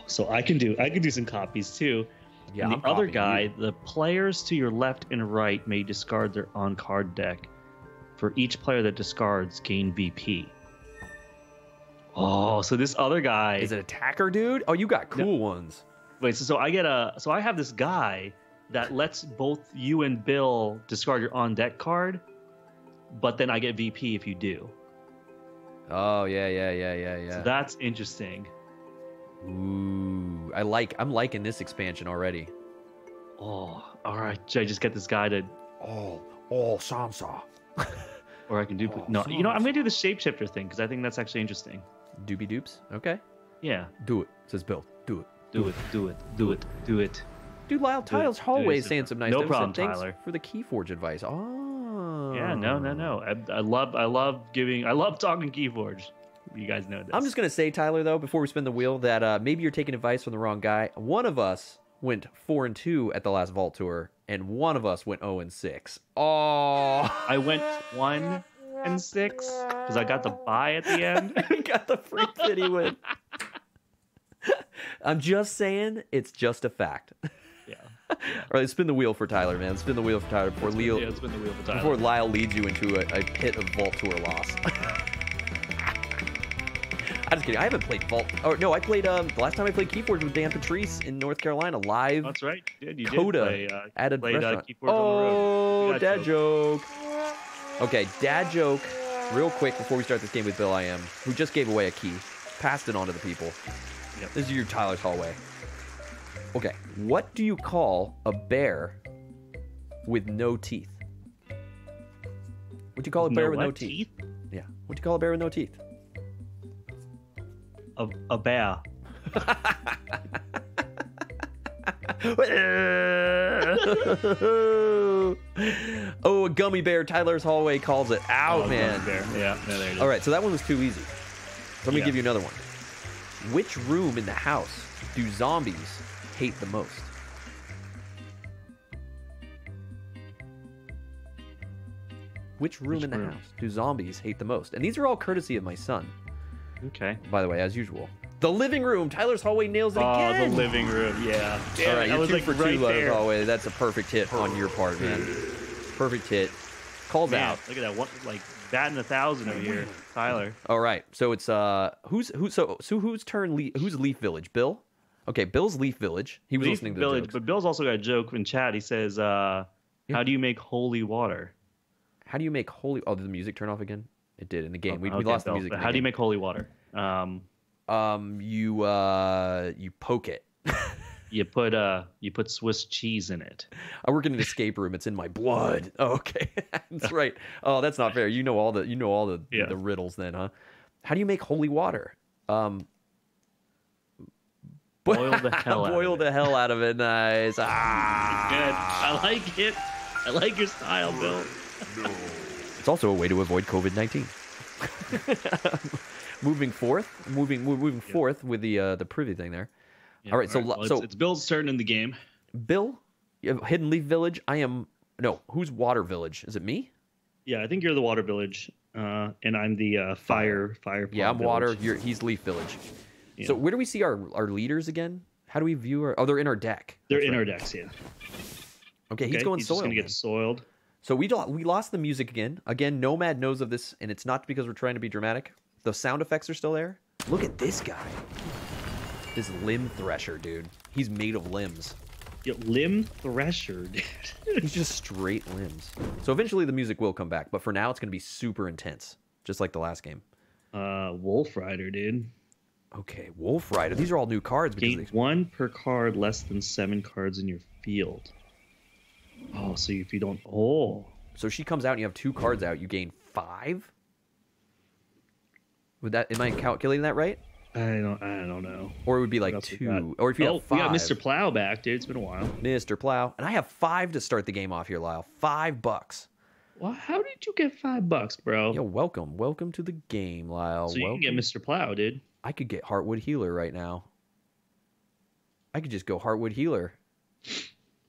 So I can do I can do some copies too. Yeah, and the I'm other guy, you. the players to your left and right may discard their on-card deck. For each player that discards, gain V P. Oh, so this other guy is an attacker, dude. Oh, you got cool no, ones. Wait, so, so I get a so I have this guy that lets both you and Bill discard your on-deck card, but then I get V P if you do. Oh yeah yeah yeah yeah yeah. So that's interesting. Ooh, I like. I'm liking this expansion already. Oh, all right. Should I just get this guy to? Oh, oh, Sansa. Or I can do. Oh, no, Sansa. You know, I'm gonna do the Shapeshifter thing because I think that's actually interesting. Doobie dupes. Okay. Yeah. Do it. Says Bill. Do it. Do it. Do it. Do it. Do it. Dude, Lyle, Tyler's Hallway saying some nice things. No problem, Tyler. Thanks for the Keyforge advice. Oh. Yeah. No. No. No. I, I love. I love giving. I love talking Keyforge. You guys know this. I'm just going to say, Tyler, though, before we spin the wheel, that uh, maybe you're taking advice from the wrong guy. One of us went four and two at the last Vault Tour, and one of us went zero and six. Oh, I went one and six because I got the bye at the end. I got the free pity win. I'm just saying, it's just a fact. Yeah. All right, let's spin the wheel for Tyler, man. Let's spin the wheel for Tyler before Leo. Yeah, let's spin the wheel for Tyler before Lyle leads you into a, a pit of Vault Tour loss. I'm just kidding. I haven't played Vault. Oh no, I played. Um, the last time I played Keyforge with Dan Patrice in North Carolina live. That's right. You did. You Coda did play, uh, added played, restaurant. Uh, Keyforge oh, on the road. Dad joke. joke. Okay, dad joke. Real quick before we start this game with Bill I M, who just gave away a key, passed it on to the people. Yep. This is your Tyler's Hallway. Okay, what do you call a bear with no teeth? What do you call a bear no, with what? no teeth? teeth? Yeah. What do you call a bear with no teeth? A, a bear. Oh, a gummy bear. Tyler's Hallway calls it out, oh, man. Bear. Yeah. No, there it is. All right, so that one was too easy. Let me yeah. give you another one. Which room in the house do zombies hate the most? Which room Which in the room? house do zombies hate the most? And these are all courtesy of my son. Okay. By the way, as usual, the living room. Tyler's Hallway nails it again. Oh, the living room. Yeah. Damn, all right, you're two like for right two, Tyler's Hallway. That's a perfect hit on your part, man. Perfect hit. Calls man, out. Look at that one. Like batting a thousand over here, Tyler. All right, so it's uh, who's who? So so who's turn? Le who's Leaf Village? Bill. Okay, Bill's Leaf Village. He was Leaf listening to Village, the jokes. But Bill's also got a joke in chat. He says, uh, yeah. "How do you make holy water? How do you make holy? Oh, did the music turn off again? It did in the game. Oh, we, okay, we lost Bill, the music. How do you make holy water? Um, um, you uh, you poke it. You put uh, you put Swiss cheese in it. I work in an escape room. It's in my blood. Oh, okay, that's right. Oh, that's not fair. You know all the you know all the yeah. the riddles then, huh? How do you make holy water? Um, boil the hell out boil of it. the hell out of it. Nice. Ah, good. I like it. I like your style, Bill. No. It's also a way to avoid COVID nineteen. moving forth, moving moving yeah. forth with the uh, the privy thing there. Yeah, all right, all right. So, well, so it's, it's Bill's turn in the game. Bill, Hidden Leaf Village. I am no. Who's Water Village? Is it me? Yeah, I think you're the Water Village, uh, and I'm the uh, Fire Fire. Yeah, I'm Village. Water. You're, he's Leaf Village. Yeah. So where do we see our our leaders again? How do we view our? Oh, they're in our deck. They're That's in right. our decks. Yeah. Okay, okay he's going he's soiled. He's going to get soiled. So we don't, we lost the music again. Again, Nomad knows of this, and it's not because we're trying to be dramatic. The sound effects are still there. Look at this guy. This limb thresher, dude. He's made of limbs. Yeah, limb thresher, dude. He's just straight limbs. So eventually the music will come back, but for now it's going to be super intense, just like the last game. Uh, Wolf Rider, dude. Okay, Wolf Rider. These are all new cards. Because Gain they... one per card, less than seven cards in your field. Oh, so if you don't... Oh. So she comes out and you have two cards out. You gain five? Would that? Am I calculating that right? I don't I don't know. Or it would be like two. Or if you oh, have five. We got Mister Plow back, dude. It's been a while. Mister Plow. And I have five to start the game off here, Lyle. Five bucks. Well, how did you get five bucks, bro? Yo, welcome. Welcome to the game, Lyle. So you welcome. can get Mister Plow, dude. I could get Heartwood Healer right now. I could just go Heartwood Healer.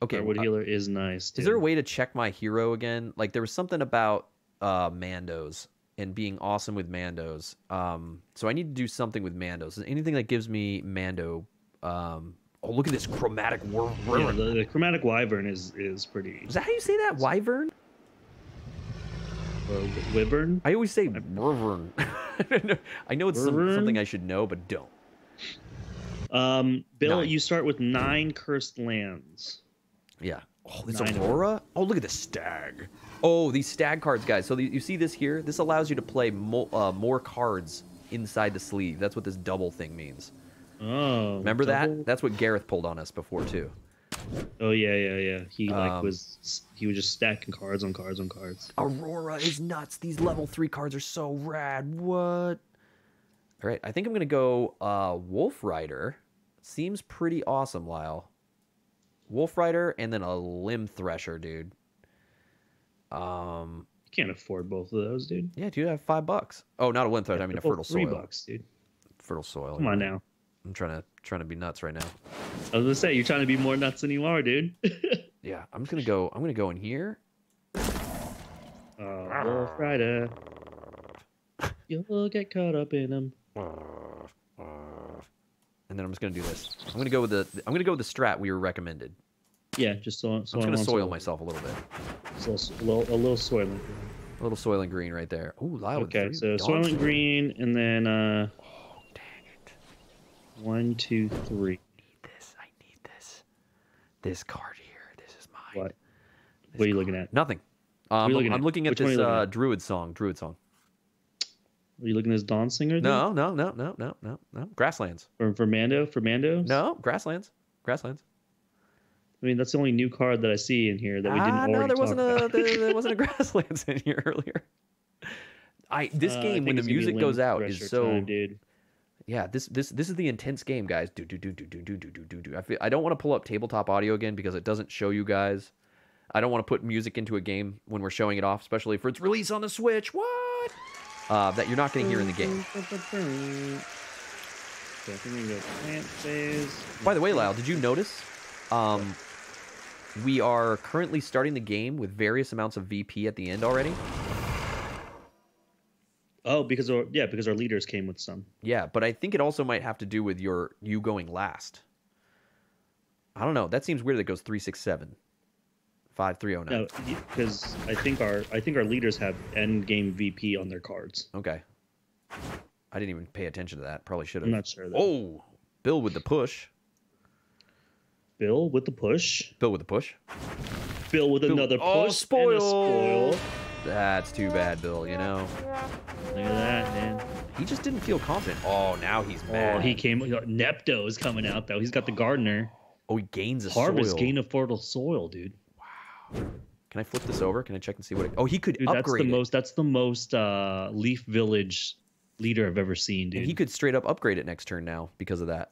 Okay. Heartwood uh, Healer is nice, dude. Is there a way to check my hero again? Like, there was something about uh, Mandos. And being awesome with Mandos. Um, so I need to do something with Mandos. Anything that gives me Mando. Um, oh, look at this chromatic wyvern. Yeah, the, the chromatic wyvern is is pretty. Is that how you say that? Wyvern? Or wyvern? I always say wyvern. I know it's some, something I should know, but don't. Um, Bill, nine. You start with nine cursed lands. Yeah. Oh, it's Aurora? Oh, look at the stag. Oh, these stag cards, guys. So the, you see this here? This allows you to play mo uh, more cards inside the sleeve. That's what this double thing means. Oh. Remember double? that? That's what Gareth pulled on us before, too. Oh, yeah, yeah, yeah. He like um, was he was just stacking cards on cards on cards. Aurora is nuts. These level three cards are so rad. What? All right, I think I'm going to go uh, Wolf Rider. Seems pretty awesome, Lyle. Wolf Rider and then a Limb Thresher, dude. Um, you can't afford both of those, dude. Yeah, dude, I have five bucks. Oh, not a Limb Thresher. Yeah, I mean a Fertile three Soil. Three bucks, dude. Fertile Soil. Come on now. I'm trying to trying to be nuts right now. I was gonna say you're trying to be more nuts than you are, dude. Yeah, I'm just gonna go. I'm gonna go in here. Oh, Wolf Rider. You'll get caught up in them. And then I'm just gonna do this. I'm gonna go with the I'm gonna go with the strat we were recommended. Yeah, just so I'm just gonna soil myself a little bit. So a little a little soiling. A little soiling green right there. Ooh, Lyle. Okay, so soiling green and then uh oh dang it. One, two, three. I need this. I need this. This card here. This is mine. What? What are you looking at? Nothing. Um I'm looking at this uh Druid song. Druid song. Are you looking at this Dawn Singer? No, no, no, no, no, no, no. Grasslands. Or for Mando? For Mando? No, Grasslands. Grasslands. I mean, that's the only new card that I see in here that we didn't ah, already no, there talk wasn't about. A, there, there wasn't a Grasslands in here earlier. I This uh, game, I when the music goes out, is so... Time, dude. Yeah, this this this is the intense game, guys. Do, do, do, do, do, do, do, do, do. I, feel, I don't want to pull up tabletop audio again because it doesn't show you guys. I don't want to put music into a game when we're showing it off, especially for its release on the Switch. What? Uh, that you're not going to hear in the game. By the way, Lyle, did you notice? Um, we are currently starting the game with various amounts of V P at the end already. Oh, because our, yeah, because our leaders came with some. Yeah, but I think it also might have to do with your you going last. I don't know. That seems weird. That goes three, six, seven. five three oh nine. No, because I think our I think our leaders have end game V P on their cards. Okay. I didn't even pay attention to that. Probably should have. I'm not sure. Though. Oh, Bill with the push. Bill with the push. Bill with the push. Bill with Bill. another push. Oh, spoil. And a spoil. That's too bad, Bill, you know. Look at that, man. He just didn't feel confident. Oh, now he's mad. Oh, he came. Nepto is coming out, though. He's got the gardener. Oh, he gains a Harvest soil. Harvest gain a fertile soil, dude. Wow. Can I flip this over? Can I check and see what it... Oh, he could dude, upgrade that's the it. Most, that's the most uh, Leaf Village leader I've ever seen, dude. And he could straight up upgrade it next turn now because of that.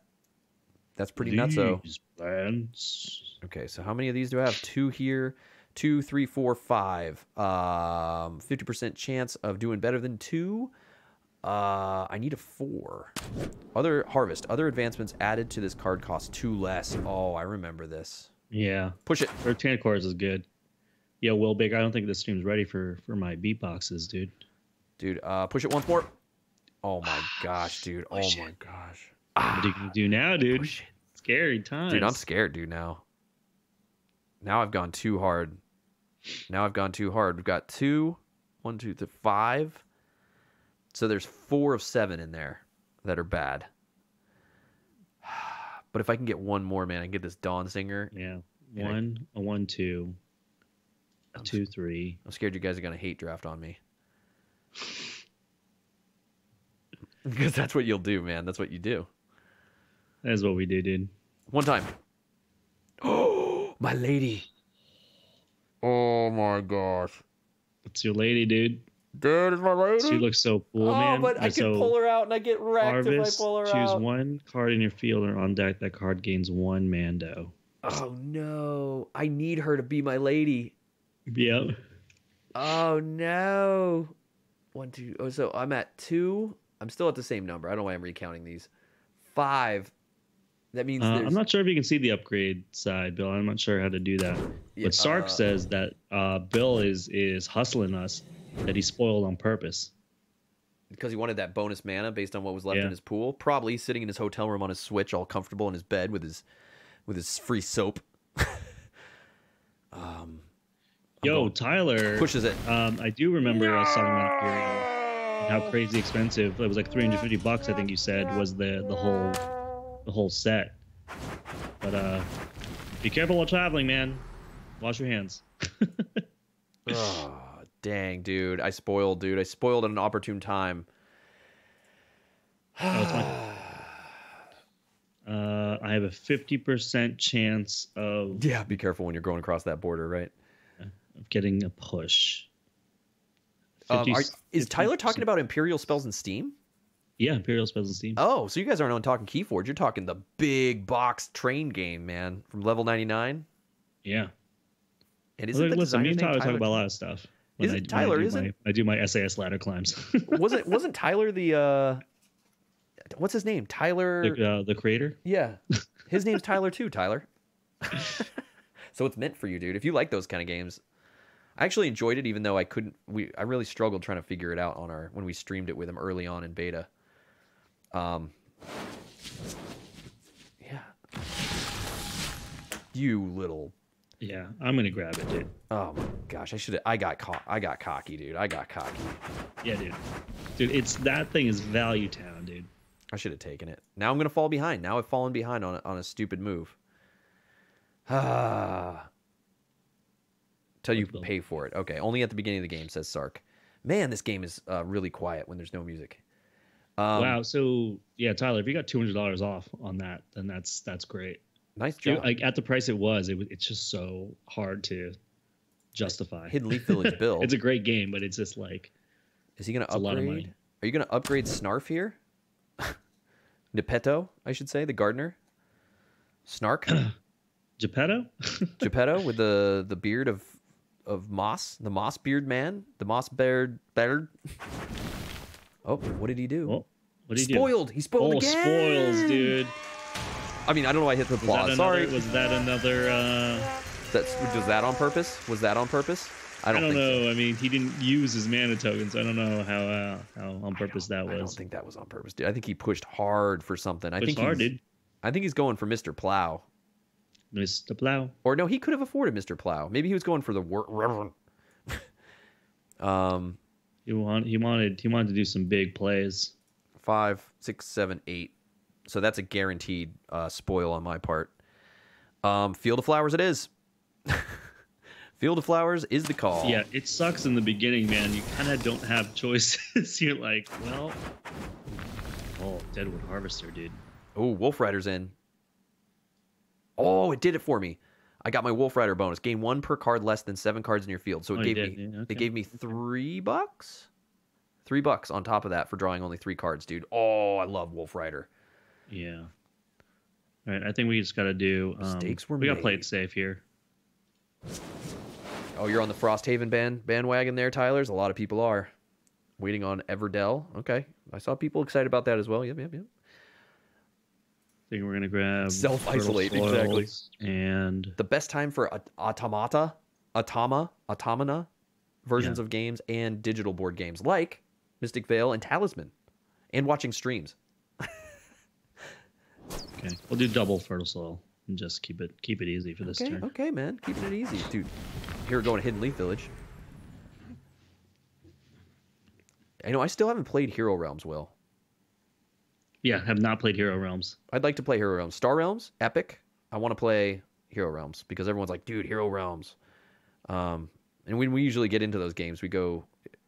That's pretty these nutso. Plants. Okay, so how many of these do I have? Two here. Two, three, four, five. Um, fifty percent chance of doing better than two. Uh, I need a four. Other harvest, other advancements added to this card cost two less. Oh, I remember this. Yeah. Push it. thirteen cards is good. Yo, Will Baker, I don't think this stream's ready for, for my beatboxes, dude. Dude, uh, push it once more. Oh, my gosh, dude. Oh, push my it. gosh. What are you going to do now, dude? Scary times. Dude, I'm scared, dude, now. Now I've gone too hard. Now I've gone too hard. We've got two, one, two, three, five. So there's four of seven in there that are bad. But if I can get one more, man, I can get this Dawn Singer. Yeah. One, I, a one, two, a two, three. I'm scared you guys are going to hate draft on me. Because that's what you'll do, man. That's what you do. That is what we do, dude. One time. Oh, my lady. Oh, my gosh. It's your lady, dude. Dude, is my lady. She looks so cool, oh, man. Oh, but I so can pull her out and I get wrecked harvest, if I pull her choose out. Choose one card in your field or on deck. That card gains one Mando. Oh, no. I need her to be my lady. Yep. Oh, no. One, two. Oh, so I'm at two. I'm still at the same number. I don't know why I'm recounting these. Five. That means uh, I'm not sure if you can see the upgrade side, Bill. I'm not sure how to do that. Yeah, but Sark uh, says that uh, Bill is is hustling us, that he spoiled on purpose. Because he wanted that bonus mana based on what was left yeah. in his pool. Probably sitting in his hotel room on his Switch, all comfortable in his bed with his with his free soap. um, Yo, going, Tyler. Pushes it. Um, I do remember no! a song about here. How crazy expensive it was, like three hundred fifty bucks I think you said was the the whole the whole set, but uh be careful while traveling, man. Wash your hands. Oh, dang, dude. I spoiled dude I spoiled at an opportune time. Oh, it's fine. uh I have a fifty percent chance of yeah be careful when you're going across that border, right, of getting a push. fifty, um, are, is fifty, Tyler talking about Imperial Spells in Steam? Yeah, Imperial Spells in Steam. Oh, so you guys aren't on talking Keyforge. You're talking the big box train game, man, from level ninety-nine. Yeah. And isn't like, listen, me and Tyler, Tyler talk about a lot of stuff. When isn't I, Tyler? Isn't I, I do my S A S ladder climbs. wasn't Wasn't Tyler the uh, what's his name? Tyler, the, uh, the creator. Yeah, his name's Tyler too. Tyler. So it's meant for you, dude. If you like those kind of games. I actually enjoyed it, even though I couldn't. We I really struggled trying to figure it out on our when we streamed it with him early on in beta. Um, yeah. You little. Yeah, I'm gonna grab it, dude. Oh my gosh, I should. I got caught. I got cocky, dude. I got cocky. Yeah, dude. Dude, it's that thing is Value Town, dude. I should have taken it. Now I'm gonna fall behind. Now I've fallen behind on on a stupid move. Ah. Until you pay for it. Okay, only at the beginning of the game, says Sark. Man, this game is uh, really quiet when there's no music. Um, wow. So yeah, Tyler, if you got two hundred dollars off on that, then that's that's great. Nice job. Dude, like at the price it was, it it's just so hard to justify. Hidden Leaf Village Bill. It's a great game, but it's just like, is he gonna upgrade? A lot of money. Are you gonna upgrade Snarf here? Nepetto, I should say, the gardener. Snark. Geppetto. Geppetto with the the beard of. Of moss, the moss beard man, the moss beard beard. Oh, what did he do? Well, what did he spoiled. Do? He spoiled. Oh, again. Spoils, dude. I mean, I don't know why I hit the applause. Sorry. Was that another? Uh... That's was that on purpose? Was that on purpose? I don't, I don't think know. So. I mean, he didn't use his mana tokens. I don't know how uh, how on purpose that was. I don't think that was on purpose, dude. I think he pushed hard for something. Pushed I think hard, dude. I think he's going for Mister Plow. Mister Plow. Or no, he could have afforded Mister Plow. Maybe he was going for the word. um, he wanted he wanted he wanted to do some big plays. Five, six, seven, eight. So that's a guaranteed uh, spoil on my part. Um, Field of Flowers, it is. Field of Flowers is the call. Yeah, it sucks in the beginning, man. You kind of don't have choices. You're like, well, oh, Deadwood Harvester, dude. Oh, Wolf Rider's in. Oh, it did it for me. I got my Wolf Rider bonus. Gain one per card less than seven cards in your field. So it oh, gave did, me, yeah, okay. It gave me three bucks, three bucks on top of that for drawing only three cards, dude. Oh, I love Wolf Rider. Yeah. All right, I think we just got to do. Um, Mistakes were made. We got to play it safe here. Oh, you're on the Frosthaven band bandwagon there, Tyler's. A lot of people are waiting on Everdell. Okay, I saw people excited about that as well. Yep, yep, yep. I think we're gonna grab self isolate exactly. And the best time for automata, automa, automata versions yeah. of games and digital board games like Mystic Vale and Talisman, and watching streams. Okay, we'll do double fertile soil and just keep it keep it easy for this okay, turn. Okay, man, keeping it easy, dude. Here we're going to Hidden Leaf Village. I know I still haven't played Hero Realms, Will. Yeah, have not played Hero Realms. I'd like to play Hero Realms. Star Realms, Epic. I want to play Hero Realms because everyone's like, dude, Hero Realms. Um, and when we usually get into those games, we go,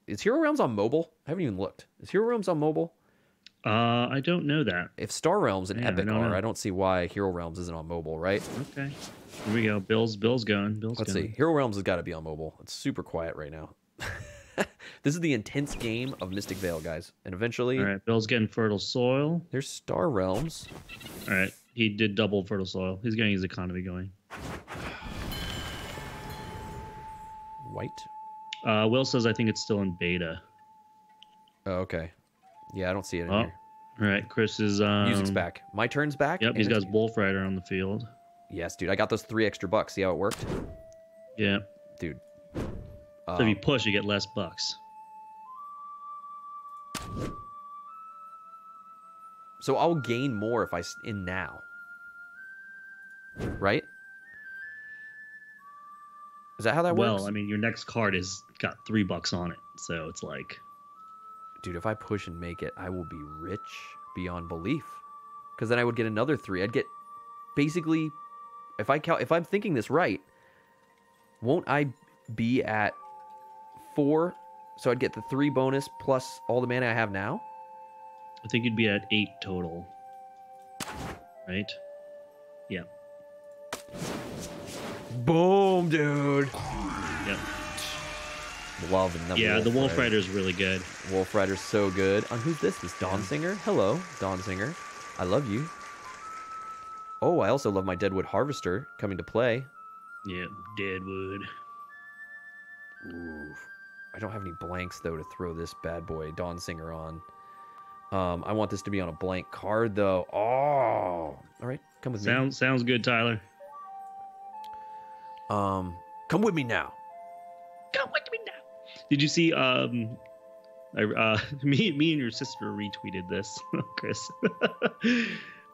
is Hero Realms on mobile? I haven't even looked. Is Hero Realms on mobile? Uh, I don't know that. If Star Realms and yeah, Epic I are, know. I don't see why Hero Realms isn't on mobile, right? Okay. Here we go. Bill's Bill's going. Bill's Let's going. see. Hero Realms has got to be on mobile. It's super quiet right now. This is the intense game of Mystic Vale, guys. And eventually... All right. Bill's getting Fertile Soil. There's Star Realms. All right. He did double Fertile Soil. He's getting his economy going. White. Uh, Will says, I think it's still in beta. Oh, okay. Yeah, I don't see it in oh, here. All right, Chris is... Um, Music's back. My turn's back. Yep, he's got his Wolf Rider on the field. Yes, dude. I got those three extra bucks. See how it worked? Yeah. Dude. So um, if you push, you get less bucks. So I'll gain more if I... in now. Right? Is that how that well, works? Well, I mean, your next card has got three bucks on it. So it's like... Dude, if I push and make it, I will be rich beyond belief. Because then I would get another three. I'd get basically, if I count, if I'm thinking this right, won't I be at four? So I'd get the three bonus plus all the mana I have now? I think you'd be at eight total. Right? Yeah. Boom, dude. Yep. Love and yeah, Wolf the Wolf Rider is really good. Wolf Rider's so good. And um, who's this? This Dawn Singer? Hello, Dawn Singer. I love you. Oh, I also love my Deadwood Harvester coming to play. Yeah, Deadwood. Ooh, I don't have any blanks though to throw this bad boy Dawn Singer on. Um, I want this to be on a blank card though. Oh, all right, come with sounds, me. Sounds good, Tyler. Um, come with me now. Come with me now. Did you see? Um, I, uh, me, me, and your sister retweeted this, Chris.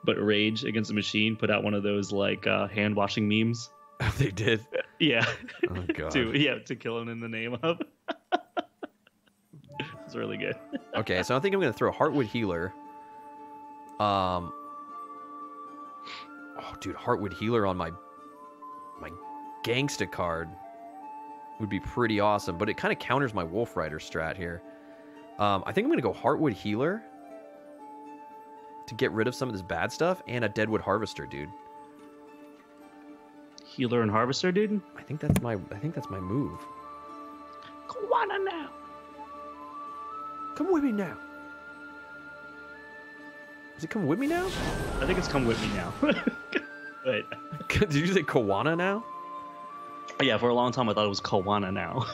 But Rage Against the Machine put out one of those like uh, hand washing memes. Oh, they did. Yeah. Oh God. to, yeah, to kill him in the name of. It's really good. Okay, so I think I'm gonna throw Heartwood Healer. Um. Oh, dude, Heartwood Healer on my my gangsta card would be pretty awesome, but it kind of counters my Wolf Rider strat here. Um, I think I'm going to go Heartwood Healer to get rid of some of this bad stuff and a Deadwood Harvester, dude. Healer and Harvester, dude? I think that's my I think that's my move. Come on now. Come with me now. Is it come with me now? I think it's come with me now. Wait. Did you say Kawana now? Yeah, for a long time I thought it was Kawana now.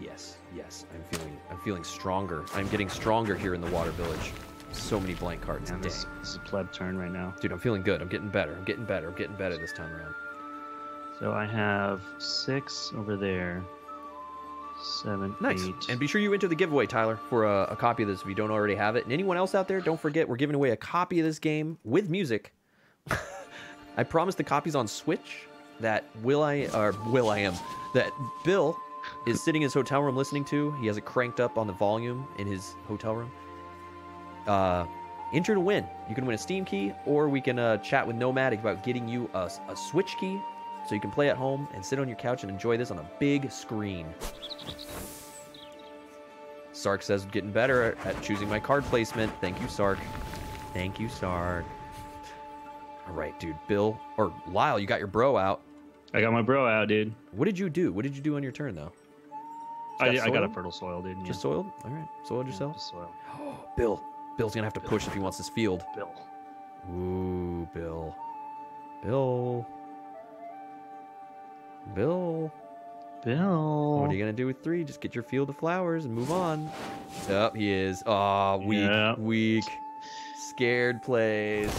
Yes, yes, I'm feeling, I'm feeling stronger. I'm getting stronger here in the Water Village. So many blank cards. Man, this, this is a pleb turn right now, dude. I'm feeling good. I'm getting better. I'm getting better. I'm getting better this time around. So I have six over there. seven, nice. Eight. And be sure you enter the giveaway, Tyler, for a, a copy of this if you don't already have it. And anyone else out there, don't forget, we're giving away a copy of this game with music. I promised the copies on Switch that Will I or Will I am that Bill is sitting in his hotel room listening to. He has it cranked up on the volume in his hotel room. Uh, enter to win. You can win a Steam key, or we can uh, chat with Nomad about getting you a, a Switch key so you can play at home and sit on your couch and enjoy this on a big screen. Sark says, getting better at choosing my card placement. Thank you, Sark. Thank you, Sark. All right, dude. Bill, or Lyle, you got your bro out. I got my bro out, dude. What did you do? What did you do on your turn, though? I, did, I got a fertile soil, dude. Yeah. Just soiled? All right. Soiled yourself? Yeah, just soiled. Oh, Bill. Bill's going to have to Bill. push if he wants this field. Bill. Ooh, Bill. Bill. Bill. Bill. What are you going to do with three? Just get your field of flowers and move on. Up oh, he is. Oh, weak. Yeah. Weak. Scared plays.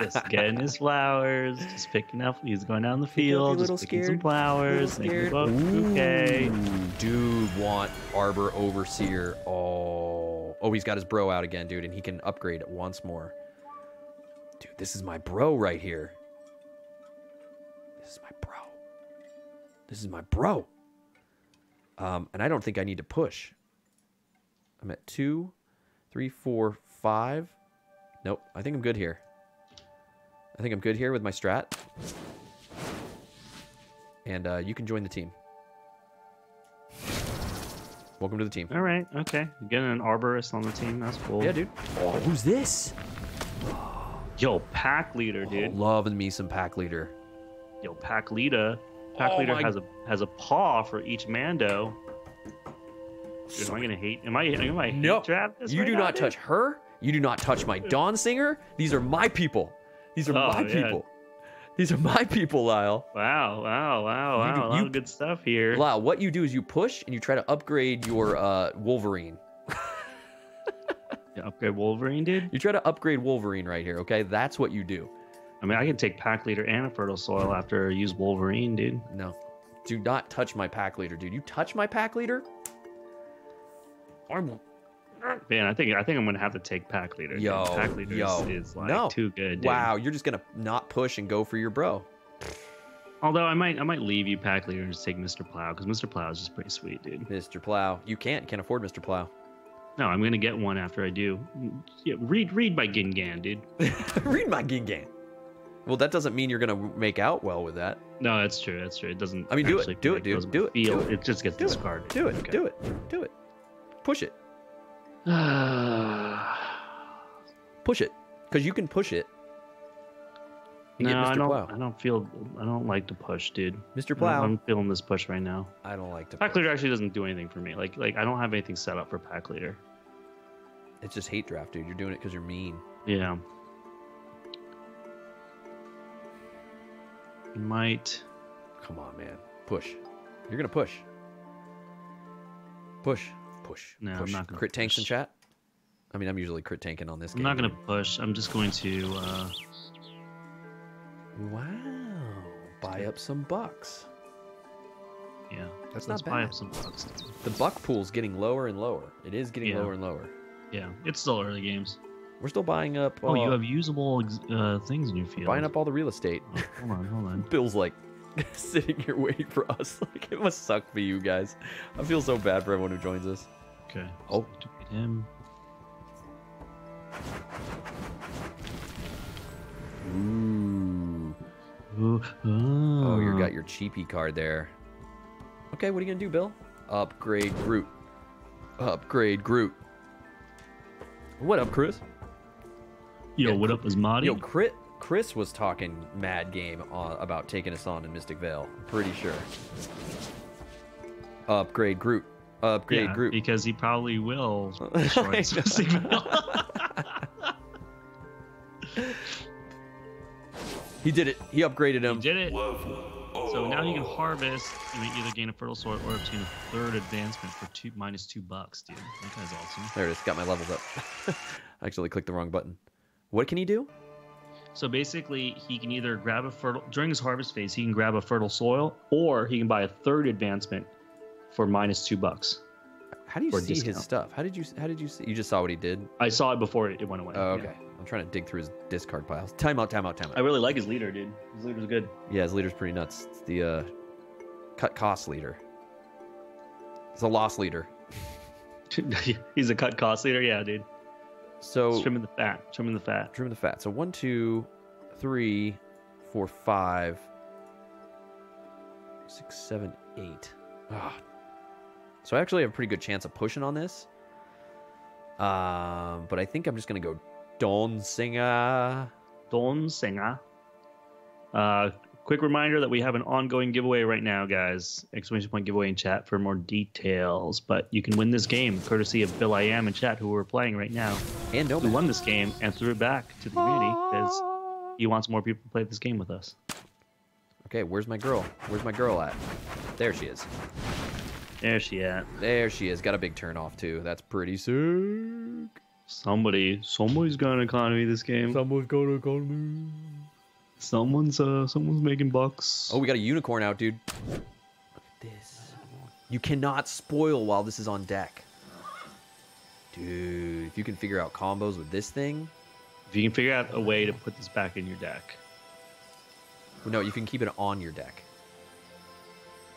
Just getting his flowers. Just picking up. He's going down the field. Just picking scared, some flowers. Making a bouquet. Dude, want Arbor Overseer. Oh. Oh, he's got his bro out again, dude, and he can upgrade once more. Dude, this is my bro right here. This is my bro. This is my bro. Um, and I don't think I need to push. I'm at two, three, four, five. Nope, I think I'm good here. I think I'm good here with my strat. And uh, you can join the team. Welcome to the team. All right, okay. You're getting an arborist on the team. That's cool. Yeah, dude. Oh, who's this? Yo, pack leader, dude. Oh, loving me some pack leader. Yo, pack leader. Pack oh, leader my... has a has a paw for each Mando. Dude, am I gonna hate? Am I? Am I? No. Nope. You right do now, not dude? touch her. You do not touch my Dawn Singer. These are my people. These are oh, my yeah. people. These are my people, Lyle. Wow, wow, wow, wow. A lot of good stuff here. Lyle, what you do is you push and you try to upgrade your uh, Wolverine. You upgrade Wolverine, dude? You try to upgrade Wolverine right here, okay? That's what you do. I mean, I can take Pack Leader and a Fertile Soil after I use Wolverine, dude. No. Do not touch my Pack Leader, dude. You touch my Pack Leader? I'm... Man, I think I think I'm gonna have to take pack leader. Yo, pack leader yo, is like no. too good. Dude. Wow, you're just gonna not push and go for your bro. Although I might I might leave you pack leader and just take Mister Plow because Mister Plow is just pretty sweet, dude. Mister Plow, you can't can't afford Mister Plow. No, I'm gonna get one after I do. Yeah, read read my Gingan, dude. Read my Gingan. Well, that doesn't mean you're gonna make out well with that. No, that's true. That's true. It doesn't. I mean, do it, do it, dude. Do it, do it. It just gets discarded. Do it, okay. do it, do it. Push it. Push it, because you can push it. No, I don't. Plow. I don't feel. I don't like to push, dude. Mister Plow, I'm feeling this push right now. I don't like to. Pack push. Leader actually doesn't do anything for me. Like, like I don't have anything set up for pack leader. It's just hate draft, dude. You're doing it because you're mean. Yeah. You might. Come on, man. Push. You're gonna push. Push. Push. No, push. I'm not gonna crit push. Tanks in chat. I mean, I'm usually crit tanking on this game. I'm not gonna push. I'm just going to. Uh... Wow. Buy up some bucks. Yeah, that's not bad. Buy up some bucks. The buck pool's getting lower and lower. It is getting yeah. lower and lower. Yeah, it's still early games. We're still buying up. Oh, uh, you have usable uh, things in your field. Buying up all the real estate. Oh, hold on, hold on. Bill's like. Sitting here waiting for us. Like, it must suck for you guys. I feel so bad for everyone who joins us. Okay. Oh, to beat him. Ooh. Ooh. Oh. Oh, you got your cheapy card there. Okay, what are you gonna do, Bill? Upgrade Groot. Upgrade Groot. What up, Chris? Yo, yeah. What up, Asmati? Yo, Crit. Chris was talking mad game on, about taking us on in Mystic Vale. I'm pretty sure. Upgrade Groot. Upgrade yeah, Groot. Because he probably will destroy Mystic Vale. He did it. He upgraded him. He did it. Whoa. So now you can harvest and you either gain a fertile soil or obtain a third advancement for two minus two bucks, dude. That guy's awesome. There it is. Got my levels up. I actually clicked the wrong button. What can he do? So basically, he can either grab a fertile during his harvest phase. He can grab a fertile soil, or he can buy a third advancement for minus two bucks. How do you see discount. his stuff? How did you how did you see? You just saw what he did? I saw it before it went away. Oh, okay. Yeah. I'm trying to dig through his discard piles. Time out, time out, time out. I really like his leader, dude. His leader's good. Yeah, his leader's pretty nuts. It's the uh, cut cost leader. It's a loss leader. He's a cut cost leader, yeah, dude. So trimming the fat, trimming the fat, trimming the fat. So one, two, three, four, five, six, seven, eight. Ah. So I actually have a pretty good chance of pushing on this. Um, but I think I'm just gonna go Don Singer. Don Singer. Uh, quick reminder that we have an ongoing giveaway right now, guys. Exclamation point giveaway in chat for more details. But you can win this game courtesy of Bill I Am in chat, who we're playing right now. And Nomad. Who won this game and threw it back to the community because he wants more people to play this game with us. Okay, where's my girl? Where's my girl at? There she is. There she at. There she is. Got a big turn off too. That's pretty sick. Somebody, somebody's got an economy this game. Someone's got an economy. Someone's, uh, someone's making bucks. Oh, we got a unicorn out, dude. Look at this. You cannot spoil while this is on deck. Dude, if you can figure out combos with this thing. If you can figure out a way to put this back in your deck. No, you can keep it on your deck.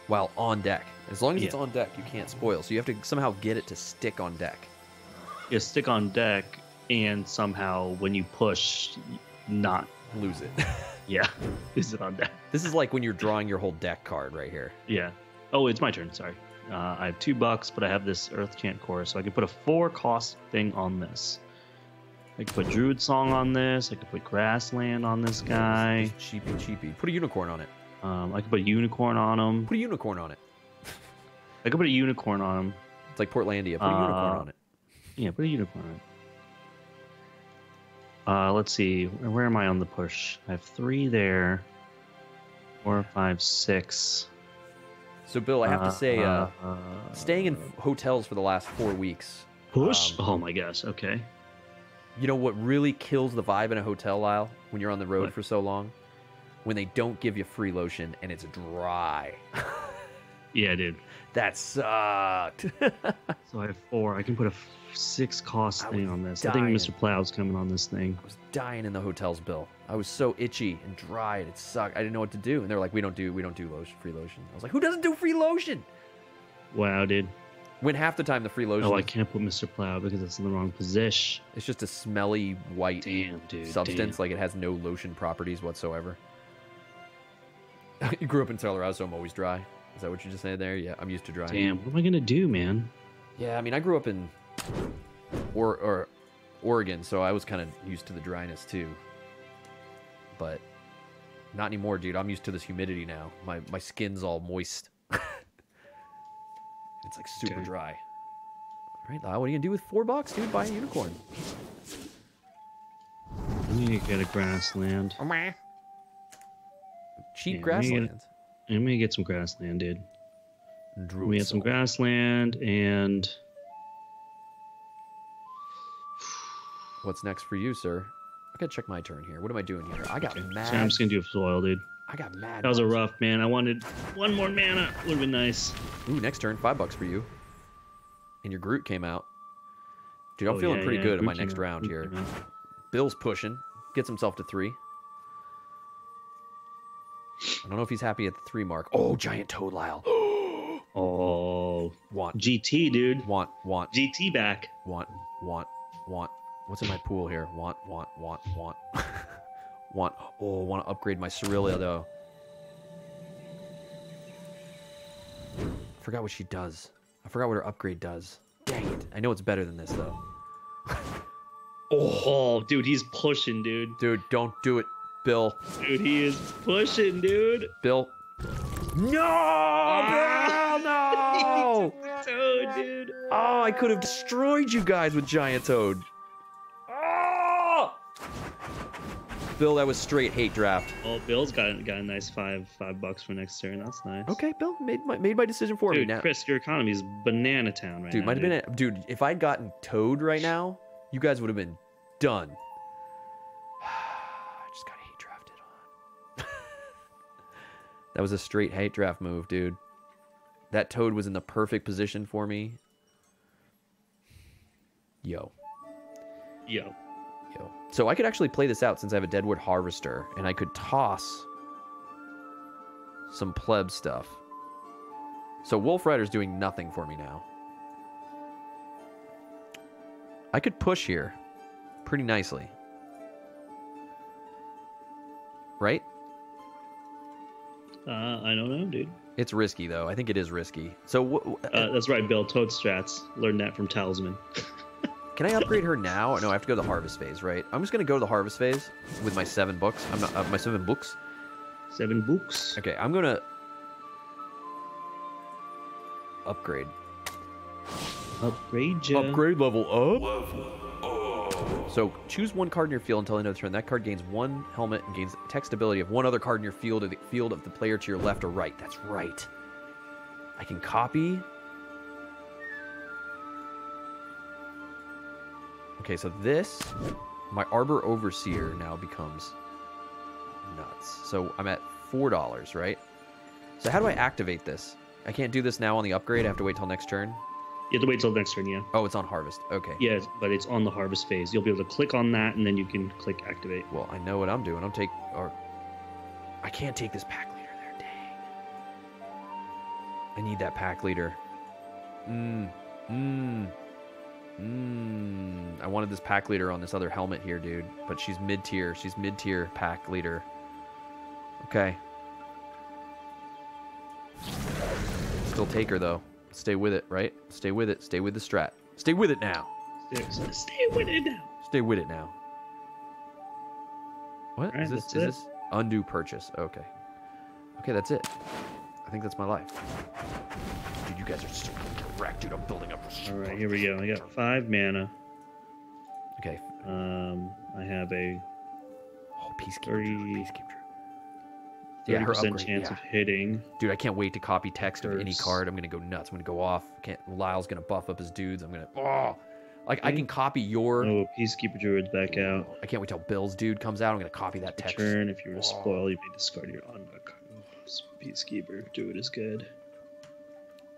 While on deck, as long as yeah. it's on deck, you can't spoil. So you have to somehow get it to stick on deck. Yeah, stick on deck, and somehow when you push, not lose it. Yeah, is it on deck? This is like when you're drawing your whole deck card right here. Yeah. Oh, it's my turn. Sorry, uh, I have two bucks, but I have this Earth Chant Core, so I can put a four-cost thing on this. I could put Druid Song on this. I could put Grassland on this guy. Cheapy, cheapy. Put a unicorn on it. Um, I could put a unicorn on him. Put a unicorn on it. I could put a unicorn on him. It's like Portlandia. Put a uh, unicorn on it. Yeah, put a unicorn on it. Uh, let's see. Where am I on the push? I have three there. Four, five, six. So, Bill, I have uh, to say, uh, uh, uh, staying in hotels for the last four weeks. Push? Um, oh, my gosh. Okay. You know what really kills the vibe in a hotel, Lyle, when you're on the road what? for so long? When they don't give you free lotion and it's dry. Yeah, dude. That sucked. So I have four. I can put a six cost thing on this. Dying. I think Mister Plow's coming on this thing. I was dying in the hotel's bill. I was so itchy and dry and it sucked. I didn't know what to do. And they're like, we don't do we don't do lotion, free lotion. I was like, who doesn't do free lotion? Wow, dude. When half the time the free lotion. Oh, I can't put Mister Plow because it's in the wrong position. It's just a smelly white damn, dude, substance. Damn. Like it has no lotion properties whatsoever. You grew up in Colorado, so I'm always dry. Is that what you just said there? Yeah, I'm used to dry. Damn, what am I gonna do, man? Yeah, I mean, I grew up in or or Oregon, so I was kind of used to the dryness too. But not anymore, dude. I'm used to this humidity now. My my skin's all moist. It's like super dude. dry. All right, Lyle, what are you gonna do with four bucks, dude? Buy a unicorn. I need to get a grassland. Cheap yeah, grassland. I'm gonna get some grassland, dude. Druid we had some grassland and. What's next for you, sir? I gotta check my turn here. What am I doing here? I got okay. mad. So I'm just gonna do a soil, dude. I got mad. That was a rough man. I wanted one more mana. Would have been nice. Ooh, next turn, five bucks for you. And your Groot came out. Dude, I'm oh, feeling yeah, pretty yeah. good Groot in my next out. round Groot here. Bill's pushing. Gets himself to three. I don't know if he's happy at the three mark. Oh, giant toad, Lyle. Oh, want G T, dude. Want, want G T back. Want, want, want. What's in my pool here? Want, want, want, want, want. Oh, want to upgrade my Cerealia though. I forgot what she does. I forgot what her upgrade does. Dang it! I know it's better than this though. Oh, dude, he's pushing, dude. Dude, don't do it. Bill. Dude, he is pushing, dude. Bill. No! Ah! Bill, no! Toad, dude. Oh, I could have destroyed you guys with Giant Toad. Oh! Bill, that was straight hate draft. Oh, Bill's got got a nice five five bucks for next turn. That's nice. Okay, Bill made my made my decision for dude, me now. Chris, your economy is banana town right dude, now. Might have dude, been a, dude. If I'd gotten Toad right now, you guys would have been done. That was a straight hate draft move, dude. That Toad was in the perfect position for me. Yo. Yo. Yo. So I could actually play this out since I have a Deadwood Harvester, and I could toss some pleb stuff. So Wolf Rider's doing nothing for me now. I could push here pretty nicely. Right? Uh, I don't know, dude. It's risky, though. I think it is risky. So w uh, that's right, Bill. Toad strats. Learned that from Talisman. Can I upgrade her now? No, I have to go to the harvest phase, right? I'm just going to go to the harvest phase with my seven books. I'm not uh, my seven books. Seven books. Okay, I'm going to upgrade. Upgrade ya. Upgrade level up. Level up. So choose one card in your field until the end of the turn. That card gains one helmet and gains text ability of one other card in your field or the field of the player to your left or right. That's right. I can copy. Okay, so this, my Arbor Overseer now becomes nuts. So I'm at four dollars, right? So how do I activate this? I can't do this now on the upgrade. I have to wait till next turn. You have to wait till next turn, yeah. Oh, it's on harvest. Okay. Yes, but it's on the harvest phase. You'll be able to click on that, and then you can click activate. Well, I know what I'm doing. I'm take or I can't take this pack leader there. Dang. I need that pack leader. Mmm. Mmm. Mmm. I wanted this pack leader on this other helmet here, dude. But she's mid tier. She's mid tier pack leader. Okay. Still take her though. Stay with it, right? Stay with it. Stay with the strat. Stay with it now. Stay, stay with it now. Stay with it now. What right, is this? Is it. This undue purchase? Okay. Okay, that's it. I think that's my life. Dude, you guys are so direct, dude. I'm building up. All right, here we go. I got five mana. Okay. Um, I have a. Oh, peacekeeper. Peacekeeper. thirty percent yeah, her upgrade, chance yeah. of hitting. Dude, I can't wait to copy text Curse. Of any card. I'm going to go nuts. I'm going to go off. Can't, Lyle's going to buff up his dudes. I'm going to... Oh! Like, okay. I can copy your... Oh, Peacekeeper Druid's back out. I can't wait till Bill's dude comes out. I'm going to copy that text. Turn. If you were to oh. spoil, you may discard your unlock. Peacekeeper Druid is good.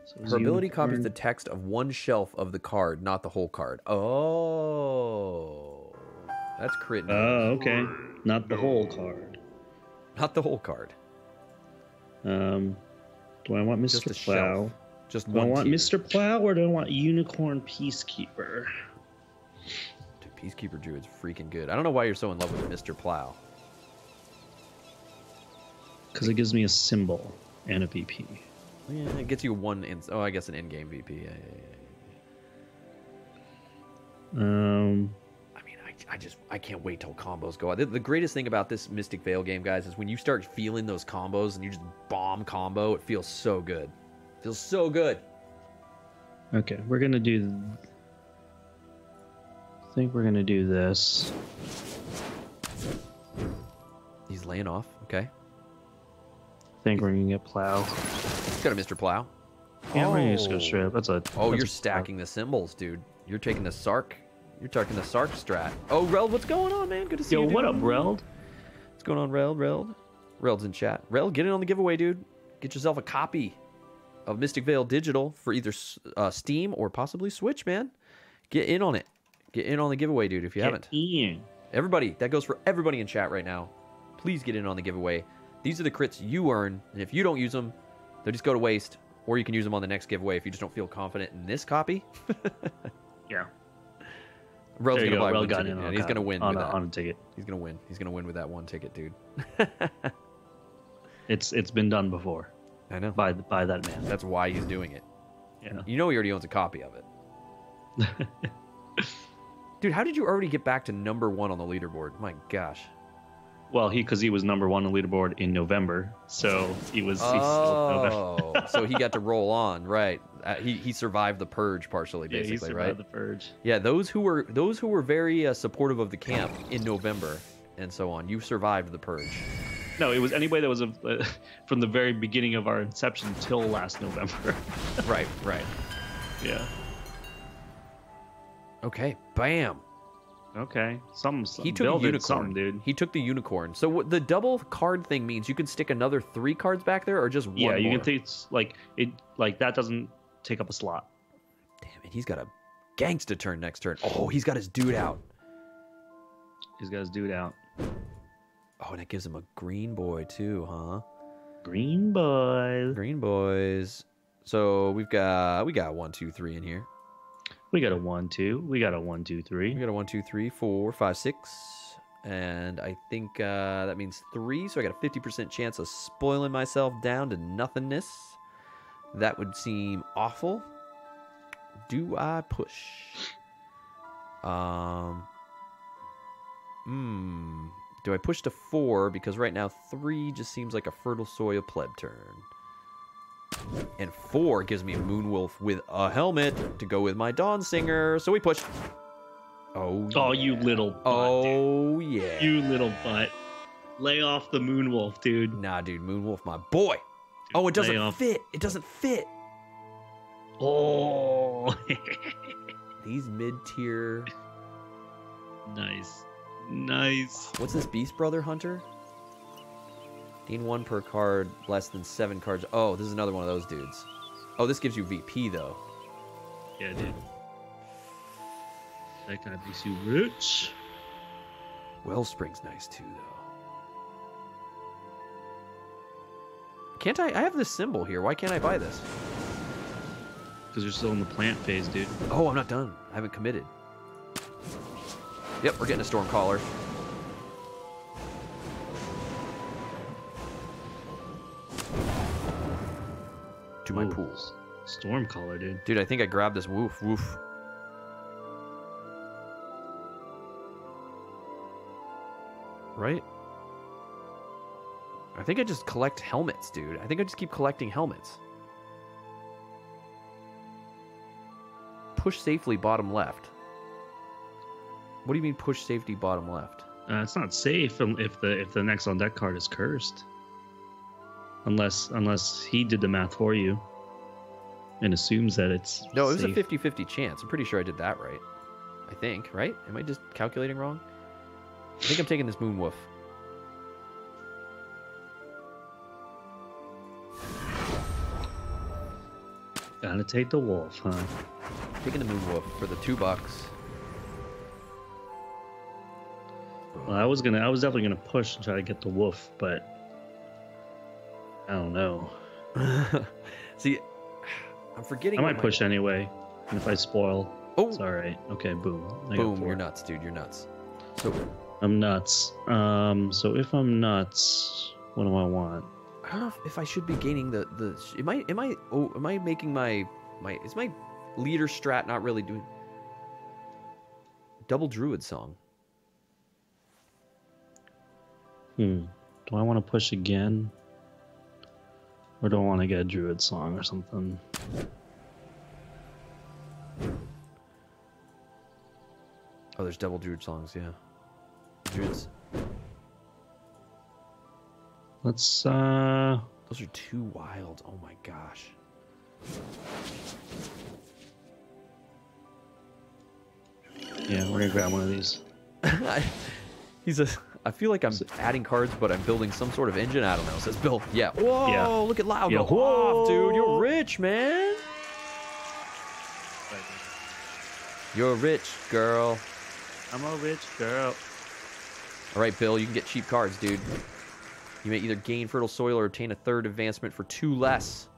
So her ability copies the text of one shelf of the card, not the whole card. Oh. That's crit. Oh, uh, okay. Not the whole card. Not the whole card. Um, do I want Mister Just Plow? Just do one I want tier. Mister Plow, or do I want Unicorn Peacekeeper? Dude, Peacekeeper Druid's freaking good. I don't know why you're so in love with Mister Plow. Because it gives me a symbol and a V P. Yeah, it gets you one. In oh, I guess an in-game V P. Yeah, yeah, yeah. Um. I just I can't wait till combos go out. The, the greatest thing about this Mystic Vale game, guys, is when you start feeling those combos and you just bomb combo, it feels so good. It feels so good. Okay, we're gonna do. I think we're gonna do this. He's laying off. Okay. I think we're gonna get Plow. Got a Mister Plow. Yeah, oh. We're gonna just go straight up. That's a. Oh, that's you're a stacking the symbols, dude. You're taking the Sark. You're talking the Sark strat. Oh, Reld, what's going on, man? Good to see Yo, you. Yo, what up, Reld? What's going on, Reld? Reld? Reld's in chat. Reld, get in on the giveaway, dude. Get yourself a copy of Mystic Vale Digital for either uh, Steam or possibly Switch, man. Get in on it. Get in on the giveaway, dude, if you get haven't. In. Everybody, that goes for everybody in chat right now. Please get in on the giveaway. These are the crits you earn, and if you don't use them, they'll just go to waste, or you can use them on the next giveaway if you just don't feel confident in this copy. Yeah. Rel's gonna go. Rel got in on he's gonna win on, with a, that. on a ticket. He's gonna win. He's gonna win with that one ticket, dude. it's it's been done before. I know. By by that man. That's why he's doing it. Yeah. You know he already owns a copy of it. Dude, how did you already get back to number one on the leaderboard? My gosh. Well, he because he was number one on the leaderboard in November, so he was. Oh, he still so he got to roll on, right? Uh, he he survived the purge partially, basically, yeah, he survived right? The purge. Yeah, those who were those who were very uh, supportive of the camp in November and so on. You survived the purge. No, it was anybody that was a, uh, from the very beginning of our inception till last November. Right, right. Yeah. Okay. Bam. Okay, some, some he took the unicorn, something, dude. He took the unicorn. So what the double card thing means you can stick another three cards back there, or just one. Yeah, you more? Can take like it Like, that doesn't take up a slot. Damn it, he's got a gangsta turn next turn. Oh, he's got his dude out. He's got his dude out. Oh, and it gives him a green boy too, huh? Green boys. Green boys. So we've got we got one, two, three in here. We got a one, two. We got a one, two, three. We got a one, two, three, four, five, six. And I think uh, that means three. So I got a fifty percent chance of spoiling myself down to nothingness. That would seem awful. Do I push? Um. Hmm. Do I push to four? Because right now three just seems like a fertile soil pleb turn. And four gives me a Moonwolf with a helmet to go with my Dawn Singer. So we push. Oh, yeah. Oh, you little butt. Oh, dude. Yeah. You little butt. Lay off the Moonwolf, dude. Nah, dude. Moonwolf, my boy. Dude, oh, it doesn't fit. It doesn't fit. Oh. These mid-tier. Nice. Nice. What's this Beast Brother Hunter? Gain one per card, less than seven cards. Oh, this is another one of those dudes. Oh, this gives you V P, though. Yeah, dude. That kind of makes you rich. Wellspring's nice, too, though. Can't I? I have this symbol here. Why can't I buy this? Because you're still in the plant phase, dude. Oh, I'm not done. I haven't committed. Yep, we're getting a Stormcaller. To my Ooh, pools. Stormcaller, dude. Dude, I think I grabbed this woof woof. Right? I think I just collect helmets, dude. I think I just keep collecting helmets. Push safely bottom left. What do you mean push safety bottom left? Uh, it's not safe if the if the next on deck card is cursed. Unless unless he did the math for you and assumes that it's No, it was safe. A fifty fifty chance. I'm pretty sure I did that right. I think, right? Am I just calculating wrong? I think I'm taking this Moonwolf. Gotta take the wolf, huh? Taking the Moonwolf for the two bucks. Well, I was gonna, I was definitely gonna push and try to get the wolf, but I don't know. See, I'm forgetting. I might push my... anyway, and if I spoil, oh, it's all right. Okay, boom, I boom. You're nuts, dude. You're nuts. So I'm nuts. Um, so if I'm nuts, what do I want? I don't know if, if I should be gaining the the. Am I? Am I? Oh, am I making my my? Is my leader strat not really doing? Double Druid song. Hmm. Do I want to push again? Or do I want to get a Druid song or something? Oh, there's double Druid songs, yeah. Druids. Let's, uh... Those are too wild. Oh my gosh. Yeah, we're gonna grab one of these. He's a... I feel like I'm adding cards, but I'm building some sort of engine. I don't know. It says build. Yeah. Whoa, yeah. Look at Lyle. Yeah. Go off, dude. You're rich, man. You're rich, girl. I'm a rich girl. All right, Bill, you can get cheap cards, dude. You may either gain fertile soil or obtain a third advancement for two less.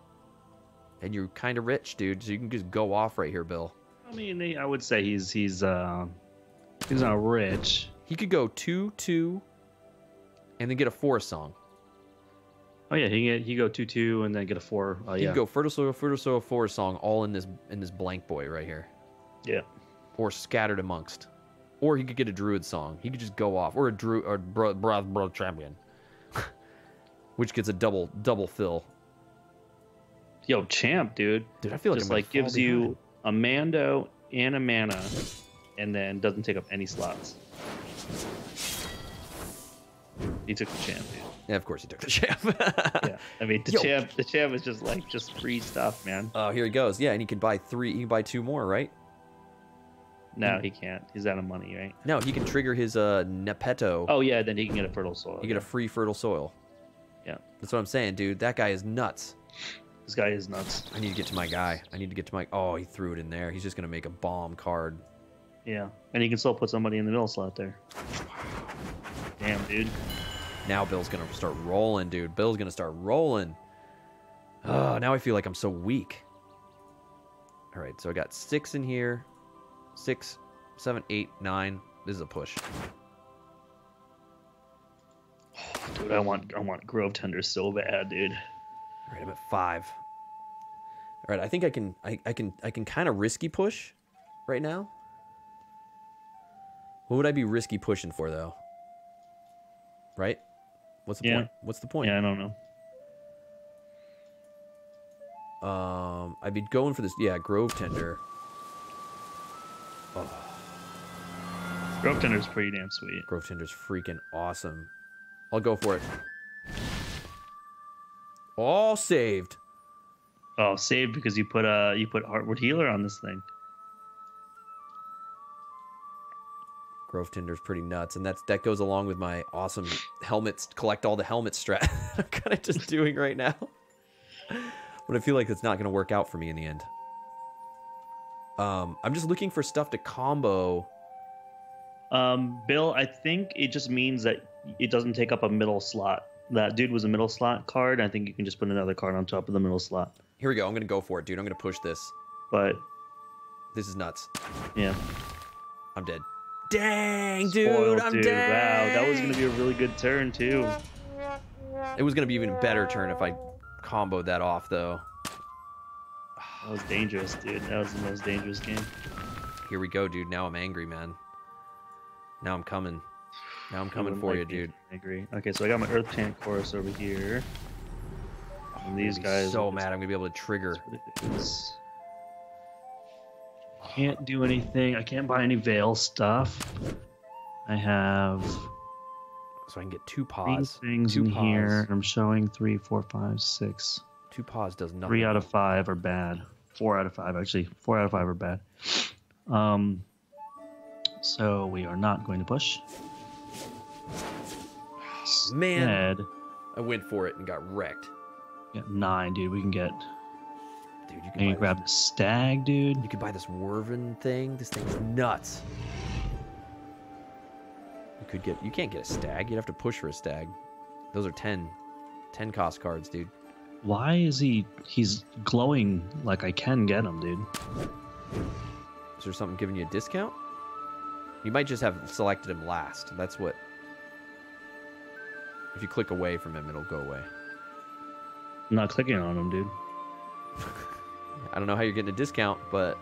And you're kind of rich, dude, so you can just go off right here, Bill. I mean, I would say he's, he's, uh, he's not rich. He could go two two, and then get a four song. Oh yeah, he he go two two and then get a four. Uh, he yeah. could go fertile soil, fertile soil, four song, all in this in this blank boy right here. Yeah. Or scattered amongst, or he could get a druid song. He could just go off, or a druid or bro bro, bro champion, which gets a double double fill. Yo, champ, dude. Dude, I feel like just like gives you a Mando and a mana, and then doesn't take up any slots. He took the champ, dude. Yeah, of course he took the champ. Yeah, I mean the Yo. champ. The champ is just like just free stuff, man. Oh, here he goes. Yeah, and he can buy three. He can buy two more, right? No, he can't. He's out of money, right? No, he can trigger his uh Nepetto. Oh yeah, then he can get a fertile soil. You yeah. get a free fertile soil. Yeah, that's what I'm saying, dude. That guy is nuts. This guy is nuts. I need to get to my guy. I need to get to my... Oh, he threw it in there. He's just going to make a bomb card. Yeah, and he can still put somebody in the middle slot there. Damn, dude. Now Bill's going to start rolling, dude. Bill's going to start rolling. Oh, now I feel like I'm so weak. All right, so I got six in here. Six, seven, eight, nine. This is a push. Dude, I want I want Grove Tender so bad, dude. All right, I'm at five. All right, I think I can I, I can I can kind of risky push right now. What would I be risky pushing for though? Right? What's the yeah. point? What's the point? Yeah, I don't know. Um, I'd be going for this. Yeah, Grove Tender. Oh. Grove Tender's pretty damn sweet. Grove Tender's freaking awesome. I'll go for it. All saved. Oh, saved because you put uh you put Heartwood Healer on this thing. Grove Tinder's pretty nuts, and that's that goes along with my awesome helmets. Collect all the helmet strat I'm kind of just doing right now, but I feel like it's not going to work out for me in the end. Um, I'm just looking for stuff to combo. Um, Bill, I think it just means that it doesn't take up a middle slot. That dude was a middle slot card. I think you can just put another card on top of the middle slot. Here we go. I'm going to go for it, dude. I'm going to push this. But this is nuts. Yeah. I'm dead. Dang, dude. Spoiled, I'm dude. dead. Wow, that was going to be a really good turn, too. It was going to be even a better turn if I comboed that off, though. That was dangerous, dude. That was the most dangerous game. Here we go, dude. Now I'm angry, man. Now I'm coming. Now I'm coming for you, dude. I agree. Okay, so I got my Earth Tank Chorus over here. And these guys. I'm so mad I'm gonna be able to trigger. Can't do anything. I can't buy any Veil stuff. I have. So I can get two paws. Three things in here. I'm showing three, four, five, six. Two paws does nothing. Three out of five are bad. Four out of five, actually. Four out of five are bad. Um. So we are not going to push. Man, Ned. I went for it and got wrecked. Yeah, nine, dude. We can get. Dude, you can, you can grab the stag, dude. You can buy this Werven thing. This thing's nuts. You could get. You can't get a stag. You'd have to push for a stag. Those are ten, ten cost cards, dude. Why is he? He's glowing like I can get him, dude. Is there something giving you a discount? You might just have selected him last. That's what. If you click away from him, it'll go away. I'm not clicking on him, dude. I don't know how you're getting a discount, but...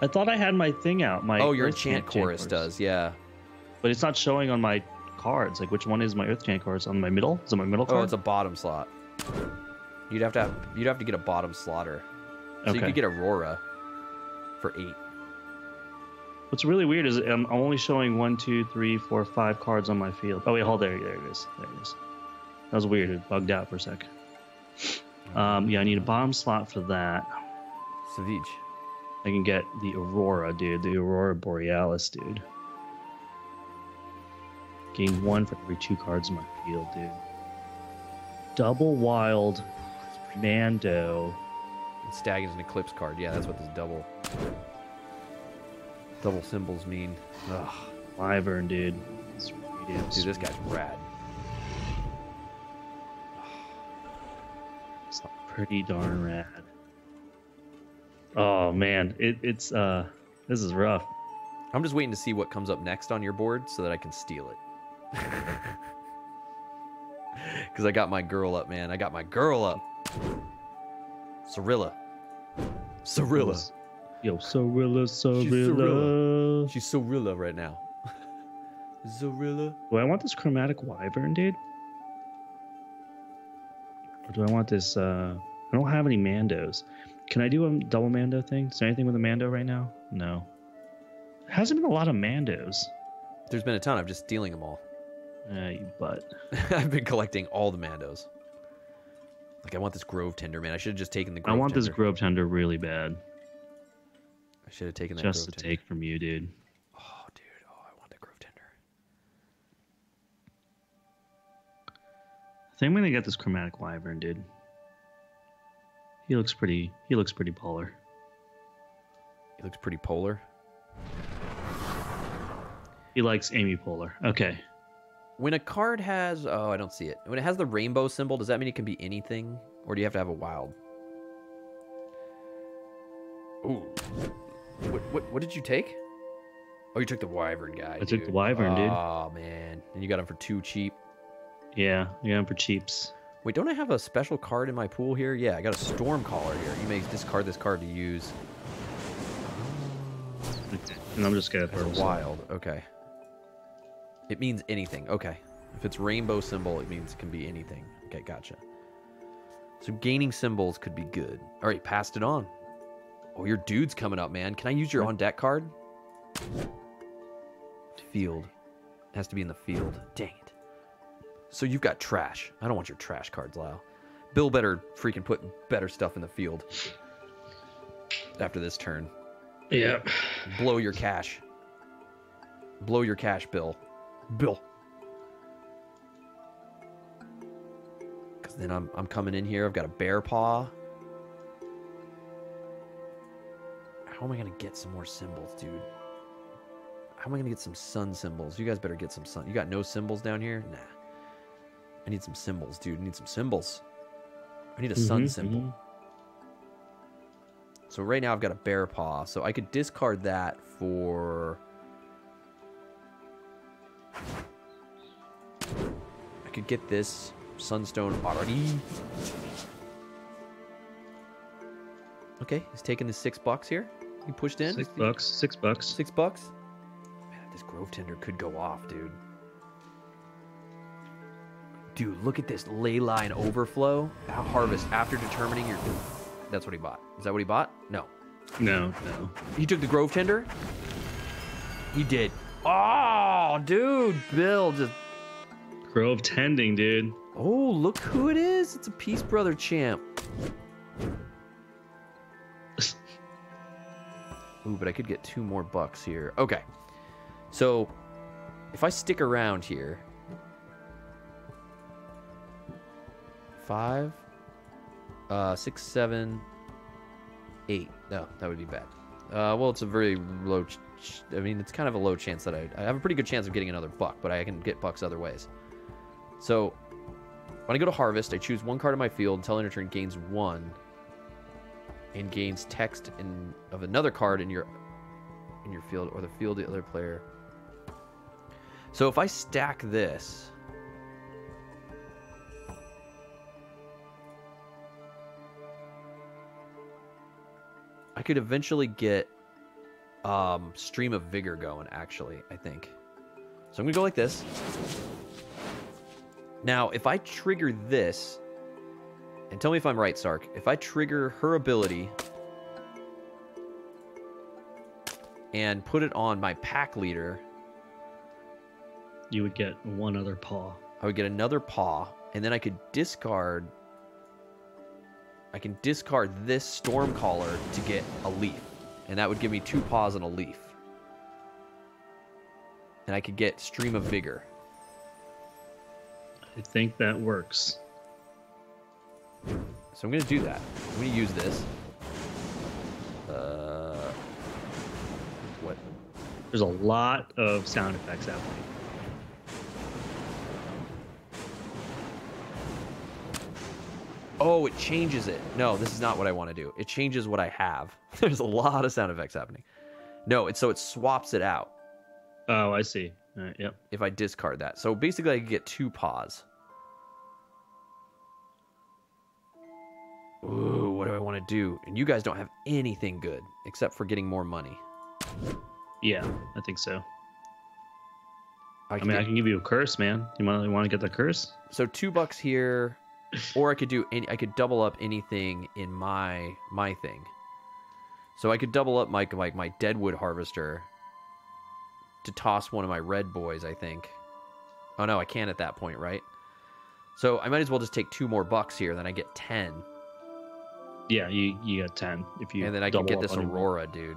I thought I had my thing out. My oh, your Enchant Chorus does, yeah. But it's not showing on my cards. Like, which one is my Earth Chant Chorus? On my middle? Is it my middle card? Oh, it's a bottom slot. You'd have to have, you'd have to get a bottom slaughter. So okay. You could get Aurora for eight. What's really weird is I'm only showing one, two, three, four, five cards on my field. Oh, wait, hold there. There it is. There it is. That was weird. It bugged out for a sec. Um, yeah, I need a bomb slot for that. Savage. I can get the Aurora, dude. The Aurora Borealis, dude. Gain one for every two cards in my field, dude. Double wild Mando. And Stag is an Eclipse card. Yeah, that's what this double... Double symbols mean. Ugh. Wyvern, dude. It's pretty damn dude, sweet. This guy's rad. It's pretty darn rad. Oh man, it, it's uh, this is rough. I'm just waiting to see what comes up next on your board so that I can steal it. Cause I got my girl up, man. I got my girl up. Cirilla. Cirilla. Yo, Cirilla, Cirilla. She's Cirilla right now. Cirilla. Do I want this Chromatic Wyvern, dude? Or do I want this, uh... I don't have any Mandos. Can I do a double Mando thing? Is there anything with a Mando right now? No. There hasn't been a lot of Mandos. There's been a ton. I'm just stealing them all. Uh, you butt. I've been collecting all the Mandos. Like, I want this Grove Tender, man. I should have just taken the Grove Tender. I want tender. this Grove Tender really bad. I should have taken that Just Grove to Tender. Take from you, dude. Oh, dude. Oh, I want that Grove Tender. I think I'm going to get this Chromatic Wyvern, dude. He looks pretty. He looks pretty polar. He looks pretty polar. He likes Amy Poehler. Okay. When a card has, oh, I don't see it. When it has the rainbow symbol, does that mean it can be anything, or do you have to have a wild? Ooh. What what what did you take? Oh, you took the wyvern guy. I dude. took the wyvern, dude. Oh man, and you got him for two cheap. Yeah, you got him for cheaps. Wait, don't I have a special card in my pool here? Yeah, I got a Stormcaller here. You may discard this card to use. And I'm just gonna throw it. Wild. Okay. It means anything. Okay. If it's rainbow symbol, it means it can be anything. Okay, gotcha. So gaining symbols could be good. All right, passed it on. Oh, your dude's coming up, man. Can I use your on-deck card? Field. It has to be in the field. Dang it. So you've got trash. I don't want your trash cards, Lyle. Bill better freaking put better stuff in the field after this turn. Yeah. Blow your cash. Blow your cash, Bill. Bill. Because then I'm, I'm coming in here. I've got a bear paw. How am I going to get some more symbols, dude? How am I going to get some sun symbols? You guys better get some sun. You got no symbols down here? Nah. I need some symbols, dude. I need some symbols. I need a mm-hmm, sun symbol. Mm-hmm. So right now I've got a bear paw. So I could discard that for... I could get this Sunstone already. Okay, he's taking the six bucks here. He pushed in. Six bucks. Six bucks. Six bucks. Man, this Grove Tender could go off, dude. Dude, look at this Ley Line Overflow. That harvest after determining your... That's what he bought. Is that what he bought? No. No, no. He took the Grove Tender? He did. Oh, dude, Bill just... Grove Tending, dude. Oh, look who it is. It's a Peace Brother champ. Ooh, but I could get two more bucks here. Okay. So, if I stick around here... Five... Uh, six, seven... Eight. No, that would be bad. Uh, well, it's a very low... Ch ch I mean, it's kind of a low chance that I... I have a pretty good chance of getting another buck, but I can get bucks other ways. So, when I go to Harvest, I choose one card in my field until end of turn gains one... and gains text in, of another card in your in your field or the field of the other player. So if I stack this, I could eventually get um, Stream of Vigor going, actually, I think. So I'm gonna go like this. Now, if I trigger this, and tell me if I'm right, Sark. If I trigger her ability and put it on my pack leader... You would get one other paw. I would get another paw, and then I could discard... I can discard this Stormcaller to get a leaf. And that would give me two paws and a leaf. And I could get Stream of Vigor. I think that works. So I'm going to do that. I'm going to use this. Uh, what? There's a lot of sound effects happening. Oh, it changes it. No, this is not what I want to do. It changes what I have. There's a lot of sound effects happening. No, it's, so it swaps it out. Oh, I see. All right, yep. If I discard that. So basically I get two paws. Ooh, what do I want to do? And you guys don't have anything good, except for getting more money. Yeah, I think so. I, I mean, get... I can give you a curse, man. You might want to get the curse. So two bucks here, or I could do any. I could double up anything in my my thing. So I could double up my like my Deadwood Harvester to toss one of my red boys. I think. Oh no, I can't at that point, right? So I might as well just take two more bucks here. Then I get ten. Yeah, you, you got ten. If you and then I can get this Aurora, dude.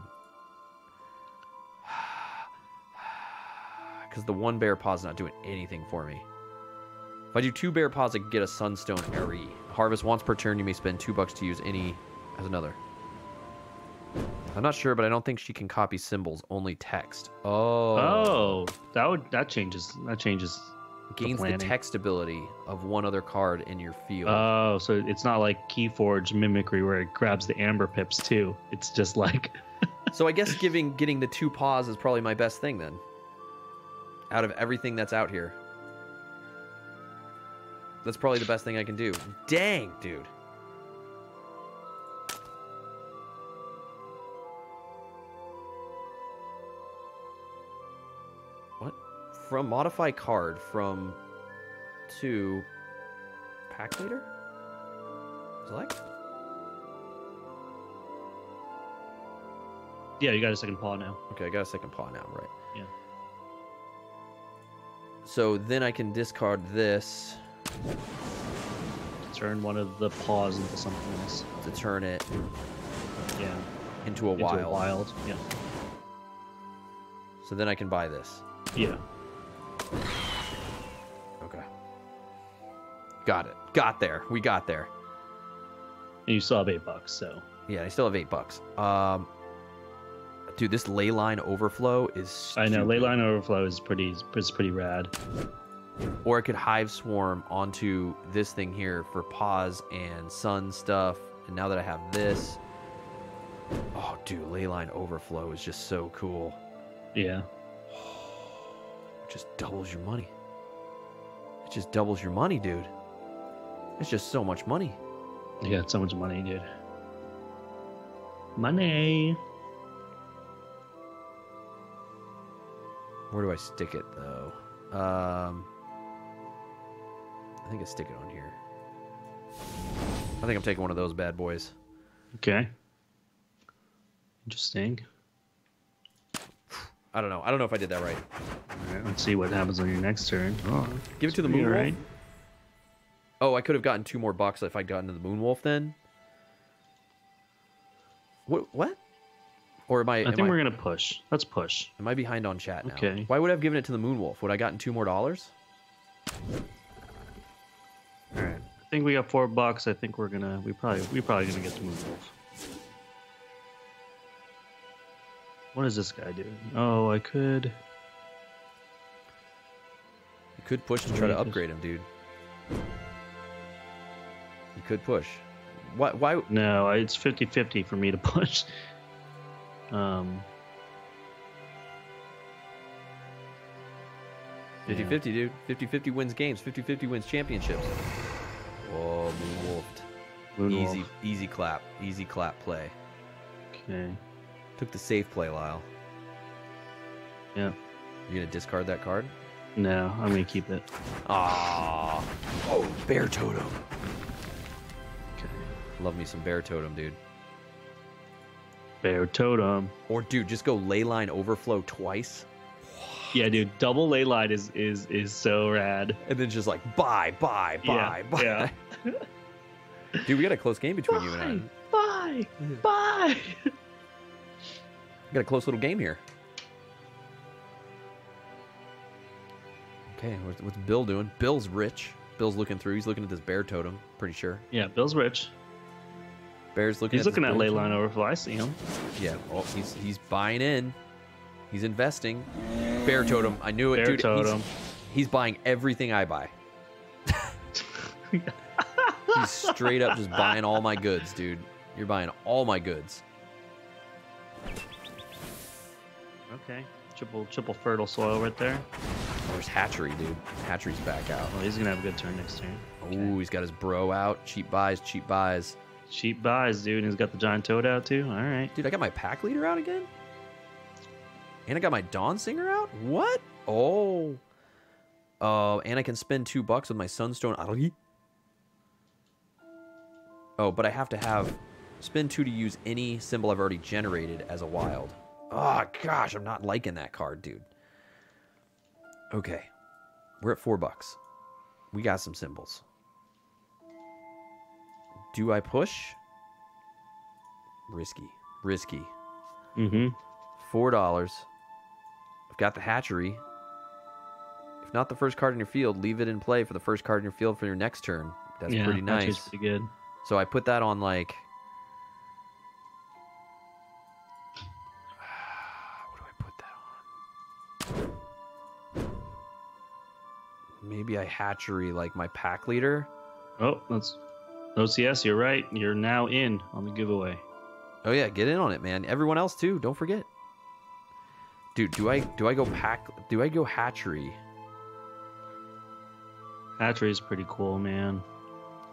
Because the one bear paw's not doing anything for me. If If I do two bear pods, I can get a Sunstone Airy. Harvest once per turn. You may spend two bucks to use any as another. I'm not sure, but I don't think she can copy symbols, only text. Oh. Oh, that would that changes that changes. Gains the, the text ability of one other card in your field. Oh, so it's not like Keyforge Mimicry where it grabs the amber pips too. It's just like. So I guess giving getting the two paws is probably my best thing then. Out of everything that's out here. That's probably the best thing I can do. Dang, dude. What? From modify card from to pack leader? Select? Yeah, you got a second paw now. Okay, I got a second paw now, right? Yeah. So then I can discard this. Turn one of the paws into something else. To turn it. Yeah. Into a into wild. A wild. Yeah. So then I can buy this. Yeah. Okay. Got it. Got there. We got there. And you still have eight bucks, so. Yeah, I still have eight bucks. Um. Dude, this ley line overflow is stupid. I know, ley line overflow is pretty is pretty rad. Or I could hive swarm onto this thing here for paws and sun stuff. And now that I have this, oh dude, ley line overflow is just so cool. Yeah. It just doubles your money. It just doubles your money, dude. It's just so much money. You got so much money, dude. Money. Where do I stick it, though? Um, I think I stick it on here. I think I'm taking one of those bad boys. Okay. Interesting. I don't know. I don't know if I did that right. All right, let's see what happens on your next turn. Oh, give it to the Moonwolf. Right. Oh, I could have gotten two more bucks if I'd gotten to the Moonwolf then. What? What? Or am I? I am think I, we're gonna push. Let's push. Am I behind on chat now? Okay. Why would I have given it to the Moonwolf? Would I gotten two more dollars? All right. I think we got four bucks. I think we're gonna. We probably. We probably gonna get the Moonwolf. What does this guy do? Oh, I could. You could push to try to upgrade him, dude. You could push. Why? Why? No, it's fifty fifty for me to push. Um, fifty fifty, yeah. Dude. fifty fifty wins games. fifty fifty wins championships. Oh, Moonwolfed. Moonwolf. Easy, easy clap. Easy clap play. Okay. Took the safe play, Lyle. Yeah. You gonna discard that card? No, I'm gonna keep it. Ah. Oh, bear totem. Okay. Love me some bear totem, dude. Bear totem. Or dude, just go ley line overflow twice. Yeah, dude, double ley line is is is so rad. And then just like bye, bye, bye, yeah, bye. Yeah. Dude, we got a close game between bye, you and I. Bye, bye. We got a close little game here. Okay, what's Bill doing? Bill's rich. Bill's looking through. He's looking at this bear totem. Pretty sure. Yeah, Bill's rich. Bear's looking he's at looking at ley line overflow. I see him. Yeah, well, he's he's buying in. He's investing. Bear totem. I knew it, bear dude. Totem. He's, he's buying everything I buy. He's straight up just buying all my goods, dude. You're buying all my goods. Okay. Triple triple fertile soil right there. Where's Hatchery, dude? Hatchery's back out. Oh, he's gonna have a good turn next turn. Okay. Ooh, he's got his bro out. Cheap buys, cheap buys. Cheap buys, dude. And he's got the giant toad out, too. All right. Dude, I got my pack leader out again? And I got my Dawn Singer out? What? Oh. Oh, uh, and I can spend two bucks with my Sunstone Argi. Oh, but I have to have... Spend two to use any symbol I've already generated as a wild. Oh, gosh. I'm not liking that card, dude. Okay. We're at four bucks. We got some symbols. Do I push? Risky. Risky. Mm-hmm. Four dollars. I've got the hatchery. If not the first card in your field, leave it in play for the first card in your field for your next turn. That's yeah, pretty nice. That's pretty good. So I put that on like... What do I put that on? Maybe I hatchery like my pack leader. Oh, that's... O C S, you're right. You're now in on the giveaway. Oh yeah, get in on it, man. Everyone else too, don't forget. Dude, do I do I go pack do I go hatchery? Hatchery is pretty cool, man.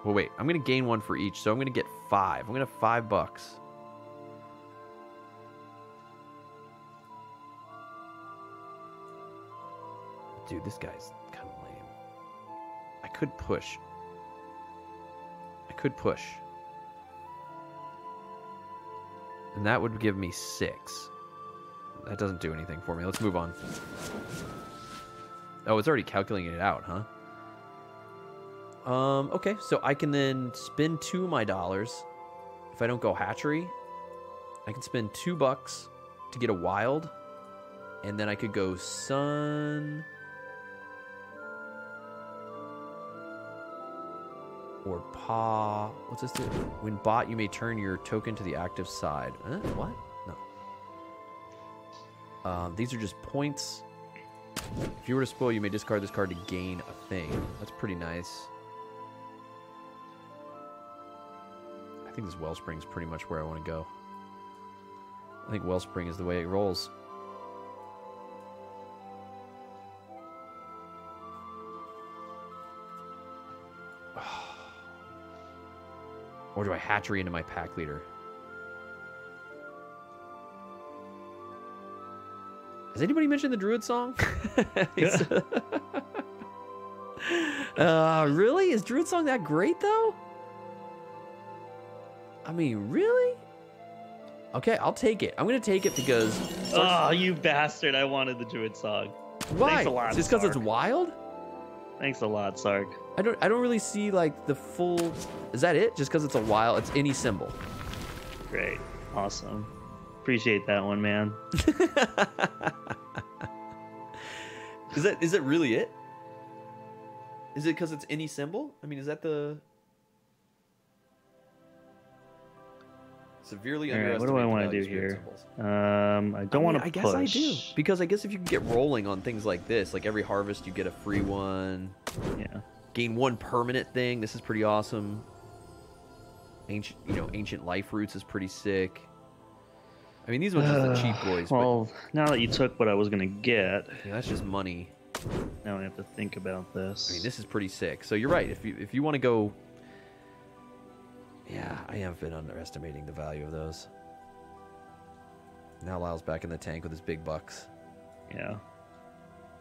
Well wait, I'm gonna gain one for each, so I'm gonna get five. I'm gonna have five bucks. Dude, this guy's kinda lame. I could push. I could push. And that would give me six. That doesn't do anything for me. Let's move on. Oh, it's already calculating it out, huh? Um, okay, so I can then spend two of my dollars. If I don't go hatchery, I can spend two bucks to get a wild. And then I could go sun... or paw. What's this do? When bought, you may turn your token to the active side. Huh? What? No. Um, these are just points. If you were to spoil, you may discard this card to gain a thing. That's pretty nice. I think this Wellspring's pretty much where I want to go. I think Wellspring is the way it rolls. Or do I hatchery into my pack leader? Has anybody mentioned the Druid song? uh, really? Is Druid song that great though? I mean, really? Okay, I'll take it. I'm gonna take it because. Oh, you bastard! I wanted the Druid song. Why? Thanks a lot, Sark. Just because it's wild? Thanks a lot, Sark. I don't. I don't really see like the full. Is that it? Just because it's a wild, it's any symbol. Great, awesome. Appreciate that one, man. Is that is that really it? Is it because it's any symbol? I mean, is that the severely underestimated? What do I want to do here? Um, I don't want to push. I guess I do, because I guess if you can get rolling on things like this, like every harvest you get a free one. Yeah. Gain one permanent thing. This is pretty awesome. Ancient, you know, ancient life roots is pretty sick. I mean, these ones are uh, the cheap boys. Well, but... now that you took what I was gonna get, yeah, that's just money. Now I have to think about this. I mean, this is pretty sick. So you're right. If you if you want to go, yeah, I have been underestimating the value of those. Now Lyle's back in the tank with his big bucks. Yeah.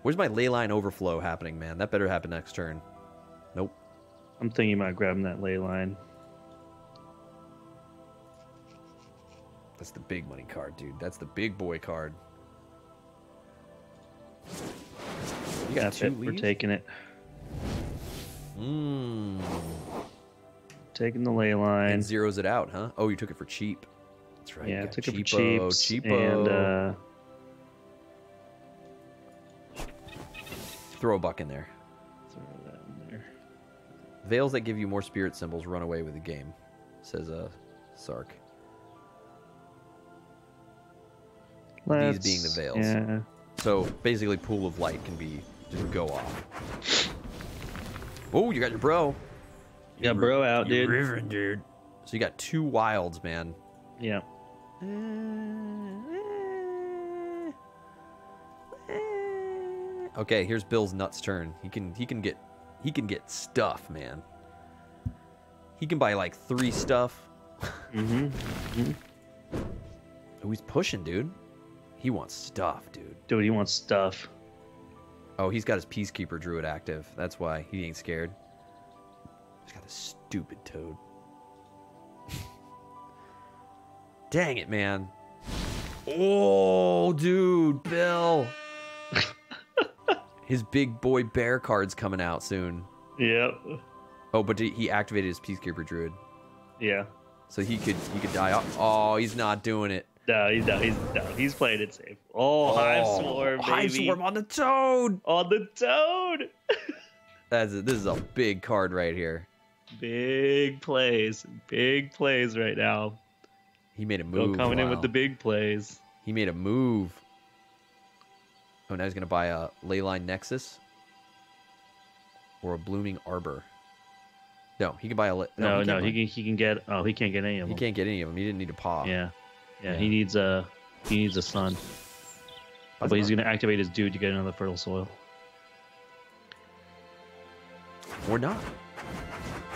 Where's my ley line overflow happening, man? That better happen next turn. Nope. I'm thinking about grabbing that ley line. That's the big money card, dude. That's the big boy card. You got two leaves? We're taking it. Mmm. Taking the ley line. And zeroes it out, huh? Oh, you took it for cheap. That's right. Yeah, I took it for cheap. Cheapo. And, uh... throw a buck in there. Veils that give you more spirit symbols run away with the game, says uh, Sark. Let's, these being the veils. Yeah. So basically, pool of light can be just go off. Oh, you got your bro. You got bro out, dude. Reverend, dude. So you got two wilds, man. Yeah. Uh, uh, uh. Okay, here's Bill's nuts turn. He can he can get. He can get stuff, man. He can buy like three stuff. Mm-hmm. Mm-hmm. Oh, he's pushing, dude. He wants stuff, dude. Dude, he wants stuff. Oh, he's got his Peacekeeper Druid active. That's why he ain't scared. He's got a stupid toad. Dang it, man. Oh, dude, Bill. His big boy bear card's coming out soon. Yep. Oh, but he activated his Peacekeeper Druid. Yeah. So he could he could die off. Oh, he's not doing it. No, he's no, he's no, he's playing it safe. Oh, oh Hive Swarm, baby. Hive Swarm on the Toad. On the Toad. That's a, this is a big card right here. Big plays, big plays right now. He made a move. Still coming wow. in with the big plays. He made a move. Oh, now he's gonna buy a Leyline Nexus or a Blooming Arbor. No, he can buy a. No, no, he, no, he can. He can get. Oh, he can't get any of them. He can't get any of them. He didn't need a paw. Yeah. Yeah, yeah, he needs a he needs a sun. That's but he's going to activate his dude to get another fertile soil. Or not.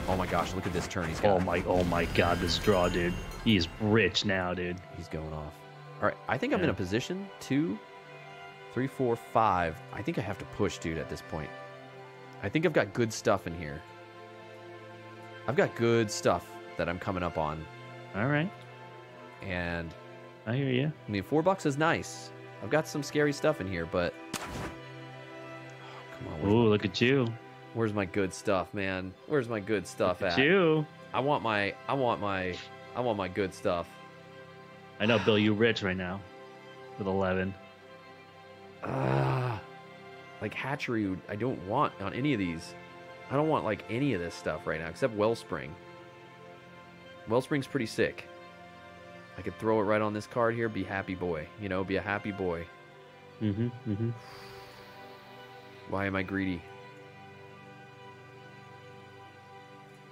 Oh my gosh, look at this turn he's got. Oh my, oh my god, this draw, dude. He is rich now, dude. He's going off. All right, I think yeah. I'm in a position two, three, four, five. I think I have to push, dude, at this point. I think I've got good stuff in here. I've got good stuff that I'm coming up on. All right. And I hear you. I mean, four bucks is nice. I've got some scary stuff in here, but oh, come on. Ooh, look at you. Where's my good stuff, man? Where's my good stuff at? You. I want my. I want my. I want my good stuff. I know, Bill. You rich right now, with eleven. Ah, uh, like hatchery. I don't want on any of these. I don't want like any of this stuff right now, except Wellspring. Wellspring's pretty sick. I could throw it right on this card here. Be happy boy, you know. Be a happy boy. Mhm. Mhm. Why am I greedy?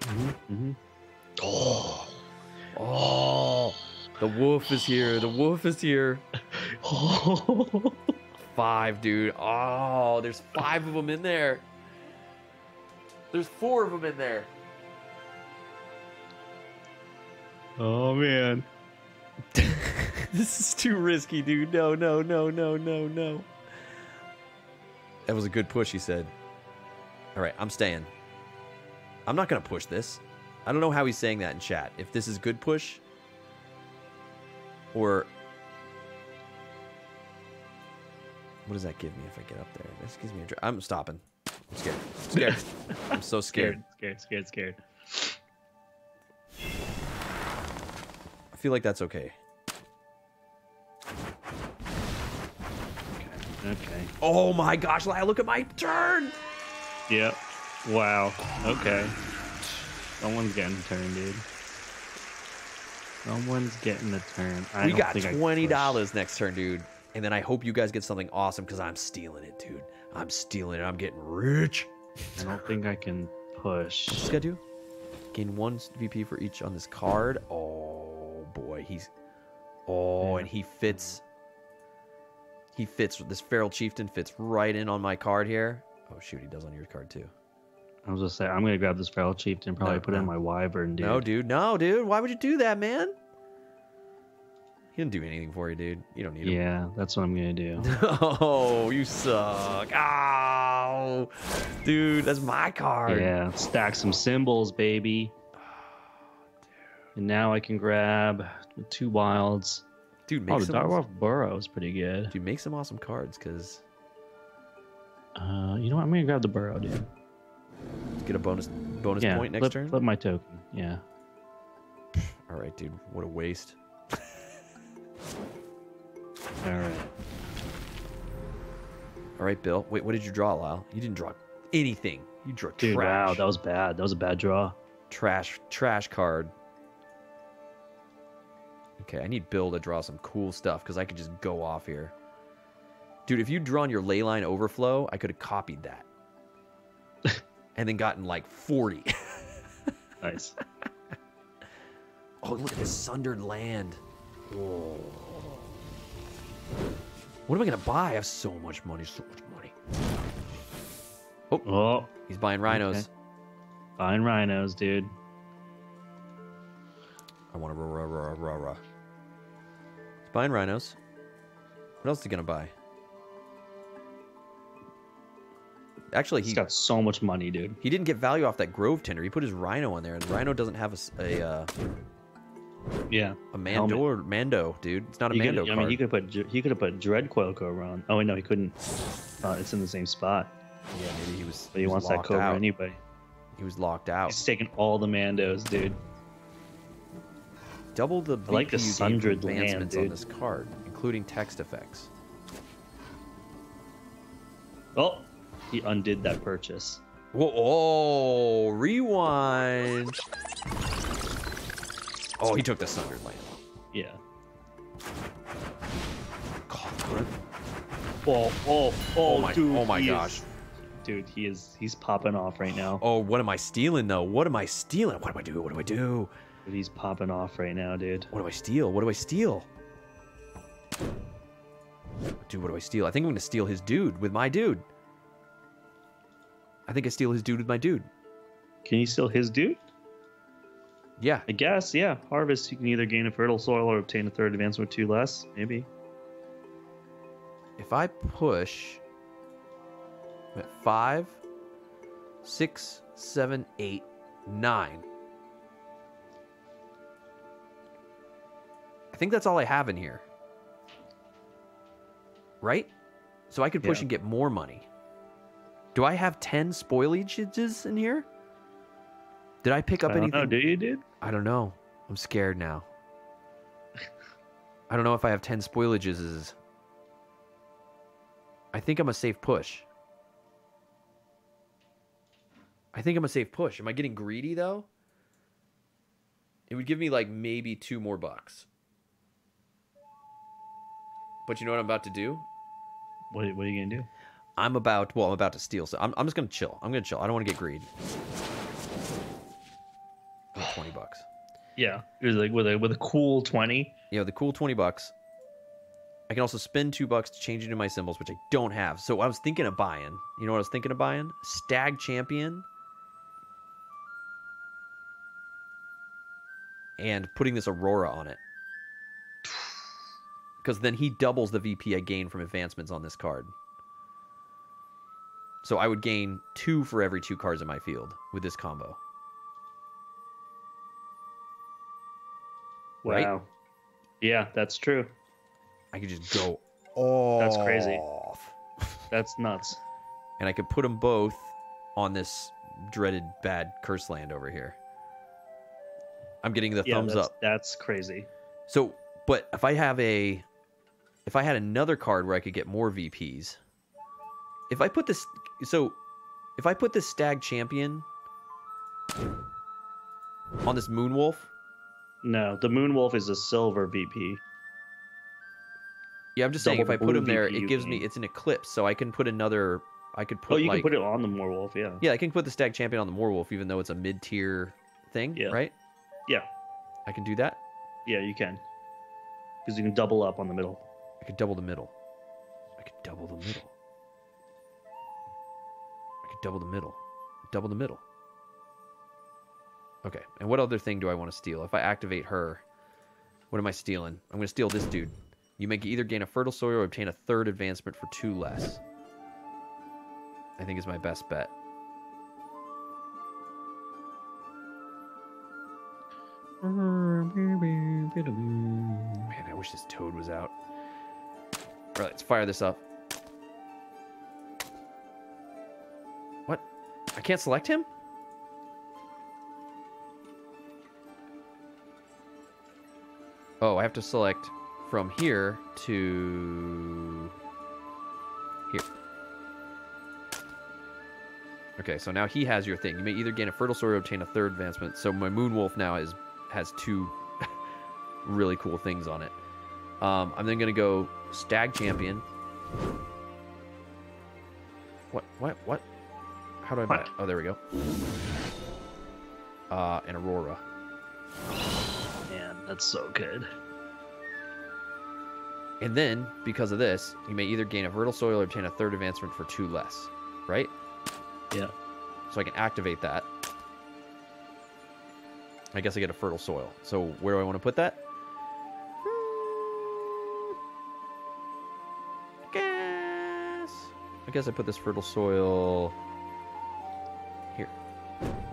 Mhm. Mhm. Oh. Oh. The wolf is here. The wolf is here. Oh. Five, dude. Oh, there's five of them in there. There's four of them in there. Oh man. This is too risky, dude. No, no, no, no, no, no. That was a good push, he said. All right, I'm staying. I'm not going to push this. I don't know how he's saying that in chat. If this is good push or... What does that give me if I get up there? This gives me a... Dr I'm stopping. I'm scared. I'm scared. I'm so scared. Scared, scared, scared, scared. I feel like that's okay. Okay. Okay. Oh my gosh, Lyle, look at my turn! Yep. Wow. Okay. Someone's getting a turn, dude. Someone's getting a turn. I we don't got think twenty dollars next turn, dude. And then I hope you guys get something awesome because I'm stealing it, dude. I'm stealing it. I'm getting rich. I don't think I can push. What's this guy do? Gain one V P for each on this card. Oh, boy. He's... Oh, and he fits. He fits. This Feral Chieftain fits right in on my card here. Oh, shoot. He does on your card, too. I was going to say, I'm going to grab this Feral Chieftain and probably no, put no. it in my Wyvern, dude. No, dude. No, dude. Why would you do that, man? He didn't do anything for you, dude. You don't need him. Yeah, that's what I'm going to do. Oh, you suck. Oh, dude, that's my card. Yeah, stack some symbols, baby. And now I can grab two wilds. Dude, make oh, the Darwolf Burrow is pretty good. Dude, make some awesome cards, because... Uh, you know what? I'm going to grab the Burrow, dude. Get a bonus bonus yeah, point next flip, turn? Flip my token, yeah. All right, dude. What a waste. All right. All right, Bill. Wait, what did you draw, Lyle? You didn't draw anything. You drew trash. Dude, wow, that was bad. That was a bad draw. Trash, trash card. Okay, I need Bill to draw some cool stuff because I could just go off here. Dude, if you'd drawn your Leyline Overflow, I could have copied that. And then gotten like forty. Nice. Oh, look at this Sundered Land. Whoa. What am I going to buy? I have so much money, so much money. Oh, oh. He's buying rhinos. Okay. Buying rhinos, dude. I want to rah, rah, rah, rah, rah. He's buying rhinos. What else is he going to buy? Actually, he's he, got so much money, dude. He didn't get value off that Grove Tender. He put his rhino on there, and rhino doesn't have a... a uh, yeah. A Mando, or Mando, dude. It's not a you Mando could, I mean, he could have put, he could have put Dreadcoil Cobra on. Oh, wait, no, he couldn't. Uh, it's in the same spot. Yeah, maybe he was But he, he was wants that Cobra out. anyway. He was locked out. He's taking all the Mandos, dude. double the B P U like advancements on this card, including text effects. Oh, he undid that purchase. Whoa, oh, rewind. Oh, he took the Sundered Land. Yeah. God. Oh, oh, oh, oh my, dude, oh my gosh. Is, dude, he is, he's popping off right now. Oh, what am I stealing though? What am I stealing? What do I do? What do I do? Dude, he's popping off right now, dude. What do I steal? What do I steal? Dude, what do I steal? I think I'm going to steal his dude with my dude. I think I steal his dude with my dude. Can you steal his dude? Yeah. I guess, yeah. Harvest, you can either gain a fertile soil or obtain a third advancement or two less, maybe. If I push, I'm at five, six, seven, eight, nine. I think that's all I have in here. Right? So I could push yeah. and get more money. Do I have ten spoilages in here? Did I pick up I anything? Oh, do you, dude? I don't know. I'm scared now. I don't know if I have ten spoilages. I think I'm a safe push. I think I'm a safe push. Am I getting greedy, though? It would give me, like, maybe two more bucks. But you know what I'm about to do? What, what are you going to do? I'm about... Well, I'm about to steal. So I'm, I'm just going to chill. I'm going to chill. I don't want to get greedy. twenty bucks. Yeah. It was like with a, with a cool twenty. Yeah, with a cool twenty bucks. I can also spend two bucks to change into my symbols, which I don't have. So I was thinking of buying. You know what I was thinking of buying? Stag Champion. And putting this Aurora on it. Because then he doubles the V P I gain from advancements on this card. So I would gain two for every two cards in my field with this combo. Wow. Right? Yeah, that's true. I could just go off. That's crazy. That's nuts. And I could put them both on this dreaded bad curse land over here. I'm getting the yeah, thumbs that's, up. That's crazy. So, but if I have a... If I had another card where I could get more V Ps, if I put this, so if I put this Stag Champion on this Moonwolf, no, the Moonwolf is a silver V P. Yeah, I'm just Double saying if I put him there, it gives me it's an eclipse, so I can put another. I could put. Oh, you like, can put it on the Moorwolf, yeah. Yeah, I can put the Stag Champion on the Moorwolf, even though it's a mid-tier thing, yeah. right? Yeah, I can do that. Yeah, you can, because you can double up on the middle. I could double the middle. I could double the middle. Double the middle. Double the middle. Okay, and what other thing do I want to steal? If I activate her, what am I stealing? I'm going to steal this dude. You may either gain a fertile soil or obtain a third advancement for two less. I think is my best bet. Man, I wish this toad was out. All right, let's fire this up. I can't select him? Oh, I have to select from here to here. Okay, so now he has your thing. You may either gain a fertile soil or obtain a third advancement. So my Moonwolf now is has two really cool things on it. Um, I'm then going to go Stag Champion. What? What? What? How do I buy it? Oh, there we go. Uh, an Aurora. Man, that's so good. And then, because of this, you may either gain a Fertile Soil or obtain a third advancement for two less. Right? Yeah. So I can activate that. I guess I get a Fertile Soil. So where do I want to put that? I guess... I guess I put this Fertile Soil...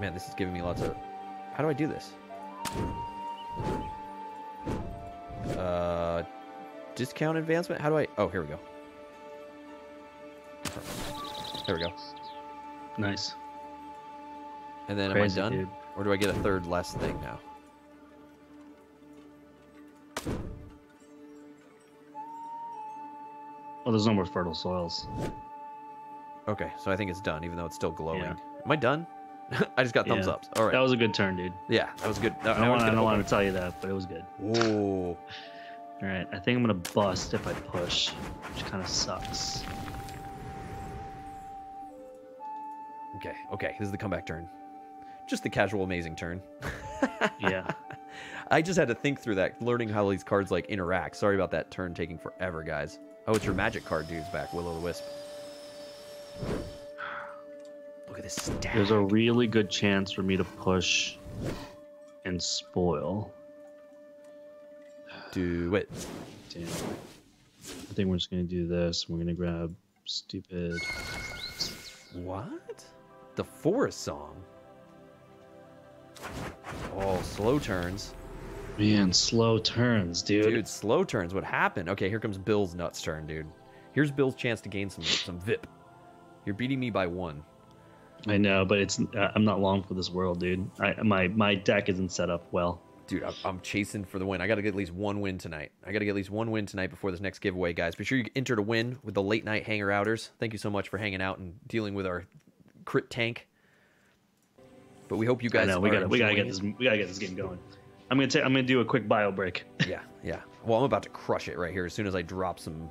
Man, this is giving me lots of... How do I do this? Uh, discount advancement? How do I... Oh, here we go. There we go. Nice. And then Crazy, am I done? Dude. Or do I get a third less thing now? Well, there's no more fertile soils. Okay, so I think it's done, even though it's still glowing. Yeah. Am I done? I just got thumbs yeah. ups. All right. That was a good turn, dude. Yeah, that was good. I, I, wanna, I don't want to tell you that, but it was good. Whoa. All right, I think I'm going to bust if I push, which kind of sucks. Okay, okay, this is the comeback turn. Just the casual amazing turn. Yeah. I just had to think through that, learning how these cards like interact. Sorry about that turn taking forever, guys. Oh, it's your magic card dude's back, Will-o'-the-Wisp. Look at this stack. There's a really good chance for me to push and spoil. Do it. Damn. I think we're just going to do this. We're going to grab stupid... What? The Forest Song? Oh, slow turns. Man, slow turns, dude. Dude, slow turns. What happened? Okay, here comes Bill's nuts turn, dude. Here's Bill's chance to gain some some V I P. You're beating me by one. I know, but it's uh, I'm not long for this world, dude. I, my my deck isn't set up well. Dude, I'm chasing for the win. I got to get at least one win tonight. I got to get at least one win tonight before this next giveaway, guys. Be sure you enter to win with the late night hanger outers. Thank you so much for hanging out and dealing with our crit tank. But we hope you guys. I know, we got we got to get this we got to get this game going. I'm gonna take I'm gonna do a quick bio break. Yeah, yeah. Well, I'm about to crush it right here as soon as I drop some.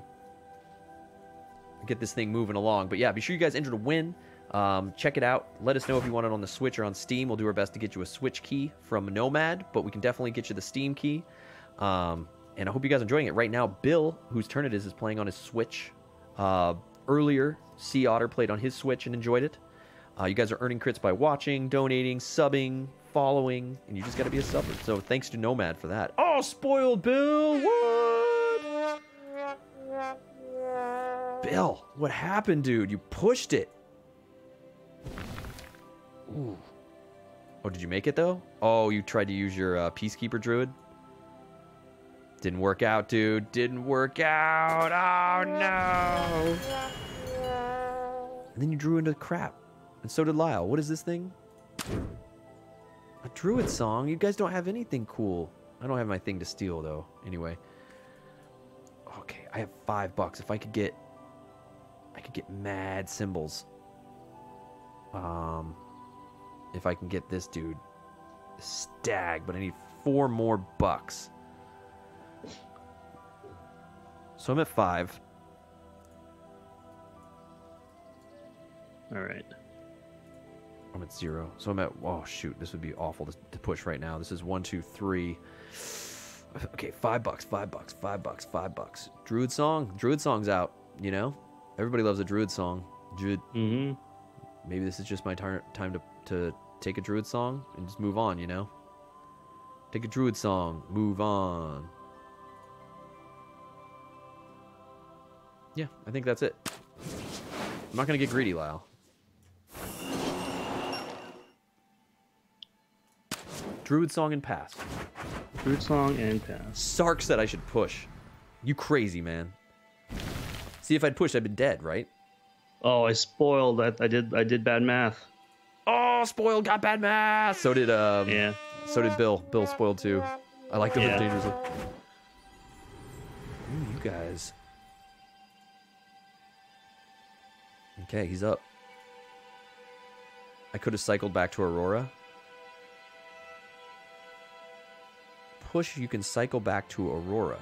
Get this thing moving along. But yeah, be sure you guys enter to win. Um, check it out. Let us know if you want it on the Switch or on Steam. We'll do our best to get you a Switch key from Nomad, but we can definitely get you the Steam key. Um, and I hope you guys are enjoying it. Right now, Bill, whose turn it is, is playing on his Switch. Uh, earlier, Sea Otter played on his Switch and enjoyed it. Uh, you guys are earning crits by watching, donating, subbing, following, and you just got to be a subber. So thanks to Nomad for that. Oh, spoiled Bill! What? Bill, what happened, dude? You pushed it. Ooh. Oh, did you make it though? Oh, you tried to use your uh, Peacekeeper Druid? Didn't work out, dude. Didn't work out. Oh, no. And then you drew into crap. And so did Lyle. What is this thing? A Druid Song? You guys don't have anything cool. I don't have my thing to steal, though. Anyway. Okay, I have five bucks. If I could get... I could get mad symbols. Um, if I can get this dude stag, but I need four more bucks. So I'm at five. All right. I'm at zero. So I'm at, oh shoot, this would be awful to, to push right now. This is one, two, three. Okay, five bucks, five bucks, five bucks, five bucks. Druid Song, Druid Song's out, you know? Everybody loves a Druid Song. Druid. Mm-hmm. Maybe this is just my time to, to take a Druid Song and just move on, you know? Take a Druid Song, move on. Yeah, I think that's it. I'm not going to get greedy, Lyle. Druid Song and pass. Druid Song and pass. Sark said I should push. You crazy, man. See, if I'd pushed, I'd been dead, right? Oh, I spoiled. I, I did. I did bad math. Oh, spoiled got bad math. So did um. Yeah. So did Bill. Bill spoiled too. I like to live dangerously. Ooh, you guys. Okay, he's up. I could have cycled back to Aurora. Push. You can cycle back to Aurora.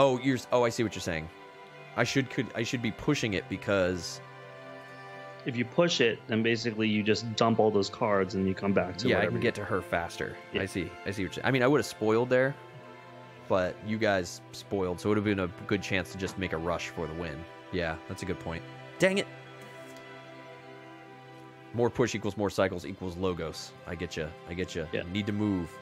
Oh, you're, oh, I see what you're saying. I should could I should be pushing it because if you push it, then basically you just dump all those cards and you come back to. Yeah, I can get to her faster. Yeah. I see. I see what you're, I mean, I would have spoiled there, but you guys spoiled, so it would have been a good chance to just make a rush for the win. Yeah, that's a good point. Dang it! More push equals more cycles equals logos. I get you. I get you. Yeah. Need to move.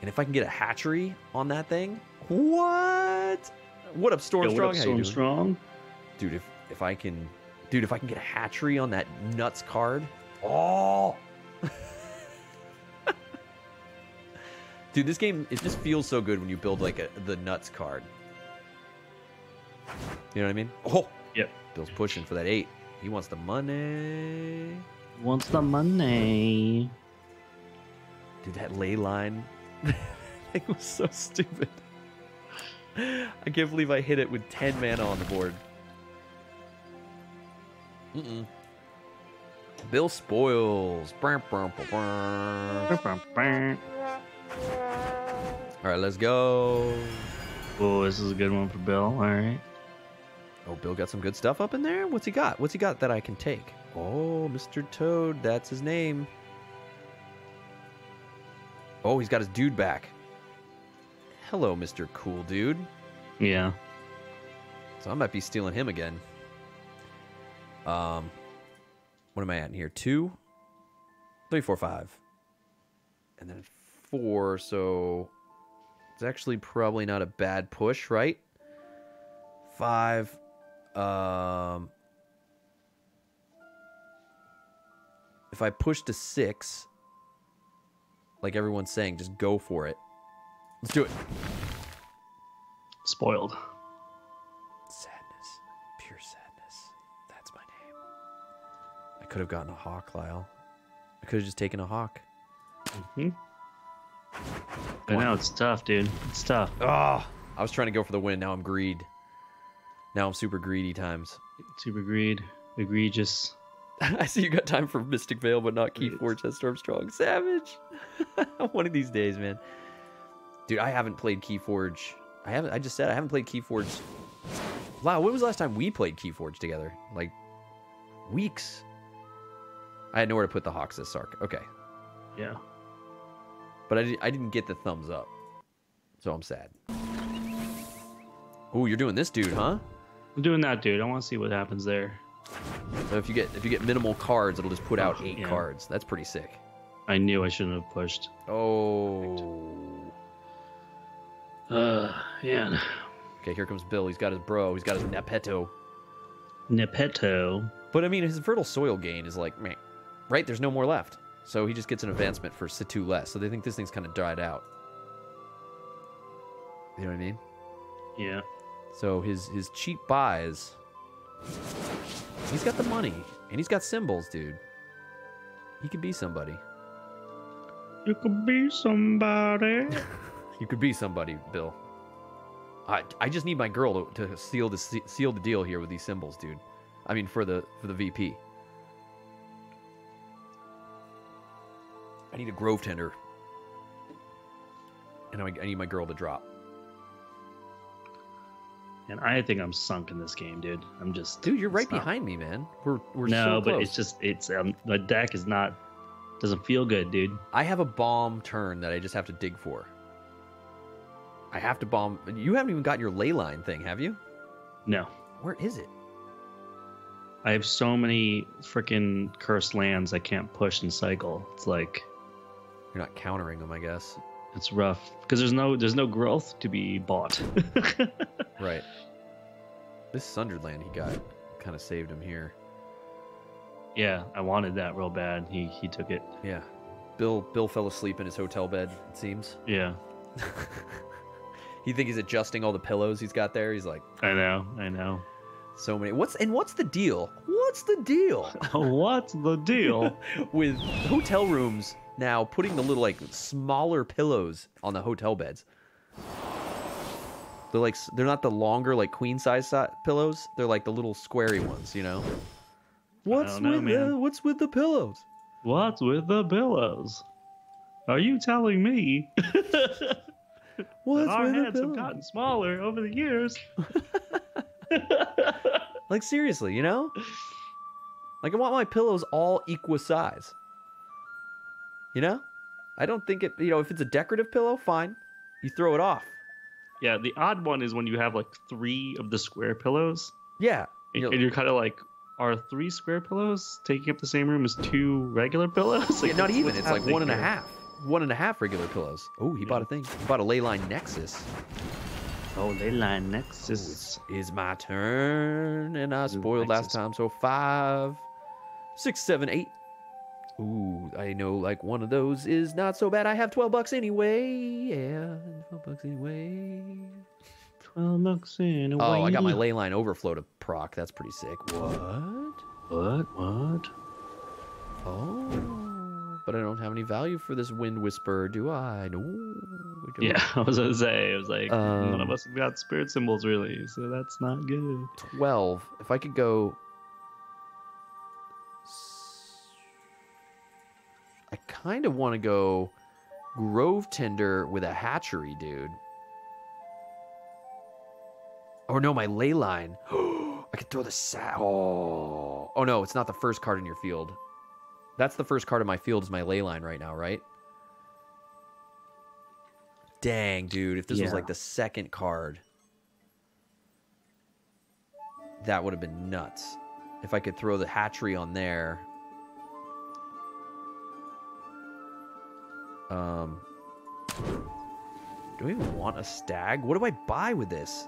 And if I can get a hatchery on that thing, what? What up, Storm Yo, Strong? What up, Storm How you doing? Strong, dude. If if I can, dude, if I can get a hatchery on that nuts card, oh, dude, this game it just feels so good when you build like a, the nuts card. You know what I mean? Oh, yep. Bill's pushing for that eight. He wants the money. Wants the money. Dude, that ley line thing was so stupid. I can't believe I hit it with ten mana on the board. Mm-mm. Bill spoils. Alright, let's go. Oh, this is a good one for Bill. Alright. Oh, Bill got some good stuff up in there? What's he got? What's he got that I can take? Oh, Mister Toad, that's his name. Oh, he's got his dude back. Hello, Mister Cool Dude. Yeah. So I might be stealing him again. Um, what am I at in here? Two, three, four, five. And then four, so it's actually probably not a bad push, right? Five. Um, if I push to six, like everyone's saying, just go for it. Let's do it. Spoiled. Sadness. Pure sadness. That's my name. I could have gotten a hawk, Lyle. I could have just taken a hawk. Mm-hmm. I know, it's tough, dude. It's tough. Oh, I was trying to go for the win. Now I'm greed. Now I'm super greedy times. Super greed. Egregious. I see you got time for Mystic Vale, but not Keyforge. That's Storm Strong. Savage. One of these days, man. Dude, I haven't played Keyforge. I haven't. I just said I haven't played Keyforge. Wow, when was the last time we played Keyforge together? Like weeks. I had nowhere to put the hawks as Sark. Okay. Yeah. But I, I didn't get the thumbs up, so I'm sad. Oh, you're doing this, dude, huh? I'm doing that, dude. I want to see what happens there. So if you get if you get minimal cards, it'll just put out oh, eight yeah. cards. That's pretty sick. I knew I shouldn't have pushed. Oh. Perfect. Uh, yeah. Okay, here comes Bill. He's got his bro. He's got his Nepetto. Nepetto. But, I mean, his Fertile Soil gain is like, meh. Right? There's no more left. So he just gets an advancement for two less. So they think this thing's kind of dried out. You know what I mean? Yeah. So his, his cheap buys, he's got the money. And he's got symbols, dude. He could be somebody. You could be somebody. You could be somebody, Bill. I I just need my girl to, to seal the seal the deal here with these symbols, dude. I mean for the for the V P. I need a grove tender, and I, I need my girl to drop. And I think I'm sunk in this game, dude. I'm just dude. You're right not... behind me, man. We're we're no, so but close. It's just it's um the deck is not doesn't feel good, dude. I have a bomb turn that I just have to dig for. I have to bomb. You haven't even got your ley line thing, have you? No. Where is it? I have so many freaking cursed lands I can't push and cycle. It's like you're not countering them, I guess. It's rough because there's no there's no growth to be bought. Right. This Sundered land he got kind of saved him here. Yeah, I wanted that real bad. He he took it. Yeah. Bill Bill fell asleep in his hotel bed. It seems. Yeah. You think he's adjusting all the pillows he's got there? He's like, I know, I know. So many. What's and what's the deal? What's the deal? What's the deal with hotel rooms now putting the little like smaller pillows on the hotel beds? They're like they're not the longer like queen size pillows. They're like the little squarey ones, you know. What's know, with man. the what's with the pillows? What's with the pillows? Are you telling me? What's our heads have gotten smaller over the years. Like seriously, you know? Like I want my pillows all equal size. You know? I don't think it, you know, if it's a decorative pillow, fine. You throw it off. Yeah, the odd one is when you have like three of the square pillows. Yeah. And, and you're kind of like, are three square pillows taking up the same room as two regular pillows? Like, yeah, not even. It's like one and a half. One and a half regular pillows. Oh, he yeah. bought a thing. He bought a Leyline Nexus. Oh, Leyline Nexus. Oh, it's, it's my turn, and I spoiled Nexus. Last time, so five, six, seven, eight. Ooh, I know, like, one of those is not so bad. I have twelve bucks anyway. Yeah, twelve bucks anyway. twelve bucks anyway. Oh, I got my Leyline Overflow to proc. That's pretty sick. What? What? What? Oh, but I don't have any value for this Wind Whisperer, do I? No. We don't. Yeah, I was gonna say, it was like um, none of us have got spirit symbols really, so that's not good. Twelve. If I could go, I kind of want to go Grove Tender with a Hatchery, dude. Or no, my Ley Line. I could throw the sack. Oh. Oh no, it's not the first card in your field. That's the first card in my field is my Ley Line right now, right? Dang, dude. If this yeah. was like the second card, that would have been nuts. If I could throw the Hatchery on there. Um, do we even want a stag? What do I buy with this?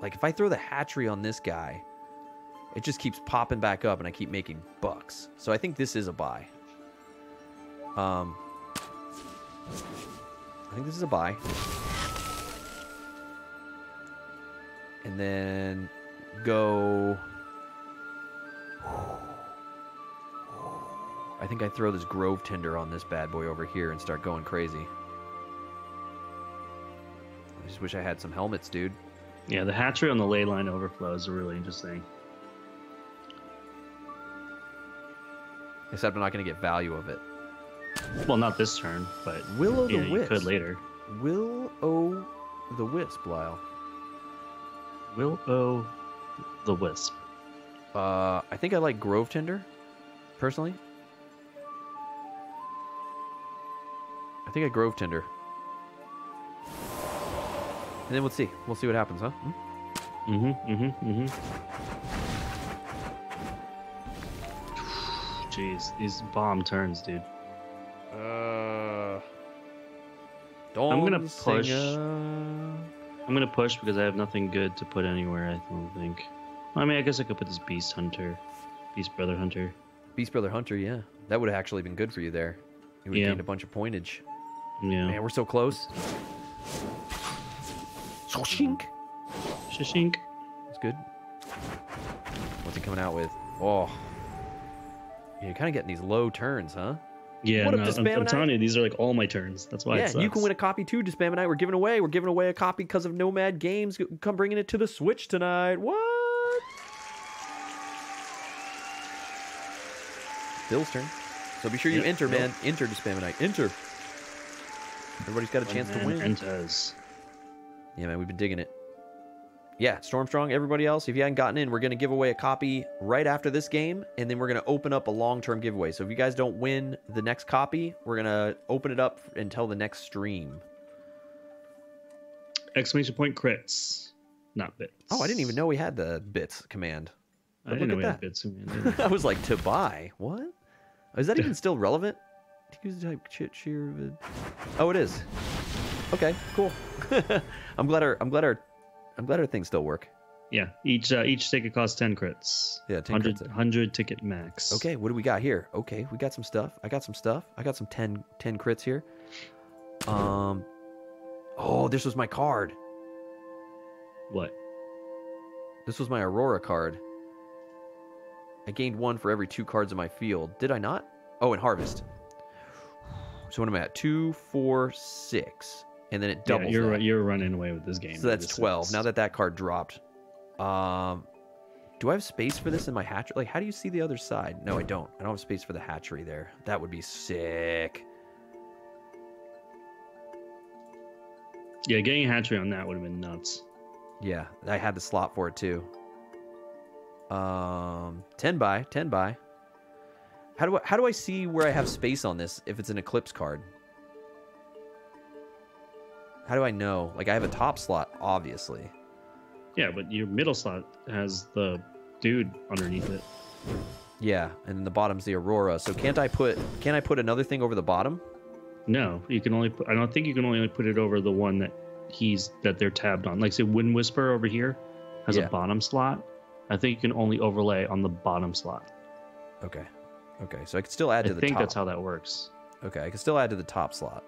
Like, if I throw the Hatchery on this guy, it just keeps popping back up, and I keep making bucks. So I think this is a buy. Um, I think this is a buy. And then go... I think I throw this Grove Tender on this bad boy over here and start going crazy. I just wish I had some helmets, dude. Yeah, the Hatchery on the Ley Line overflow is really interesting. Except I'm not going to get value of it. Well, not this turn, but Will-o'-the-Wisp. You know, could later. Will-o'-the-Wisp, Lyle. Will-o'-the-Wisp. Uh, I think I like Grove Tender, personally. I think I Grove Tender. And then we'll see. We'll see what happens, huh? Mm-hmm, mm-hmm, mm-hmm. Jeez, these bomb turns, dude. Uh, don't I'm gonna push. A... I'm gonna push because I have nothing good to put anywhere, I don't think. I mean, I guess I could put this Beast Hunter. Beast Brother Hunter. Beast Brother Hunter, yeah. That would have actually been good for you there. You would have yeah. gained a bunch of pointage. Yeah. Man, we're so close. Shink. Shink. That's good. What's he coming out with? Oh. You're kind of getting these low turns, huh? Yeah, what no, up, I'm, I'm telling you, these are like all my turns. That's why yeah, it sucks. You can win a copy too, Dispaminite. We're giving away. We're giving away a copy because of Nomad Games. Come bringing it to the Switch tonight. What? Bill's turn. So be sure you yep, enter, yep. man. Enter, Dispaminite. Enter. Everybody's got a One chance to win. Enters. Yeah, man, we've been digging it. Yeah, Storm Strong, everybody else, if you haven't gotten in, we're going to give away a copy right after this game, and then we're going to open up a long-term giveaway. So if you guys don't win the next copy, we're going to open it up until the next stream. Exclamation point crits, not bits. Oh, I didn't even know we had the bits command. But I didn't know we that. had bits command. I was like, to buy? What? Is that even still relevant? Oh, it is. Okay, cool. I'm glad our I'm glad our I'm glad our things still work. Yeah, each uh, each ticket costs ten crits. Yeah, ten crits. one hundred ticket max. Okay, what do we got here? Okay, we got some stuff. I got some stuff. I got some ten crits here. Um, oh, this was my card. What? This was my Aurora card. I gained one for every two cards in my field. Did I not? Oh, and Harvest. So what am I at? Two, four, six. And then it doubles. Yeah, you're that. you're running away with this game. So that's twelve. Sense. Now that that card dropped, um, do I have space for this in my hatchery? Like, how do you see the other side? No, I don't. I don't have space for the hatchery there. That would be sick. Yeah, getting a hatchery on that would have been nuts. Yeah, I had the slot for it too. Um, ten by ten by. How do I how do I see where I have space on this if it's an Eclipse card? How do I know? Like, I have a top slot, obviously. Yeah, but your middle slot has the dude underneath it. Yeah, and the bottom's the Aurora. So can't I put can I put another thing over the bottom? No, you can only put, I don't think you can only put it over the one that he's that they're tabbed on. Like, say Wind Whisper over here has yeah. a bottom slot. I think you can only overlay on the bottom slot. Okay. Okay, so I could still add to I the top. I think that's how that works. Okay, I could still add to the top slot.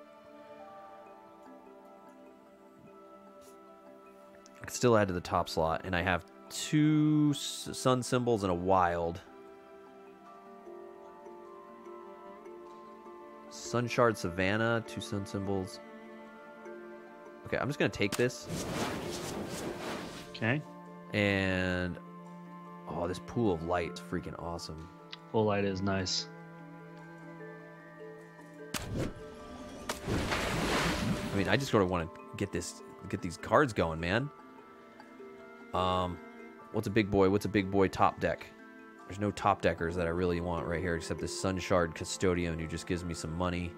could still add to the top slot, and I have two sun symbols and a wild. Sun Shard Savannah, two sun symbols. Okay, I'm just going to take this. Okay. And, oh, this Pool of Light is freaking awesome. Pool of Light is nice. I mean, I just sort of want to get this, get these cards going, man. Um, what's a big boy? What's a big boy top deck? There's no top deckers that I really want right here, except this Sun Shard Custodian, who just gives me some money.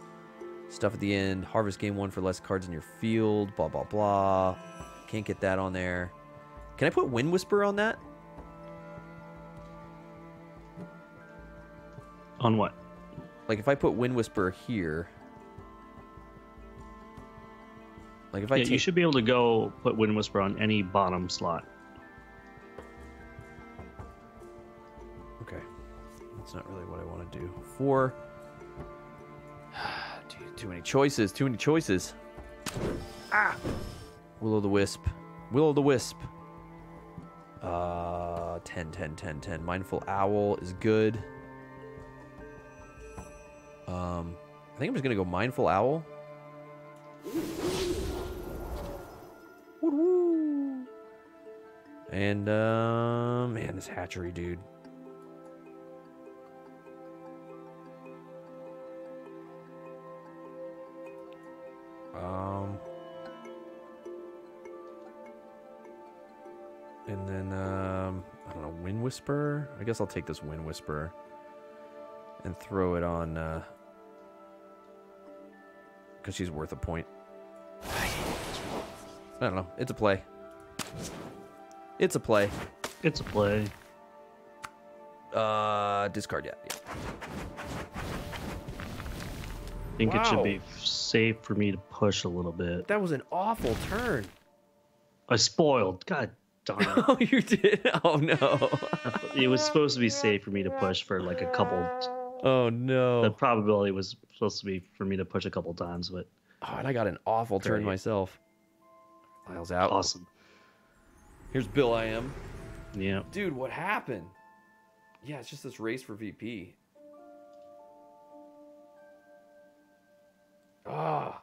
Stuff at the end. Harvest game one for less cards in your field. Blah, blah, blah. Can't get that on there. Can I put Wind Whisper on that? On what? Like, if I put Wind Whisper here... Like if I yeah, you should be able to go put Wind Whisper on any bottom slot. Okay. That's not really what I want to do. Four. Dude, too many choices. Too many choices. Ah! Will-o'-the-Wisp. Will-o'-the-Wisp. Uh, ten, ten, ten, ten. Mindful Owl is good. Um, I think I'm just going to go Mindful Owl. Woo-hoo. And, uh, man, this hatchery, dude. Um... And then, um, I don't know, Wind Whisper? I guess I'll take this Wind Whisper and throw it on, uh... because she's worth a point. I don't know. It's a play. It's a play. It's a play. Uh, discard, yeah. yeah. I think wow. It should be safe for me to push a little bit. That was an awful turn. I spoiled. God darn it. Oh, you did? Oh, no. It was supposed to be safe for me to push for like a couple. Oh, no. The probability was supposed to be for me to push a couple times, but. Oh, and I got an awful turn great. myself. Lyle's out. Awesome. Here's Bill I M. Yeah. Dude, what happened? Yeah, it's just this race for V P. Ah.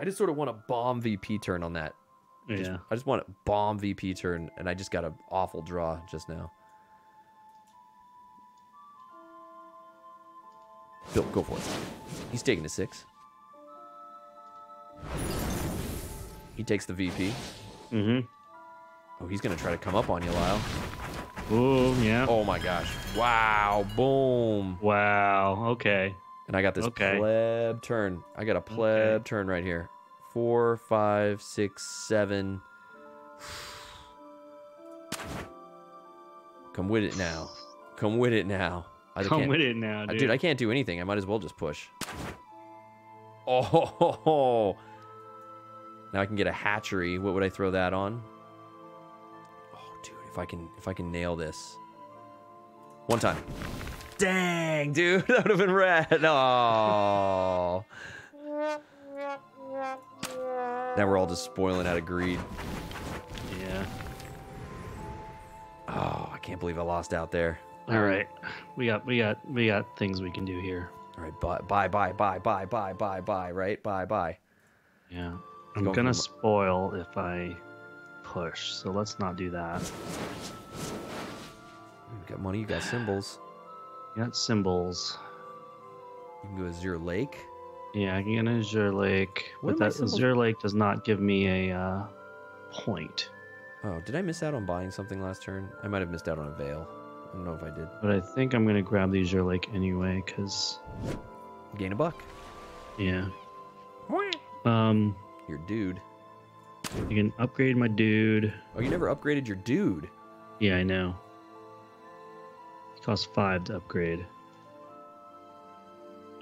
I just sort of want a bomb V P turn on that. Yeah. Just, I just want a bomb V P turn, and I just got an awful draw just now. Bill, go for it. He's taking a six. He takes the V P. Mm-hmm. Oh, he's going to try to come up on you, Lyle. Boom, yeah. Oh, my gosh. Wow, boom. Wow, okay. And I got this okay. pleb turn. I got a pleb okay. turn right here. Four, five, six, seven. Come with it now. Come with it now. I come with it now, dude. Dude, I can't do anything. I might as well just push. Oh, ho, ho, ho. Now I can get a hatchery. What would I throw that on? Oh, dude, if I can, if I can nail this. One time. Dang, dude, that would have been rad. Oh. Now we're all just spoiling out of greed. Yeah. Oh, I can't believe I lost out there. All right, we got, we got, we got things we can do here. All right, bye, bye, bye, bye, bye, bye, bye, bye, right, bye, bye. Yeah. I'm going to spoil if I push, so let's not do that. You got money, you got symbols. You got symbols. You can go Azure Lake. Yeah, I can get an Azure Lake, what but that Azure Lake does not give me a uh, point. Oh, did I miss out on buying something last turn? I might have missed out on a Veil. I don't know if I did. But I think I'm going to grab the Azure Lake anyway, because... Gain a buck. Yeah. Um... Your dude. You can upgrade my dude. Oh, you never upgraded your dude. Yeah, I know. It costs five to upgrade.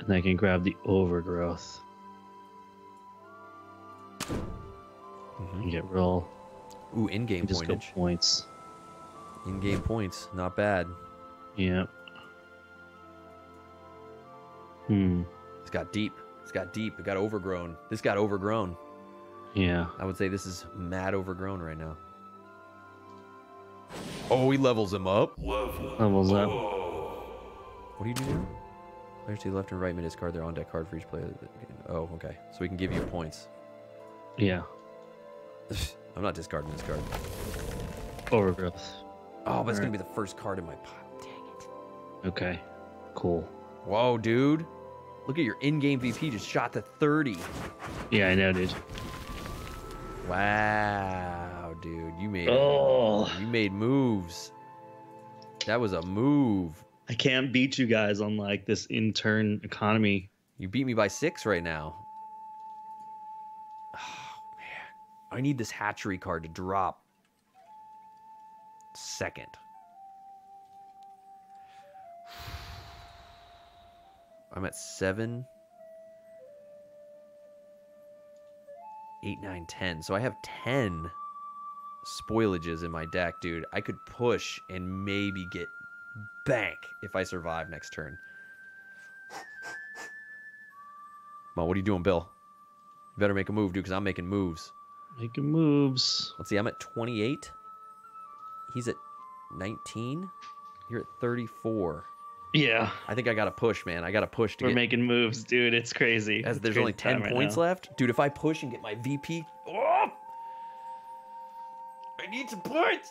And I can grab the overgrowth. Mm-hmm. And get roll. Ooh, in-game pointage. points. In-game points. Not bad. Yep. Hmm. It's got deep. It's got deep. It got overgrown. This got overgrown. Yeah. I would say this is mad overgrown right now. Oh, he levels him up. Level. Levels up. What do you do now? Players to the left and right may discard their on-deck card for each player. Oh, okay. So we can give you points. Yeah. I'm not discarding this card. Overgrowth. Oh, but it's going to be the first card in my pile. Dang it. Okay. Cool. Whoa, dude. Look at your in-game V P just shot to thirty. Yeah, I know, dude. Wow, dude. You made oh. you made moves. That was a move. I can't beat you guys on like this intern economy. You beat me by six right now. Oh, man. I need this hatchery card to drop. Second. I'm at seven. Eight, nine, ten. So I have ten spoilages in my deck, dude. I could push and maybe get bank if I survive next turn. Come on, what are you doing, Bill? You better make a move, dude, because I'm making moves. Making moves. Let's see, I'm at twenty-eight. He's at nineteen. You're at thirty-four. Yeah. I think I got to push, man. I got to push to We're get... We're making moves, dude. It's crazy. As it's there's crazy only ten right points now. Left. Dude, if I push and get my V P... Oh! I need some points!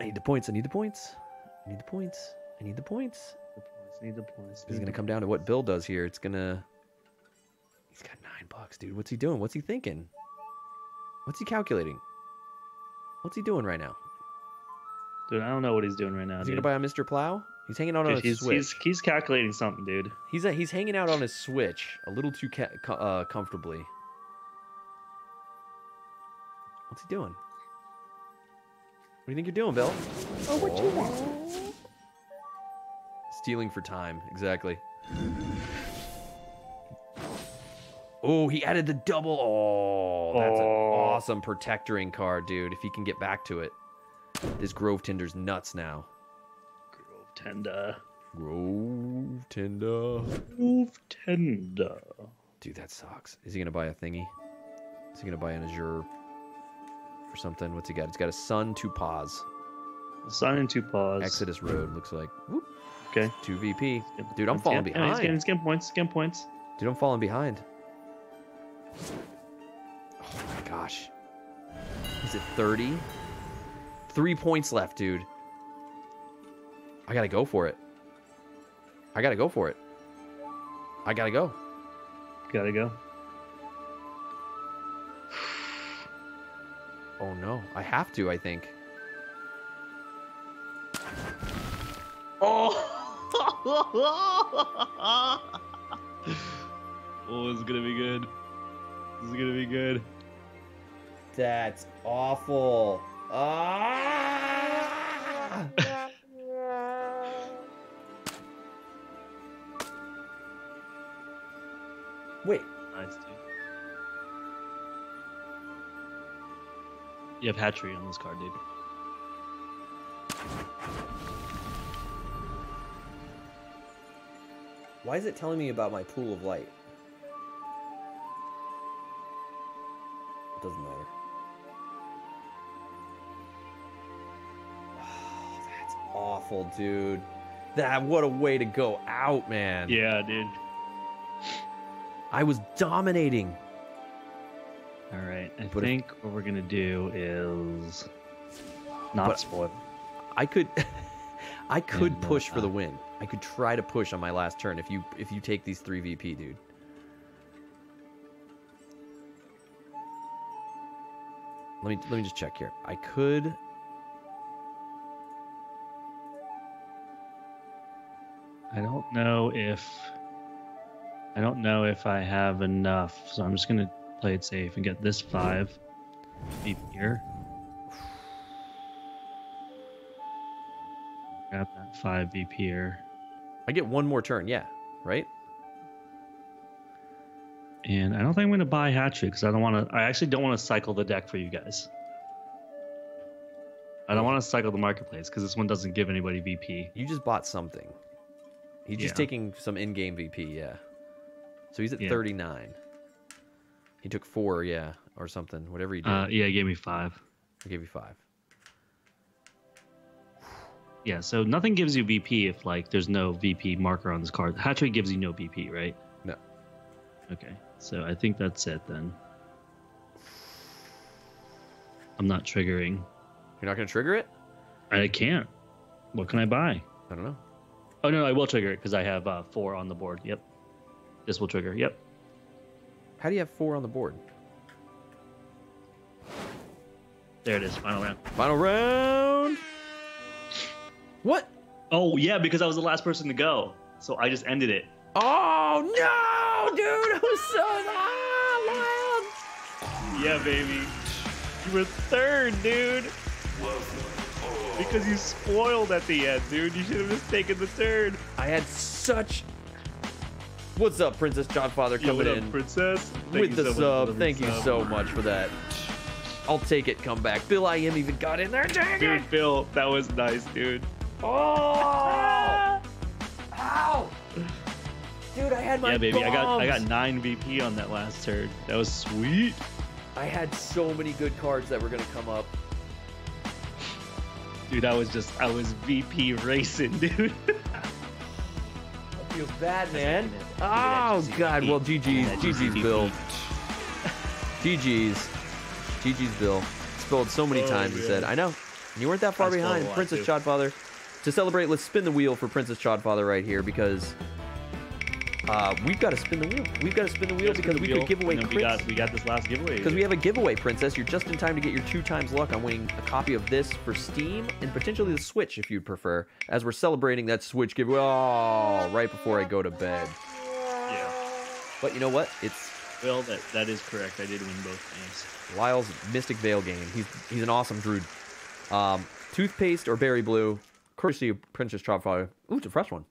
I need the points. I need the points. I need the points. I need the points. The points. Need the points. This is going to come down to what Bill does here. It's going to... He's got nine bucks, dude. What's he doing? What's he thinking? What's he calculating? What's he doing right now? Dude, I don't know what he's doing right now. Is he going to buy a Mister Plow? He's hanging out dude, on his he's, Switch. He's, he's calculating something, dude. He's a, he's hanging out on his Switch a little too ca uh, comfortably. What's he doing? What do you think you're doing, Bill? Oh, what you want? Stealing for time, exactly. Oh, he added the double. Oh, that's oh. an awesome protectoring card, dude. If he can get back to it. This Grove Tender's nuts now. Grove Tender. Grove Tender. Grove Tender. Dude, that sucks. Is he going to buy a thingy? Is he going to buy an Azure or something? What's he got? He's got a Sun, two Paws. Sun and two Paws. Exodus Road looks like. Whoop. Okay. Two V P. Dude, I'm falling behind. He's getting, he's getting points. He's getting points. Dude, I'm falling behind. Oh, my gosh. Is it thirty? Three points left, dude. I gotta go for it. I gotta go for it. I gotta go. Gotta go. Oh no, I have to, I think. Oh! Oh, this is gonna be good. This is gonna be good. That's awful. Ah! Wait. Nice, dude. You have hatchery on this card, dude. Why is it telling me about my pool of light? It doesn't matter. Awful, dude. That what a way to go out, man. Yeah, dude. I was dominating. All right, I but think if, what we're gonna do is not spoil. I could, I could and push for the win. I could try to push on my last turn if you if you take these three V P, dude. Let me let me just check here. I could. I don't know if I don't know if I have enough, so I'm just gonna play it safe and get this five deep here. Grab that five deep here. I get one more turn, yeah, right? And I don't think I'm gonna buy hatchery because I don't want to. I actually don't want to cycle the deck for you guys. I don't want to cycle the marketplace because this one doesn't give anybody V P. You just bought something. He's yeah. just taking some in-game V P, yeah. So he's at yeah. thirty-nine. He took four, yeah, or something. Whatever he did. Uh, yeah, he gave me five. I gave you five. Yeah, so nothing gives you V P if, like, there's no V P marker on this card. Hatchery gives you no V P, right? No. Okay, so I think that's it then. I'm not triggering. You're not going to trigger it? I can't. What can I buy? I don't know. Oh, no, I will trigger it because I have uh, four on the board. Yep. This will trigger. Yep. How do you have four on the board? There it is. Final round. Final round. What? Oh, yeah, because I was the last person to go. So I just ended it. Oh, no, dude. I was so ah, loud. Yeah, baby. You were third, dude. Because you spoiled at the end, dude. You should have just taken the turn. I had such... What's up, Princess Chodfather coming in? Princess? With the sub. Thank you so much for that. I'll take it, come back. Bill I M even got in there. Dang dude, it. Bill, that was nice, dude. Oh! Ow! Dude, I had my Yeah, baby, bombs. I got I got nine V P on that last turn. That was sweet. I had so many good cards that were gonna come up. Dude, I was just I was V P racing, dude. I feel bad, man. Oh god, well G G's. G G's Bill. G G's. G G's Bill. Spelled so many oh, times and said, I know. And you weren't that far That's behind. Princess Chodfather. To celebrate, let's spin the wheel for Princess Chodfather right here because uh, we've got to spin the wheel. We've got to spin the wheel because the we wheel, could give away Chris. We got, we got this last giveaway. Because we have a giveaway, Princess. You're just in time to get your two times luck on winning a copy of this for Steam and potentially the Switch if you'd prefer, as we're celebrating that Switch giveaway. Oh, right before I go to bed. Yeah. But you know what? It's... Well, that, that is correct. I did win both games. Lyle's Mystic Vale game. He's he's an awesome druid. Um, toothpaste or berry blue, courtesy of Princess Chodfather. Ooh, it's a fresh one.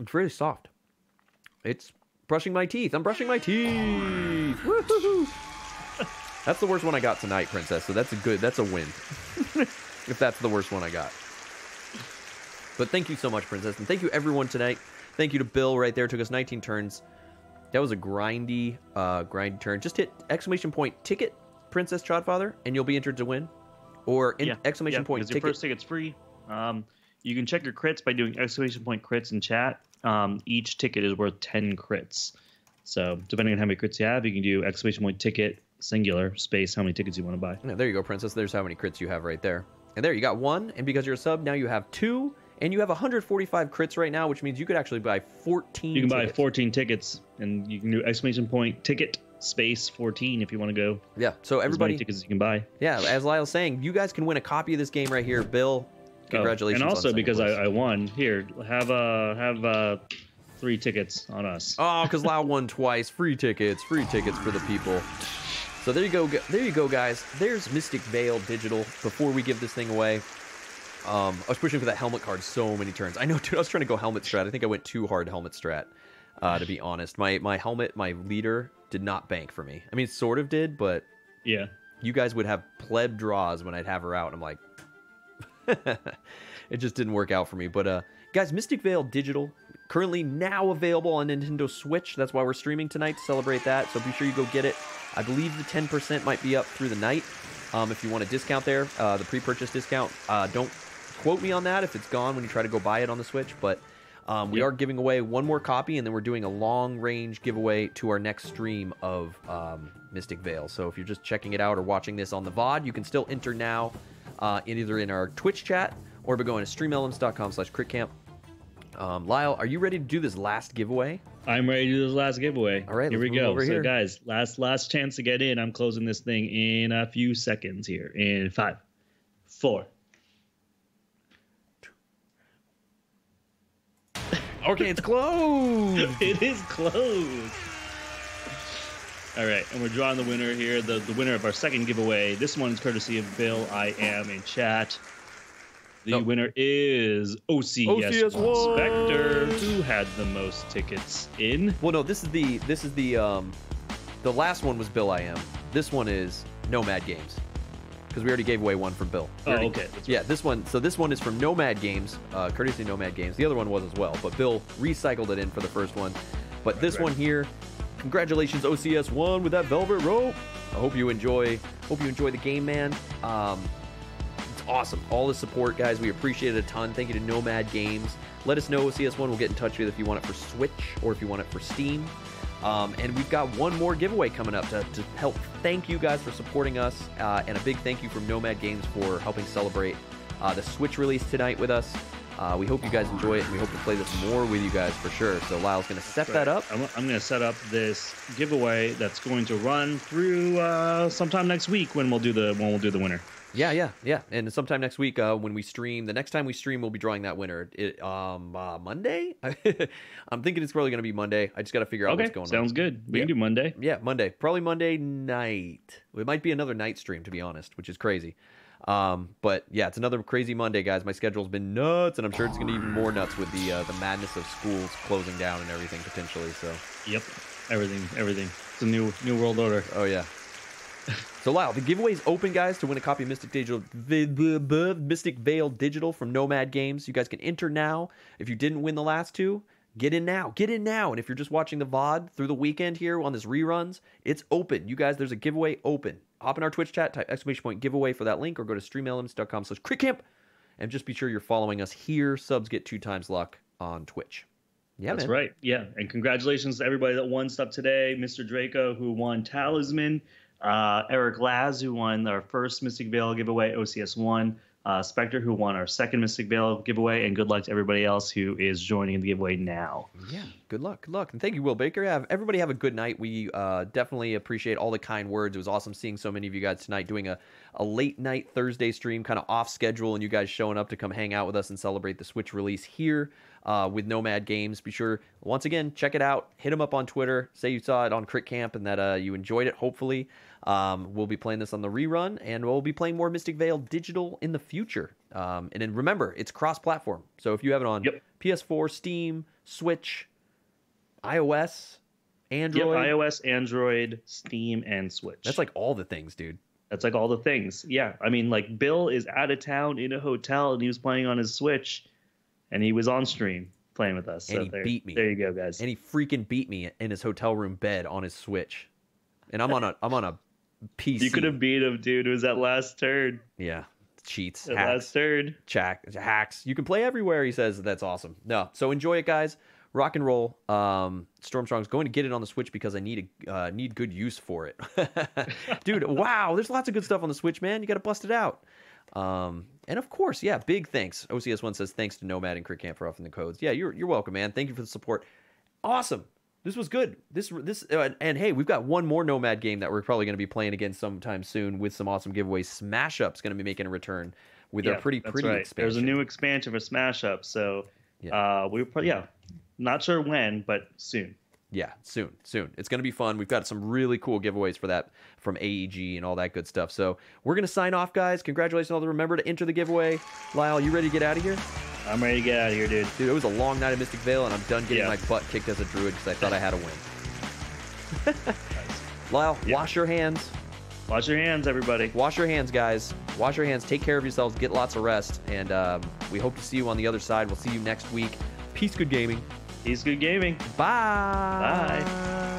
It's really soft. It's brushing my teeth. I'm brushing my teeth. Woo-hoo-hoo. That's the worst one I got tonight, Princess. So that's a good. That's a win. If that's the worst one I got. But thank you so much, Princess, and thank you everyone tonight. Thank you to Bill right there. It took us nineteen turns. That was a grindy, uh, grind turn. Just hit exclamation point ticket, Princess Chodfather, and you'll be entered to win. Or in yeah, exclamation yeah, point ticket. Your first ticket's free. Um, you can check your crits by doing exclamation point crits in chat. Um, each ticket is worth ten crits. So depending on how many crits you have, you can do exclamation point ticket, singular, space, how many tickets you want to buy. Now, there you go, Princess. There's how many crits you have right there. And there, you got one. And because you're a sub, now you have two. And you have one hundred forty-five crits right now, which means you could actually buy fourteen. You can tickets. buy fourteen tickets, and you can do exclamation point ticket space fourteen if you want to go. Yeah, so everybody, as many tickets as you can buy. Yeah, as Lyle's saying, you guys can win a copy of this game right here, Bill. Congratulations! Oh, and also on because I, I won, here have uh have uh three tickets on us. Oh, because Lyle won twice. Free tickets, free tickets for the people. So there you go, there you go, guys. There's Mystic Vale Digital. Before we give this thing away. Um, I was pushing for that helmet card so many turns. I know, dude, I was trying to go helmet strat. I think I went too hard helmet strat, uh, to be honest. My my helmet, my leader, did not bank for me. I mean, it sort of did, but yeah, you guys would have pleb draws when I'd have her out, and I'm like, it just didn't work out for me. But uh, guys, Mystic Vale Digital, currently now available on Nintendo Switch. That's why we're streaming tonight to celebrate that, so be sure you go get it. I believe the ten percent might be up through the night. Um, if you want a discount there, uh, the pre-purchase discount, uh, don't... quote me on that if it's gone when you try to go buy it on the Switch, but um, we yep. are giving away one more copy, and then we're doing a long-range giveaway to our next stream of um, Mystic Vale. So if you're just checking it out or watching this on the V O D, you can still enter now uh, in either in our Twitch chat or by going to stream elements dot com slash crit camp. Um, Lyle, are you ready to do this last giveaway? I'm ready to do this last giveaway. All right, here we go. Over so here. guys, last last chance to get in. I'm closing this thing in a few seconds here. In five, four. Okay, it's closed. It is closed. All right, and we're drawing the winner here, the, the winner of our second giveaway. This one is courtesy of Bill I Am in chat. The nope. winner is O C S one Spectre, who had the most tickets in. Well, no, this is the this is the um the last one was Bill I Am. This one is Nomad Games. Because we already gave away one from Bill. Oh, already, okay. That's yeah, right. this one. So this one is from Nomad Games, uh, courtesy Nomad Games. The other one was as well, but Bill recycled it in for the first one. But right, this right. one here Congratulations, O C S one, with that velvet rope. I hope you enjoy. Hope you enjoy the game, man. Um, it's awesome. All the support, guys. We appreciate it a ton. Thank you to Nomad Games. Let us know, O C S one. We'll get in touch with you if you want it for Switch or if you want it for Steam. Um, and we've got one more giveaway coming up to, to help thank you guys for supporting us. Uh, and a big thank you from Nomad Games for helping celebrate uh, the Switch release tonight with us. Uh, we hope you guys enjoy it, and we hope to play this more with you guys for sure. So Lyle's going to set that up. I'm, I'm going to set up this giveaway that's going to run through uh, sometime next week when we'll do the when we'll do the winner. Yeah, yeah, yeah. And sometime next week uh, when we stream, the next time we stream, we'll be drawing that winner. It, um, uh, Monday? I'm thinking it's probably going to be Monday. I just got to figure out okay, what's going sounds on. Sounds good. We yeah. can do Monday. Yeah, Monday. Probably Monday night. It might be another night stream, to be honest, which is crazy. Um, but yeah, it's another crazy Monday, guys. My schedule's been nuts, and I'm sure it's gonna be even more nuts with the uh, the madness of schools closing down and everything potentially. So yep, everything, everything. It's a new new world order. Oh yeah. So Lyle, the giveaway is open, guys, to win a copy of Mystic Digital, the, the, the Mystic Vale Digital from Nomad Games. You guys can enter now. If you didn't win the last two, get in now. Get in now. And if you're just watching the V O D through the weekend here on this reruns, it's open. You guys, there's a giveaway open. Hop in our Twitch chat, type exclamation point giveaway for that link, or go to stream elements dot com slash crit camp, and just be sure you're following us here. Subs get two times luck on Twitch. Yeah, that's man. right. Yeah, and congratulations to everybody that won stuff today. Mister Draco, who won Talisman, uh, Eric Laz, who won our first Mystic Vale giveaway, O C S one, uh, Spectre, who won our second Mystic Vale giveaway, and good luck to everybody else who is joining the giveaway now. Yeah, good luck, good luck. And thank you, Will Baker. Have everybody have a good night. We uh, definitely appreciate all the kind words. It was awesome seeing so many of you guys tonight, doing a, a late night Thursday stream, kind of off schedule, and you guys showing up to come hang out with us and celebrate the Switch release here uh, with Nomad Games. Be sure, once again, check it out. Hit them up on Twitter. Say you saw it on Crit Camp and that uh, you enjoyed it, hopefully. Um, we'll be playing this on the rerun, and we'll be playing more Mystic Vale Digital in the future. Um, and then remember, it's cross-platform. So if you have it on yep. P S four, Steam, Switch, iOS, Android. Yep, iOS, Android, Steam, and Switch. That's like all the things, dude. That's like all the things. Yeah. I mean, like, Bill is out of town in a hotel, and he was playing on his Switch, and he was on stream playing with us. And so he there, beat me. There you go, guys. And he freaking beat me in his hotel room bed on his Switch. And I'm on a I'm on a P C. You could have beat him, dude. It was that last turn. Yeah. Cheats. That hacks, last turn. Chack, hacks. You can play everywhere, he says. That's awesome. No. So enjoy it, guys. Rock and roll. Um, Storm Strong's going to get it on the Switch because I need a, uh, need good use for it. Dude, wow. There's lots of good stuff on the Switch, man. You got to bust it out. Um, and of course, yeah, big thanks. O C S one says, thanks to Nomad and Crit Camp for offering the codes. Yeah, you're, you're welcome, man. Thank you for the support. Awesome. This was good. This this uh, and, and hey, we've got one more Nomad game that we're probably going to be playing again sometime soon with some awesome giveaways. Smash Up's going to be making a return with yeah, a pretty pretty right. expansion. There's a new expansion for Smash Up, so yeah. uh, we we're yeah, not sure when, but soon. Yeah, soon, soon. It's going to be fun. We've got some really cool giveaways for that from A E G and all that good stuff. So we're going to sign off, guys. Congratulations on all the remember to enter the giveaway. Lyle, you ready to get out of here? I'm ready to get out of here, dude. Dude, it was a long night at Mystic Vale, and I'm done getting yeah. my butt kicked as a druid because I thought I had a win. Nice. Lyle, yeah. wash your hands. Wash your hands, everybody. Wash your hands, guys. Wash your hands. Take care of yourselves. Get lots of rest. And um, we hope to see you on the other side. We'll see you next week. Peace, good gaming. Peace, good gaming. Bye. Bye.